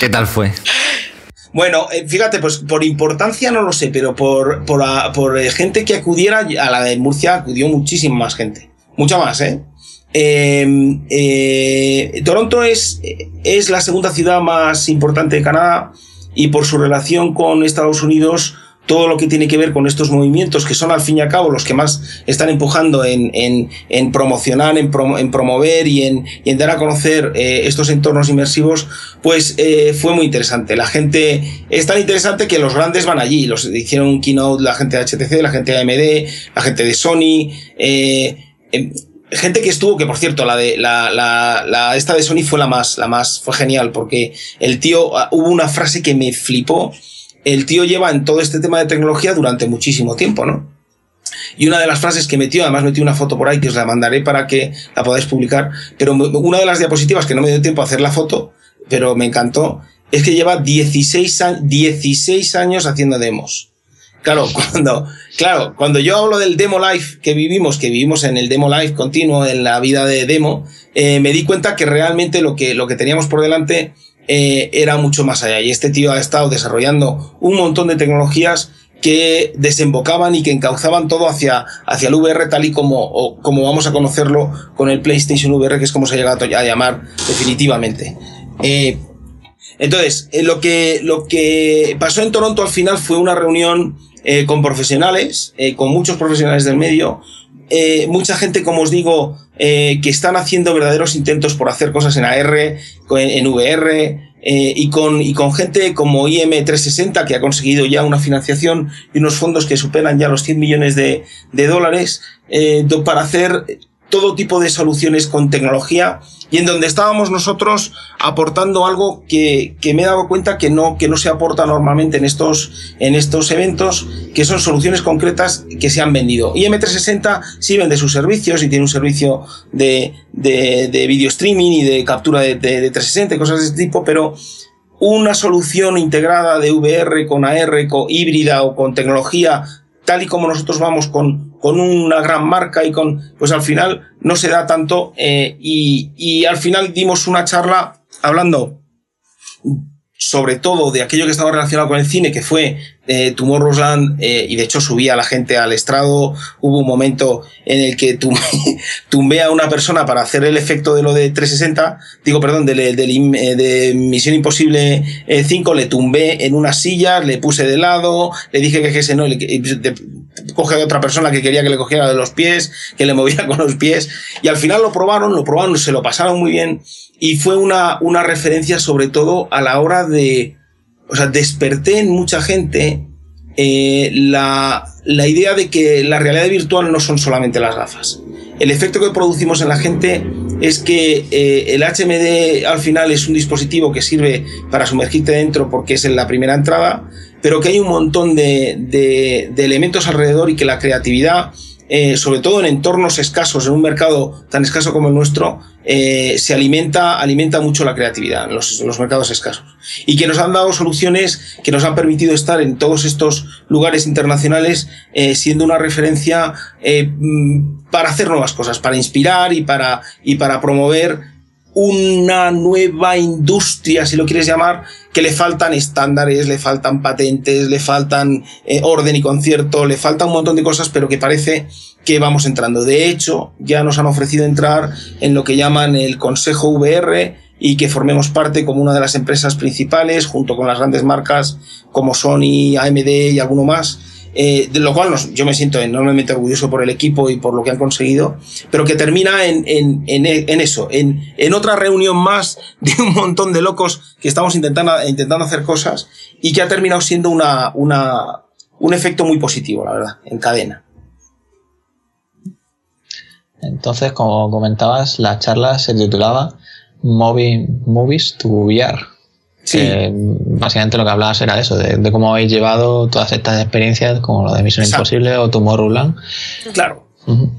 ¿qué tal fue? Bueno, fíjate, pues por importancia no lo sé, pero por, por, por gente que acudiera a la de Murcia acudió muchísima más gente, mucha más, ¿eh? Eh, eh Toronto es, es la segunda ciudad más importante de Canadá, y por su relación con Estados Unidos, todo lo que tiene que ver con estos movimientos, que son al fin y al cabo los que más están empujando en, en, en promocionar, en, prom en promover y en, y en dar a conocer eh, estos entornos inmersivos, pues eh, fue muy interesante. La gente es tan interesante que los grandes van allí. Los hicieron un keynote la gente de H T C, la gente de A M D, la gente de Sony, eh, eh, gente que estuvo, que por cierto, la de la, la, la esta de Sony fue la más, la más, fue genial, porque el tío, hubo una frase que me flipó. El tío lleva en todo este tema de tecnología durante muchísimo tiempo, ¿no? Y una de las frases que metió, además metí una foto por ahí que os la mandaré para que la podáis publicar, pero una de las diapositivas que no me dio tiempo a hacer la foto, pero me encantó, es que lleva dieciséis, dieciséis años haciendo demos. Claro cuando, claro, cuando yo hablo del demo life que vivimos, que vivimos en el demo life continuo, en la vida de demo, eh, me di cuenta que realmente lo que, lo que teníamos por delante Eh, era mucho más allá, y este tío ha estado desarrollando un montón de tecnologías que desembocaban y que encauzaban todo hacia, hacia el V R tal y como, o, como vamos a conocerlo con el PlayStation V R, que es como se ha llegado a llamar definitivamente. Eh, entonces, eh, lo que, lo que pasó en Toronto al final fue una reunión eh, con profesionales, eh, con muchos profesionales del medio, Eh, mucha gente, como os digo, eh, que están haciendo verdaderos intentos por hacer cosas en A R, en, en V R, eh, y, con, y con gente como I M trescientos sesenta, que ha conseguido ya una financiación y unos fondos que superan ya los cien millones de, de dólares eh, para hacer todo tipo de soluciones con tecnología, y en donde estábamos nosotros aportando algo que, que me he dado cuenta que no, que no se aporta normalmente en estos, en estos eventos, que son soluciones concretas que se han vendido. I M trescientos sesenta sí vende sus servicios y tiene un servicio de, de, de video streaming y de captura de, de, de trescientos sesenta y cosas de este tipo, pero una solución integrada de V R con A R, con híbrida o con tecnología, tal y como nosotros vamos con, con una gran marca y con, pues al final no se da tanto, eh, y, y al final dimos una charla hablando sobre todo de aquello que estaba relacionado con el cine, que fue eh, Tomorrowland, eh, y de hecho subía a la gente al estrado. Hubo un momento en el que tumbé, tumbé a una persona para hacer el efecto de lo de trescientos sesenta, digo, perdón, de, de, de, de Misión Imposible cinco, le tumbé en una silla, le puse de lado, le dije que ese no, le, de, coge a otra persona que quería que le cogiera de los pies, que le moviera con los pies, y al final lo probaron, lo probaron, se lo pasaron muy bien. Y fue una, una referencia sobre todo a la hora de... O sea, desperté en mucha gente eh, la, la idea de que la realidad virtual no son solamente las gafas. El efecto que producimos en la gente es que eh, el H M D al final es un dispositivo que sirve para sumergirte dentro porque es en la primera entrada, pero que hay un montón de, de, de elementos alrededor y que la creatividad eh, sobre todo en entornos escasos, en un mercado tan escaso como el nuestro, eh, se alimenta, alimenta mucho la creatividad en los, en los mercados escasos. Y que nos han dado soluciones que nos han permitido estar en todos estos lugares internacionales eh, siendo una referencia eh, para hacer nuevas cosas, para inspirar y para, y para promover una nueva industria, si lo quieres llamar, que le faltan estándares, le faltan patentes, le faltan eh, orden y concierto, le falta un montón de cosas, pero que parece que vamos entrando. De hecho, ya nos han ofrecido entrar en lo que llaman el Consejo V R y que formemos parte como una de las empresas principales, junto con las grandes marcas como Sony, A M D y alguno más. Eh, de lo cual nos, yo me siento enormemente orgulloso por el equipo y por lo que han conseguido, pero que termina en, en, en, en eso, en, en otra reunión más de un montón de locos que estamos intentando, intentando hacer cosas y que ha terminado siendo una, una, un efecto muy positivo, la verdad, en cadena. Entonces, como comentabas, la charla se titulaba Movies to V R. Sí. Eh, básicamente lo que hablabas era eso, de, de cómo habéis llevado todas estas experiencias como lo de Misión Imposible o Tomorrowland. Claro. Uh-huh.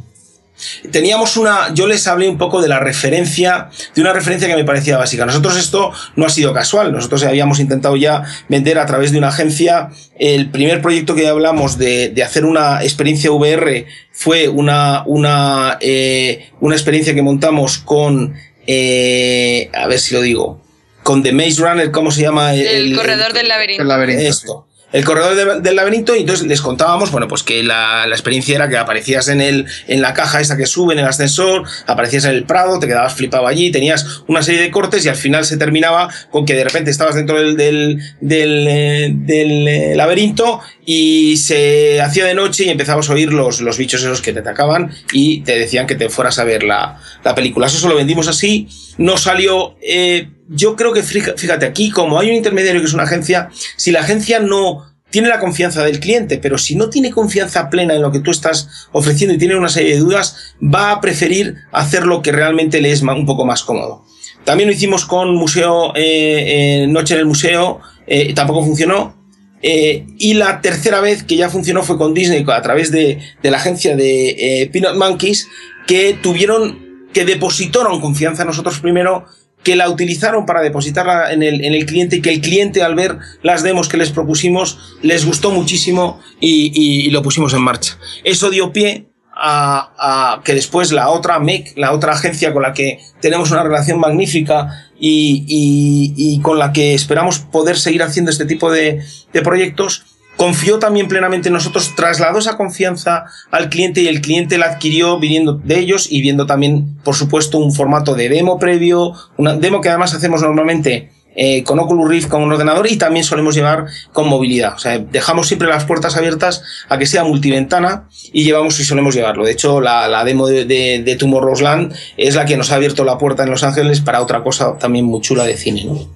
Teníamos una, yo les hablé un poco de la referencia, de una referencia que me parecía básica. Nosotros esto no ha sido casual, nosotros habíamos intentado ya vender a través de una agencia. El primer proyecto que hablamos de, de hacer una experiencia V R fue una, una, eh, una experiencia que montamos con, eh, a ver si lo digo, con The Maze Runner, ¿cómo se llama? El, el corredor el, del laberinto. El laberinto. Esto. El corredor de, del laberinto, y entonces les contábamos, bueno, pues que la, la experiencia era que aparecías en, el, en la caja esa que sube, en el ascensor, aparecías en el Prado, te quedabas flipado allí, tenías una serie de cortes y al final se terminaba con que de repente estabas dentro del, del, del, del laberinto y se hacía de noche y empezabas a oír los, los bichos esos que te atacaban y te decían que te fueras a ver la, la película. Eso se lo vendimos así, no salió... Eh, yo creo que, fíjate, aquí como hay un intermediario que es una agencia, si la agencia no tiene la confianza del cliente, pero si no tiene confianza plena en lo que tú estás ofreciendo y tiene una serie de dudas, va a preferir hacer lo que realmente le es un poco más cómodo. También lo hicimos con museo, eh, eh, Noche en el Museo, eh, tampoco funcionó. Eh, y la tercera vez que ya funcionó fue con Disney, a través de, de la agencia de eh, Peanut Monkeys, que tuvieron, que depositaron confianza en nosotros primero, que la utilizaron para depositarla en el, en el cliente y que el cliente, al ver las demos que les propusimos, les gustó muchísimo y, y, y lo pusimos en marcha. Eso dio pie a, a que después la otra M E C, la otra agencia con la que tenemos una relación magnífica y, y, y con la que esperamos poder seguir haciendo este tipo de, de proyectos, confió también plenamente en nosotros, trasladó esa confianza al cliente y el cliente la adquirió viniendo de ellos y viendo también, por supuesto, un formato de demo previo, una demo que además hacemos normalmente eh, con Oculus Rift, con un ordenador, y también solemos llevar con movilidad. O sea, dejamos siempre las puertas abiertas a que sea multiventana y llevamos y solemos llevarlo. De hecho, la, la demo de, de, de Tomorrowland es la que nos ha abierto la puerta en Los Ángeles para otra cosa también muy chula de cine, ¿no?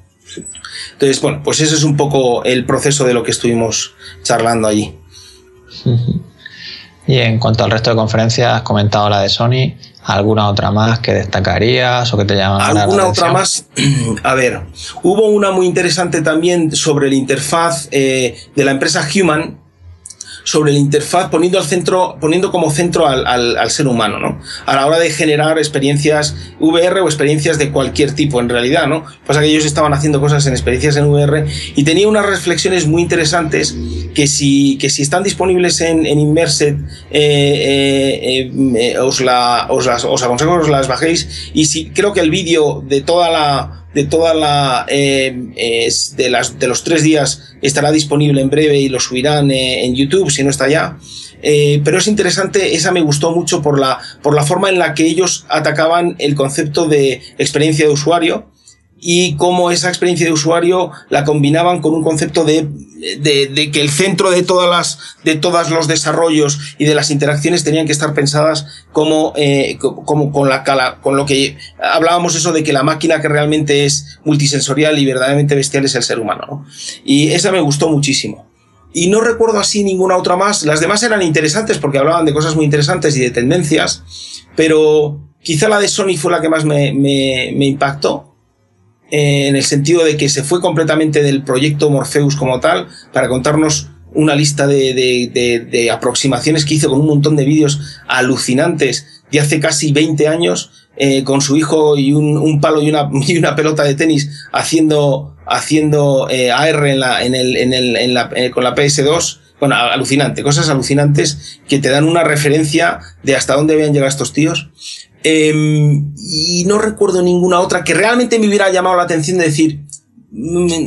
Entonces, bueno, pues ese es un poco el proceso de lo que estuvimos charlando allí. Y en cuanto al resto de conferencias, has comentado la de Sony. ¿Alguna otra más que destacarías o que te llaman ¿Alguna la ¿Alguna otra más? A ver, hubo una muy interesante también sobre la interfaz eh, de la empresa Human, sobre la interfaz poniendo al centro, poniendo como centro al, al, al ser humano, ¿no? A la hora de generar experiencias V R o experiencias de cualquier tipo, en realidad, ¿no? Pasa que ellos estaban haciendo cosas en experiencias en V R y tenía unas reflexiones muy interesantes que si, que si están disponibles en, en Immersed, eh, eh, eh, os, la, os, las, os aconsejo que os las bajéis. Y si creo que el vídeo de toda la de toda la eh, eh, de, las, de los tres días estará disponible en breve y lo subirán eh, en YouTube si no está ya, eh, pero es interesante, esa me gustó mucho por la, por la forma en la que ellos atacaban el concepto de experiencia de usuario y cómo esa experiencia de usuario la combinaban con un concepto de, de, de que el centro de todas las, de todos los desarrollos y de las interacciones tenían que estar pensadas como, eh, como con la, con lo que hablábamos, eso de que la máquina que realmente es multisensorial y verdaderamente bestial es el ser humano, ¿no? Y esa me gustó muchísimo. Y no recuerdo así ninguna otra más. Las demás eran interesantes porque hablaban de cosas muy interesantes y de tendencias, pero quizá la de Sony fue la que más me, me, me impactó, en el sentido de que se fue completamente del proyecto Morpheus como tal para contarnos una lista de, de, de, de aproximaciones que hizo con un montón de vídeos alucinantes de hace casi veinte años, eh, con su hijo y un, un palo y una, y una pelota de tenis haciendo, haciendo eh, A R en la, en el, en el, en la, eh, con la P S dos. Bueno, alucinante, cosas alucinantes que te dan una referencia de hasta dónde habían llegado estos tíos. Eh, y no recuerdo ninguna otra que realmente me hubiera llamado la atención de decir,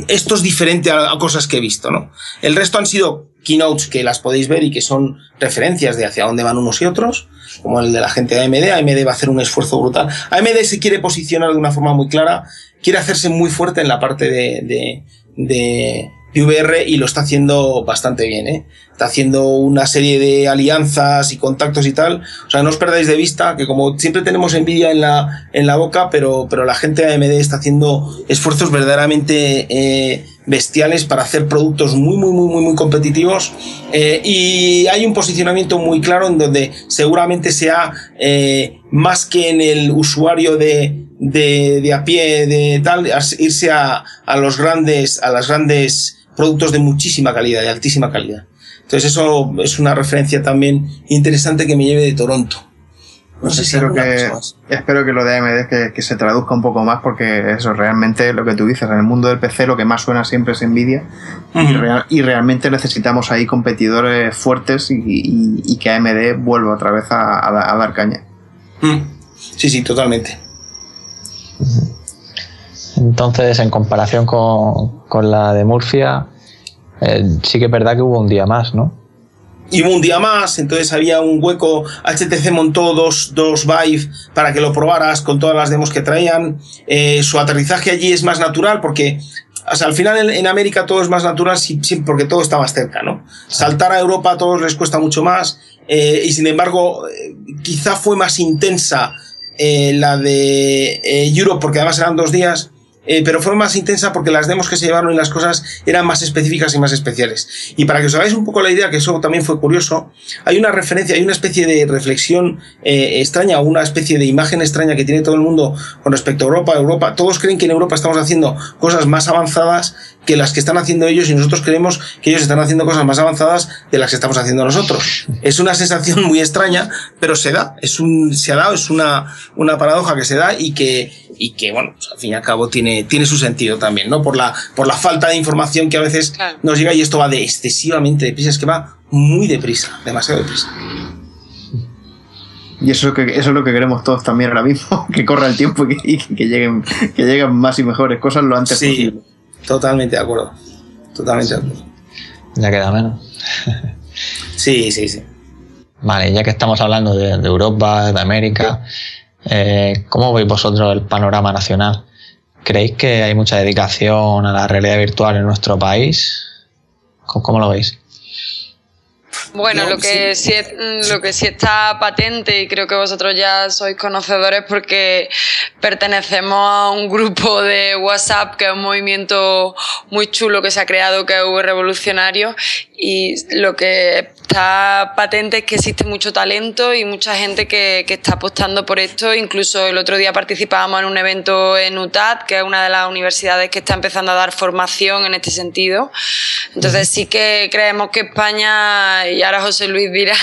esto es diferente a, a cosas que he visto, ¿no? El resto han sido keynotes que las podéis ver y que son referencias de hacia dónde van unos y otros, como el de la gente de A M D. A M D va a hacer un esfuerzo brutal. A M D se quiere posicionar de una forma muy clara, quiere hacerse muy fuerte en la parte de... de, de de V R, y lo está haciendo bastante bien, ¿eh? Está haciendo una serie de alianzas y contactos y tal. O sea, no os perdáis de vista que, como siempre, tenemos envidia en la, en la boca, pero, pero la gente de A M D está haciendo esfuerzos verdaderamente eh, bestiales para hacer productos muy, muy, muy, muy, muy competitivos. Eh, y hay un posicionamiento muy claro en donde seguramente sea eh, más que en el usuario de... De, de a pie, de tal, irse a, a los grandes, a las grandes productos de muchísima calidad, de altísima calidad. Entonces eso es una referencia también interesante que me lleve de Toronto. No sé si espero que, espero que lo de A M D que, que se traduzca un poco más, porque eso realmente lo que tú dices, en el mundo del P C lo que más suena siempre es Nvidia. Uh-huh. y, real, y realmente necesitamos ahí competidores fuertes y, y, y que A M D vuelva otra vez a, a, a dar caña. Uh-huh. Sí, sí, totalmente. Entonces, en comparación con, con la de Murcia, eh, sí que es verdad que hubo un día más, ¿no? Y hubo un día más, entonces había un hueco. H T C montó dos, dos Vive para que lo probaras con todas las demos que traían. Eh, su aterrizaje allí es más natural porque... O sea, al final en, en América todo es más natural si, si, porque todo está más cerca, ¿no? Saltar a Europa a todos les cuesta mucho más, eh, y sin embargo eh, quizá fue más intensa Eh, la de eh, Europe, porque además eran dos días, eh, pero fue más intensa porque las demos que se llevaron y las cosas eran más específicas y más especiales. Y para que os hagáis un poco la idea, que eso también fue curioso, hay una referencia, hay una especie de reflexión eh, extraña, una especie de imagen extraña que tiene todo el mundo con respecto a Europa. Europa, todos creen que en Europa estamos haciendo cosas más avanzadas que las que están haciendo ellos, y nosotros creemos que ellos están haciendo cosas más avanzadas de las que estamos haciendo nosotros. Es una sensación muy extraña, pero se da, es un, se ha dado, es una, una paradoja que se da y que, y que bueno, pues al fin y al cabo tiene, tiene su sentido también, ¿no? Por la, por la falta de información que a veces claro. nos llega, y esto va de excesivamente deprisa, es que va muy deprisa, demasiado deprisa. Y eso, que, eso es lo que queremos todos también ahora mismo, que corra el tiempo y que, y que lleguen, que lleguen más y mejores cosas lo antes sí. posible. Totalmente de acuerdo. Totalmente sí. de acuerdo. Ya queda menos. Sí, sí, sí. Vale, ya que estamos hablando de, de Europa, de América, sí. eh, ¿cómo veis vosotros el panorama nacional? ¿Creéis que hay mucha dedicación a la realidad virtual en nuestro país? ¿Cómo, cómo lo veis? Bueno, no, lo, que sí. Sí es, lo que sí está patente, y creo que vosotros ya sois conocedores porque pertenecemos a un grupo de WhatsApp que es un movimiento muy chulo que se ha creado, que es Revolucionario, y lo que está patente es que existe mucho talento y mucha gente que, que está apostando por esto. Incluso el otro día participábamos en un evento en U T A D, que es una de las universidades que está empezando a dar formación en este sentido. Entonces sí que creemos que España... Y ahora José Luis dirá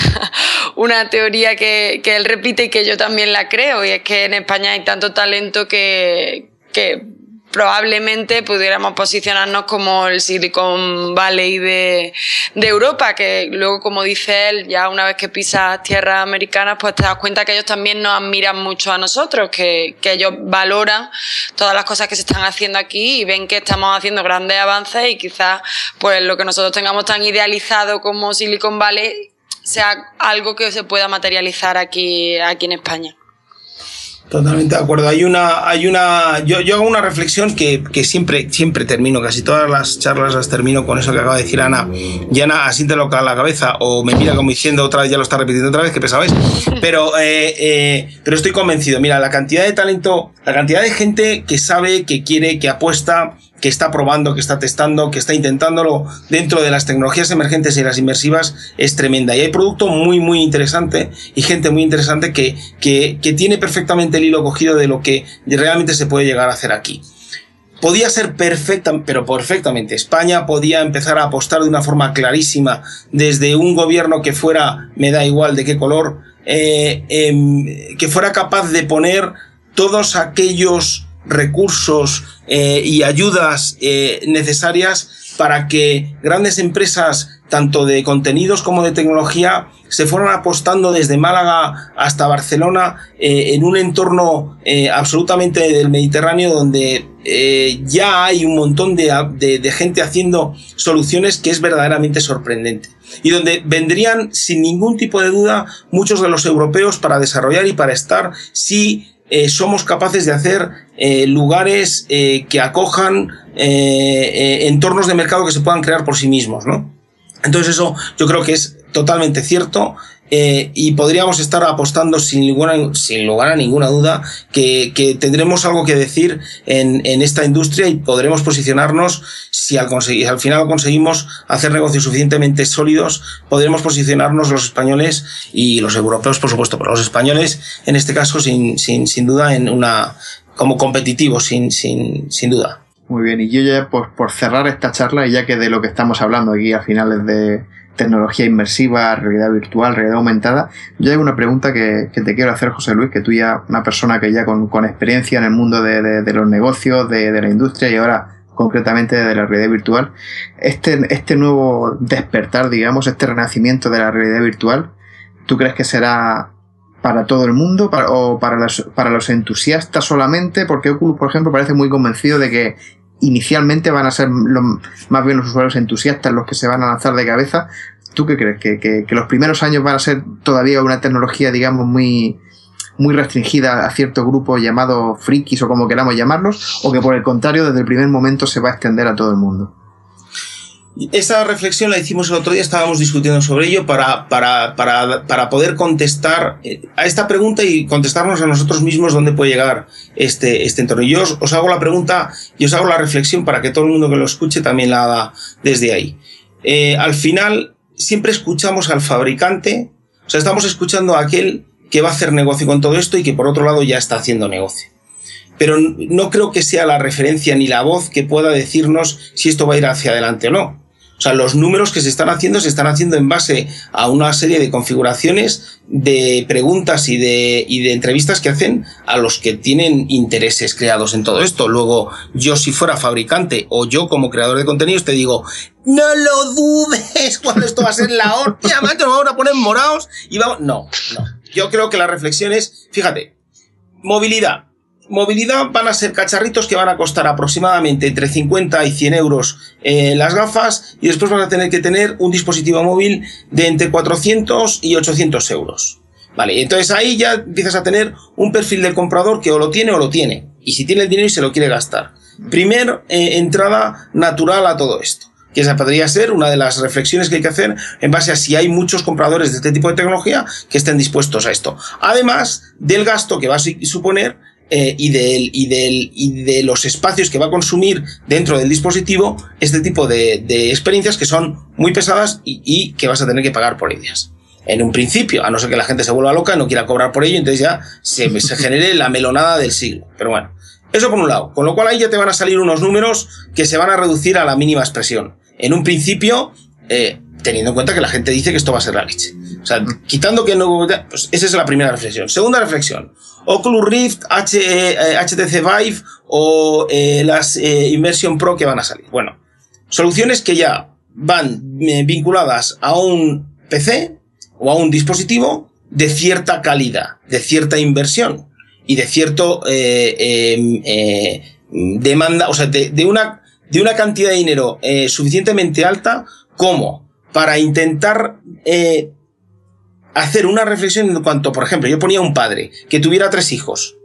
una teoría que, que él repite y que yo también la creo, y es que en España hay tanto talento que, que probablemente pudiéramos posicionarnos como el Silicon Valley de, de Europa, que luego, como dice él, ya una vez que pisas tierras americanas, pues te das cuenta que ellos también nos admiran mucho a nosotros, que, que ellos valoran todas las cosas que se están haciendo aquí y ven que estamos haciendo grandes avances, y quizás pues lo que nosotros tengamos tan idealizado como Silicon Valley sea algo que se pueda materializar aquí, aquí en España. Totalmente de acuerdo. Hay una, hay una, yo, yo hago una reflexión que, que siempre, siempre termino, casi todas las charlas las termino con eso que acaba de decir Ana. Y Ana asiéntelo a la cabeza o me mira como diciendo otra vez, ya lo está repitiendo otra vez, que pesabais. Pero, eh, eh, pero estoy convencido. Mira, la cantidad de talento, la cantidad de gente que sabe, que quiere, que apuesta, que está probando, que está testando, que está intentándolo dentro de las tecnologías emergentes y las inmersivas es tremenda. Y hay producto muy, muy interesante y gente muy interesante que, que, que tiene perfectamente el hilo cogido de lo que realmente se puede llegar a hacer aquí. podía ser perfecta, pero perfectamente. España podía empezar a apostar de una forma clarísima desde un gobierno que fuera, me da igual de qué color, eh, eh, que fuera capaz de poner todos aquellos recursos eh, y ayudas eh, necesarias para que grandes empresas, tanto de contenidos como de tecnología, se fueron apostando desde Málaga hasta Barcelona eh, en un entorno eh, absolutamente del Mediterráneo, donde eh, ya hay un montón de, de, de gente haciendo soluciones que es verdaderamente sorprendente, y donde vendrían sin ningún tipo de duda muchos de los europeos para desarrollar y para estar si eh, somos capaces de hacer eh, lugares eh, que acojan eh, eh, entornos de mercado que se puedan crear por sí mismos, ¿no? Entonces eso yo creo que es totalmente cierto eh, y podríamos estar apostando sin, ninguna, sin lugar a ninguna duda que, que tendremos algo que decir en, en esta industria, y podremos posicionarnos, si al, conseguir, al final conseguimos hacer negocios suficientemente sólidos, podremos posicionarnos los españoles y los europeos, por supuesto, pero los españoles en este caso sin, sin, sin duda en una, como competitivos, sin, sin, sin duda. Muy bien, y yo ya por, por cerrar esta charla, y ya que de lo que estamos hablando aquí al final es de tecnología inmersiva, realidad virtual, realidad aumentada, yo hay una pregunta que, que te quiero hacer, José Luis, que tú ya, una persona que ya con, con experiencia en el mundo de, de, de los negocios, de, de la industria y ahora concretamente de la realidad virtual, este, este nuevo despertar, digamos, este renacimiento de la realidad virtual, ¿tú crees que será para todo el mundo, para, o para los, para los entusiastas solamente? Porque Oculus, por ejemplo, parece muy convencido de que inicialmente van a ser los, más bien los usuarios entusiastas los que se van a lanzar de cabeza. ¿Tú qué crees? ¿Que, que, que los primeros años van a ser todavía una tecnología, digamos, muy, muy restringida a cierto grupo llamado frikis o como queramos llamarlos, o que por el contrario desde el primer momento se va a extender a todo el mundo? Esta reflexión la hicimos el otro día, estábamos discutiendo sobre ello para, para, para, para poder contestar a esta pregunta y contestarnos a nosotros mismos dónde puede llegar este, este entorno. Yo os, os hago la pregunta y os hago la reflexión para que todo el mundo que lo escuche también la haga desde ahí. Eh, al final, siempre escuchamos al fabricante, o sea, estamos escuchando a aquel que va a hacer negocio con todo esto y que por otro lado ya está haciendo negocio. Pero no creo que sea la referencia ni la voz que pueda decirnos si esto va a ir hacia adelante o no. O sea, los números que se están haciendo se están haciendo en base a una serie de configuraciones, de preguntas y de, y de entrevistas que hacen a los que tienen intereses creados en todo esto. Luego, yo si fuera fabricante o yo como creador de contenidos te digo, no lo dudes cuando esto va a ser la hostia, macho, nos vamos a poner morados y vamos... No, no. Yo creo que la reflexión es, fíjate, movilidad. Movilidad van a ser cacharritos que van a costar aproximadamente entre cincuenta y cien euros eh, las gafas, y después vas a tener que tener un dispositivo móvil de entre cuatrocientos y ochocientos euros. Vale, entonces ahí ya empiezas a tener un perfil del comprador que o lo tiene o lo tiene, y si tiene el dinero y se lo quiere gastar. Primer eh, entrada natural a todo esto, que esa podría ser una de las reflexiones que hay que hacer en base a si hay muchos compradores de este tipo de tecnología que estén dispuestos a esto. Además del gasto que va a suponer Eh, y, del, y, del, y de los espacios que va a consumir dentro del dispositivo este tipo de, de experiencias que son muy pesadas y, y que vas a tener que pagar por ellas. En un principio, a no ser que la gente se vuelva loca, no quiera cobrar por ello, entonces ya se, se genere la melonada del siglo. Pero bueno, eso por un lado. Con lo cual ahí ya te van a salir unos números que se van a reducir a la mínima expresión. En un principio, eh, teniendo en cuenta que la gente dice que esto va a ser la leche. O sea, quitando que no... Pues esa es la primera reflexión. Segunda reflexión. Oculus Rift, H, eh, H T C Vive o eh, las eh, Immersion Pro que van a salir. Bueno, soluciones que ya van eh, vinculadas a un P C o a un dispositivo de cierta calidad, de cierta inversión y de cierto eh, eh, eh, demanda, o sea, de, de, una, de una cantidad de dinero eh, suficientemente alta como para intentar... Eh, hacer una reflexión en cuanto, por ejemplo, yo ponía un padre que tuviera tres hijos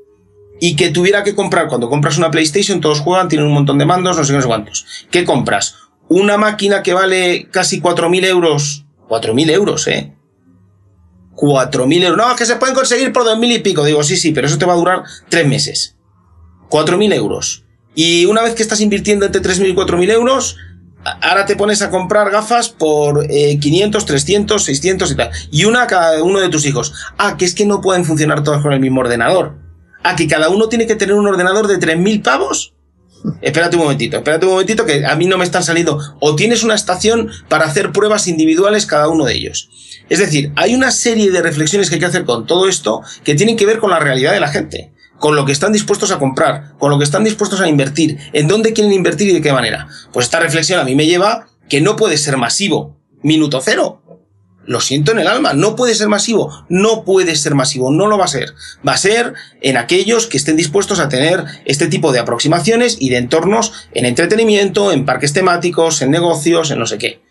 y que tuviera que comprar, cuando compras una PlayStation, todos juegan, tienen un montón de mandos, no sé qué, no sé cuántos. ¿Qué compras? Una máquina que vale casi cuatro mil euros. cuatro mil euros, ¿eh? cuatro mil euros. No, es que se pueden conseguir por dos mil y pico. Digo, sí, sí, pero eso te va a durar tres meses. cuatro mil euros. Y una vez que estás invirtiendo entre tres mil y cuatro mil euros... ahora te pones a comprar gafas por eh, quinientos, trescientos, seiscientos y tal. Y una a cada uno de tus hijos. Ah, que es que no pueden funcionar todas con el mismo ordenador. Ah, que cada uno tiene que tener un ordenador de tres mil pavos. Espérate un momentito, espérate un momentito que a mí no me están saliendo. O tienes una estación para hacer pruebas individuales cada uno de ellos. Es decir, hay una serie de reflexiones que hay que hacer con todo esto que tienen que ver con la realidad de la gente, con lo que están dispuestos a comprar, con lo que están dispuestos a invertir, en dónde quieren invertir y de qué manera. Pues esta reflexión a mí me lleva que no puede ser masivo. Minuto cero. Lo siento en el alma, no puede ser masivo, no puede ser masivo, no lo va a ser. Va a ser en aquellos que estén dispuestos a tener este tipo de aproximaciones y de entornos en entretenimiento, en parques temáticos, en negocios, en no sé qué.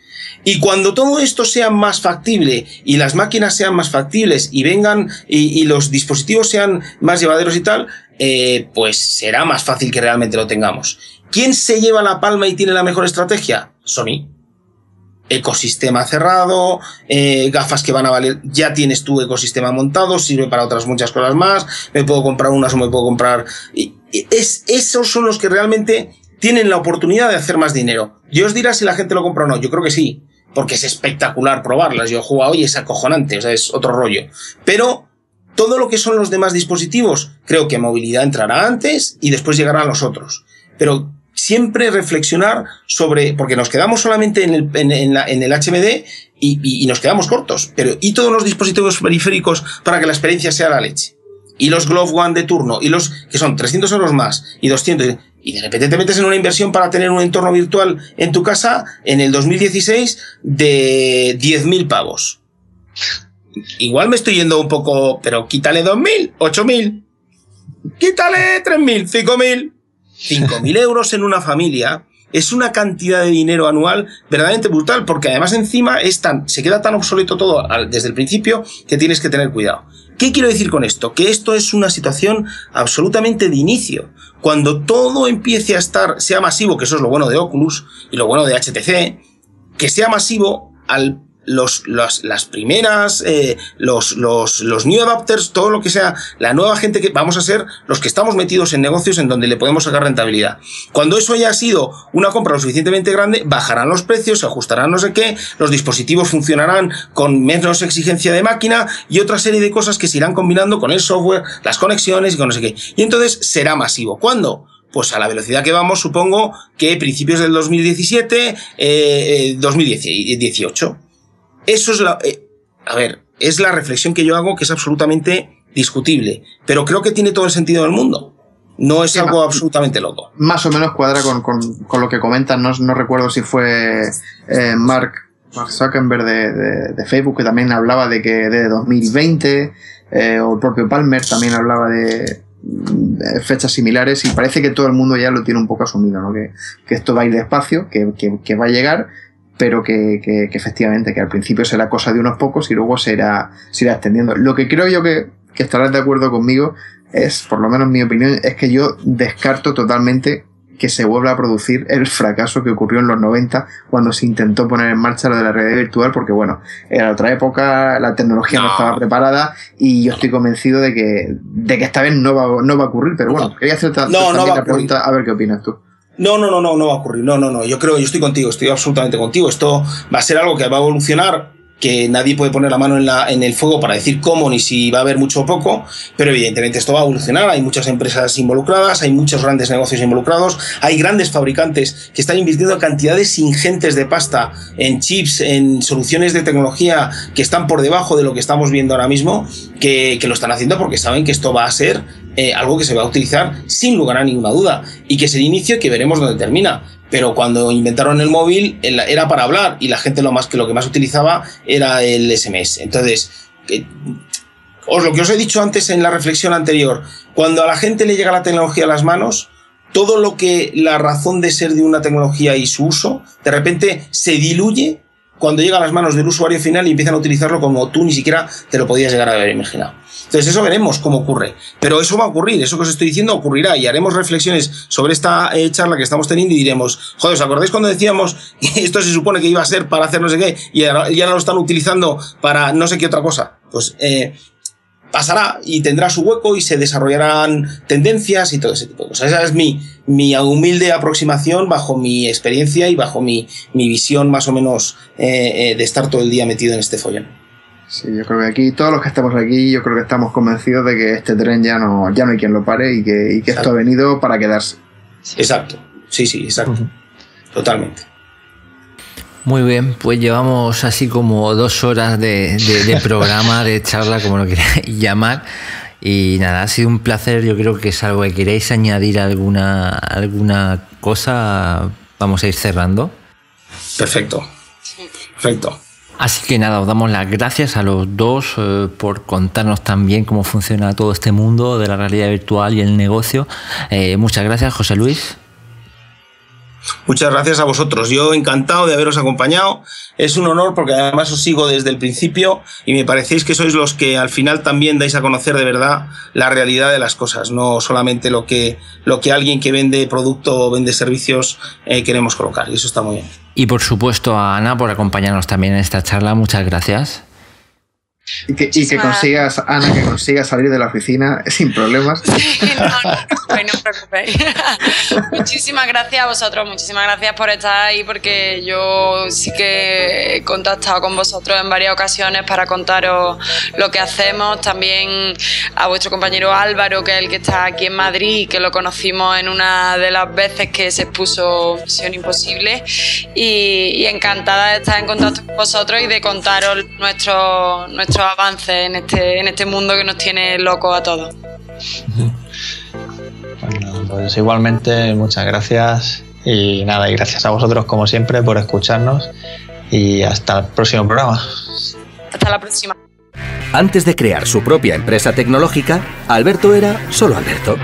Y cuando todo esto sea más factible y las máquinas sean más factibles y vengan y, y los dispositivos sean más llevaderos y tal, eh, pues será más fácil que realmente lo tengamos. ¿Quién se lleva la palma y tiene la mejor estrategia? Sony. Ecosistema cerrado, eh, gafas que van a valer, ya tienes tu ecosistema montado, sirve para otras muchas cosas más, me puedo comprar unas o me puedo comprar... Y, y es, esos son los que realmente tienen la oportunidad de hacer más dinero. Yo os dirá si la gente lo compra o no, yo creo que sí, porque es espectacular probarlas, yo he jugado y es acojonante, o sea, es otro rollo. Pero todo lo que son los demás dispositivos, creo que movilidad entrará antes y después llegarán los otros. Pero... siempre reflexionar sobre... porque nos quedamos solamente en el, en, en la, en el H M D y, y, y nos quedamos cortos. Pero ¿y todos los dispositivos periféricos para que la experiencia sea la leche? Y los Glove One de turno, y los que son trescientos euros más, y doscientos... Y de repente te metes en una inversión para tener un entorno virtual en tu casa en el dos mil dieciséis de diez mil pavos. Igual me estoy yendo un poco... pero quítale dos mil, ocho mil, quítale tres mil, cinco mil... cinco mil euros en una familia es una cantidad de dinero anual verdaderamente brutal, porque además encima es tan, se queda tan obsoleto todo desde el principio que tienes que tener cuidado. ¿Qué quiero decir con esto? Que esto es una situación absolutamente de inicio. Cuando todo empiece a estar, sea masivo, que eso es lo bueno de Oculus y lo bueno de H T C, que sea masivo al... Los, los, las primeras, eh, los, los, los new adapters, todo lo que sea, la nueva gente que vamos a ser los que estamos metidos en negocios en donde le podemos sacar rentabilidad. Cuando eso haya sido una compra lo suficientemente grande, bajarán los precios, se ajustarán no sé qué, los dispositivos funcionarán con menos exigencia de máquina y otra serie de cosas que se irán combinando con el software, las conexiones y con no sé qué. Y entonces será masivo. ¿Cuándo? Pues a la velocidad que vamos, supongo que principios del dos mil diecisiete, eh, dos mil dieciocho. Eso es la... Eh, a ver, es la reflexión que yo hago, que es absolutamente discutible, pero creo que tiene todo el sentido del mundo. No es sí, algo más, absolutamente loco. Más o menos cuadra con, con, con lo que comentan. No, no recuerdo si fue eh, Mark, Mark Zuckerberg de, de, de Facebook, que también hablaba de que de dos mil veinte, eh, o el propio Palmer también hablaba de, de fechas similares, y parece que todo el mundo ya lo tiene un poco asumido, ¿no? Que, que esto va a ir despacio, que, que, que va a llegar... pero que, que, que efectivamente que al principio será cosa de unos pocos y luego se irá, se irá extendiendo. Lo que creo yo que, que estarás de acuerdo conmigo es, por lo menos mi opinión, es que yo descarto totalmente que se vuelva a producir el fracaso que ocurrió en los noventa cuando se intentó poner en marcha lo de la realidad virtual, porque bueno, era otra época, la tecnología no, no estaba preparada, y yo estoy convencido de que, de que esta vez no va, no va a ocurrir, pero bueno, quería hacerte no, también no la pregunta, a ver qué opinas tú. No, no, no, no, no va a ocurrir. No, no, no. Yo creo, yo estoy contigo, estoy absolutamente contigo. Esto va a ser algo que va a evolucionar, que nadie puede poner la mano en, la, en el fuego para decir cómo ni si va a haber mucho o poco, pero evidentemente esto va a evolucionar. Hay muchas empresas involucradas, hay muchos grandes negocios involucrados, hay grandes fabricantes que están invirtiendo cantidades ingentes de pasta en chips, en soluciones de tecnología que están por debajo de lo que estamos viendo ahora mismo, que, que lo están haciendo porque saben que esto va a ser eh, algo que se va a utilizar sin lugar a ninguna duda, y que es el inicio que veremos dónde termina. Pero cuando inventaron el móvil era para hablar, y la gente lo más que lo que más utilizaba era el S M S. Entonces, eh, os lo que os he dicho antes en la reflexión anterior, cuando a la gente le llega la tecnología a las manos, todo lo que la razón de ser de una tecnología y su uso, de repente se diluye cuando llega a las manos del usuario final y empiezan a utilizarlo como tú ni siquiera te lo podías llegar a haber imaginado. Entonces eso veremos cómo ocurre, pero eso va a ocurrir, eso que os estoy diciendo ocurrirá, y haremos reflexiones sobre esta eh, charla que estamos teniendo y diremos, joder, ¿os acordáis cuando decíamos que esto se supone que iba a ser para hacer no sé qué y ahora ya lo están utilizando para no sé qué otra cosa? Pues eh, pasará y tendrá su hueco y se desarrollarán tendencias y todo ese tipo de cosas. Esa es mi, mi humilde aproximación bajo mi experiencia y bajo mi, mi visión más o menos eh, eh, de estar todo el día metido en este follón. Sí, yo creo que aquí, todos los que estamos aquí, yo creo que estamos convencidos de que este tren ya no, ya no hay quien lo pare, y que, y que esto ha venido para quedarse. Exacto. Sí, sí, exacto. Uh-huh. Totalmente. Muy bien, pues llevamos así como dos horas de, de, de programa, de charla, como lo queráis llamar. Y nada, ha sido un placer. Yo creo que salvo que queréis añadir alguna, alguna cosa, vamos a ir cerrando. Perfecto, perfecto. Así que nada, os damos las gracias a los dos eh, por contarnos también cómo funciona todo este mundo de la realidad virtual y el negocio. Eh, muchas gracias, José Luis. Muchas gracias a vosotros. Yo encantado de haberos acompañado. Es un honor porque además os sigo desde el principio y me parecéis que sois los que al final también dais a conocer de verdad la realidad de las cosas, no solamente lo que, lo que alguien que vende producto o vende servicios eh, queremos colocar. Y eso está muy bien. Y por supuesto a Ana por acompañarnos también en esta charla. Muchas gracias. Y que, y que consigas, Ana, que consigas salir de la oficina sin problemas. Sí, no, no, no os preocupéis. Muchísimas gracias a vosotros, muchísimas gracias por estar ahí, porque yo sí que he contactado con vosotros en varias ocasiones para contaros lo que hacemos. También a vuestro compañero Álvaro, que es el que está aquí en Madrid, que lo conocimos en una de las veces que se expuso Misión Imposible. Y, y encantada de estar en contacto con vosotros y de contaros nuestro, nuestro avance en este, en este mundo que nos tiene locos a todos. Bueno, pues igualmente muchas gracias y nada, y gracias a vosotros como siempre por escucharnos y hasta el próximo programa. Hasta la próxima. Antes de crear su propia empresa tecnológica, Alberto era solo Alberto.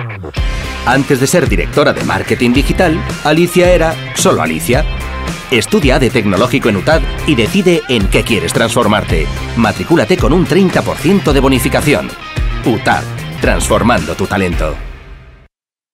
Antes de ser directora de marketing digital, Alicia era solo Alicia. Estudia de tecnológico en U T A D y decide en qué quieres transformarte. Matricúlate con un treinta por ciento de bonificación. U T A D, transformando tu talento.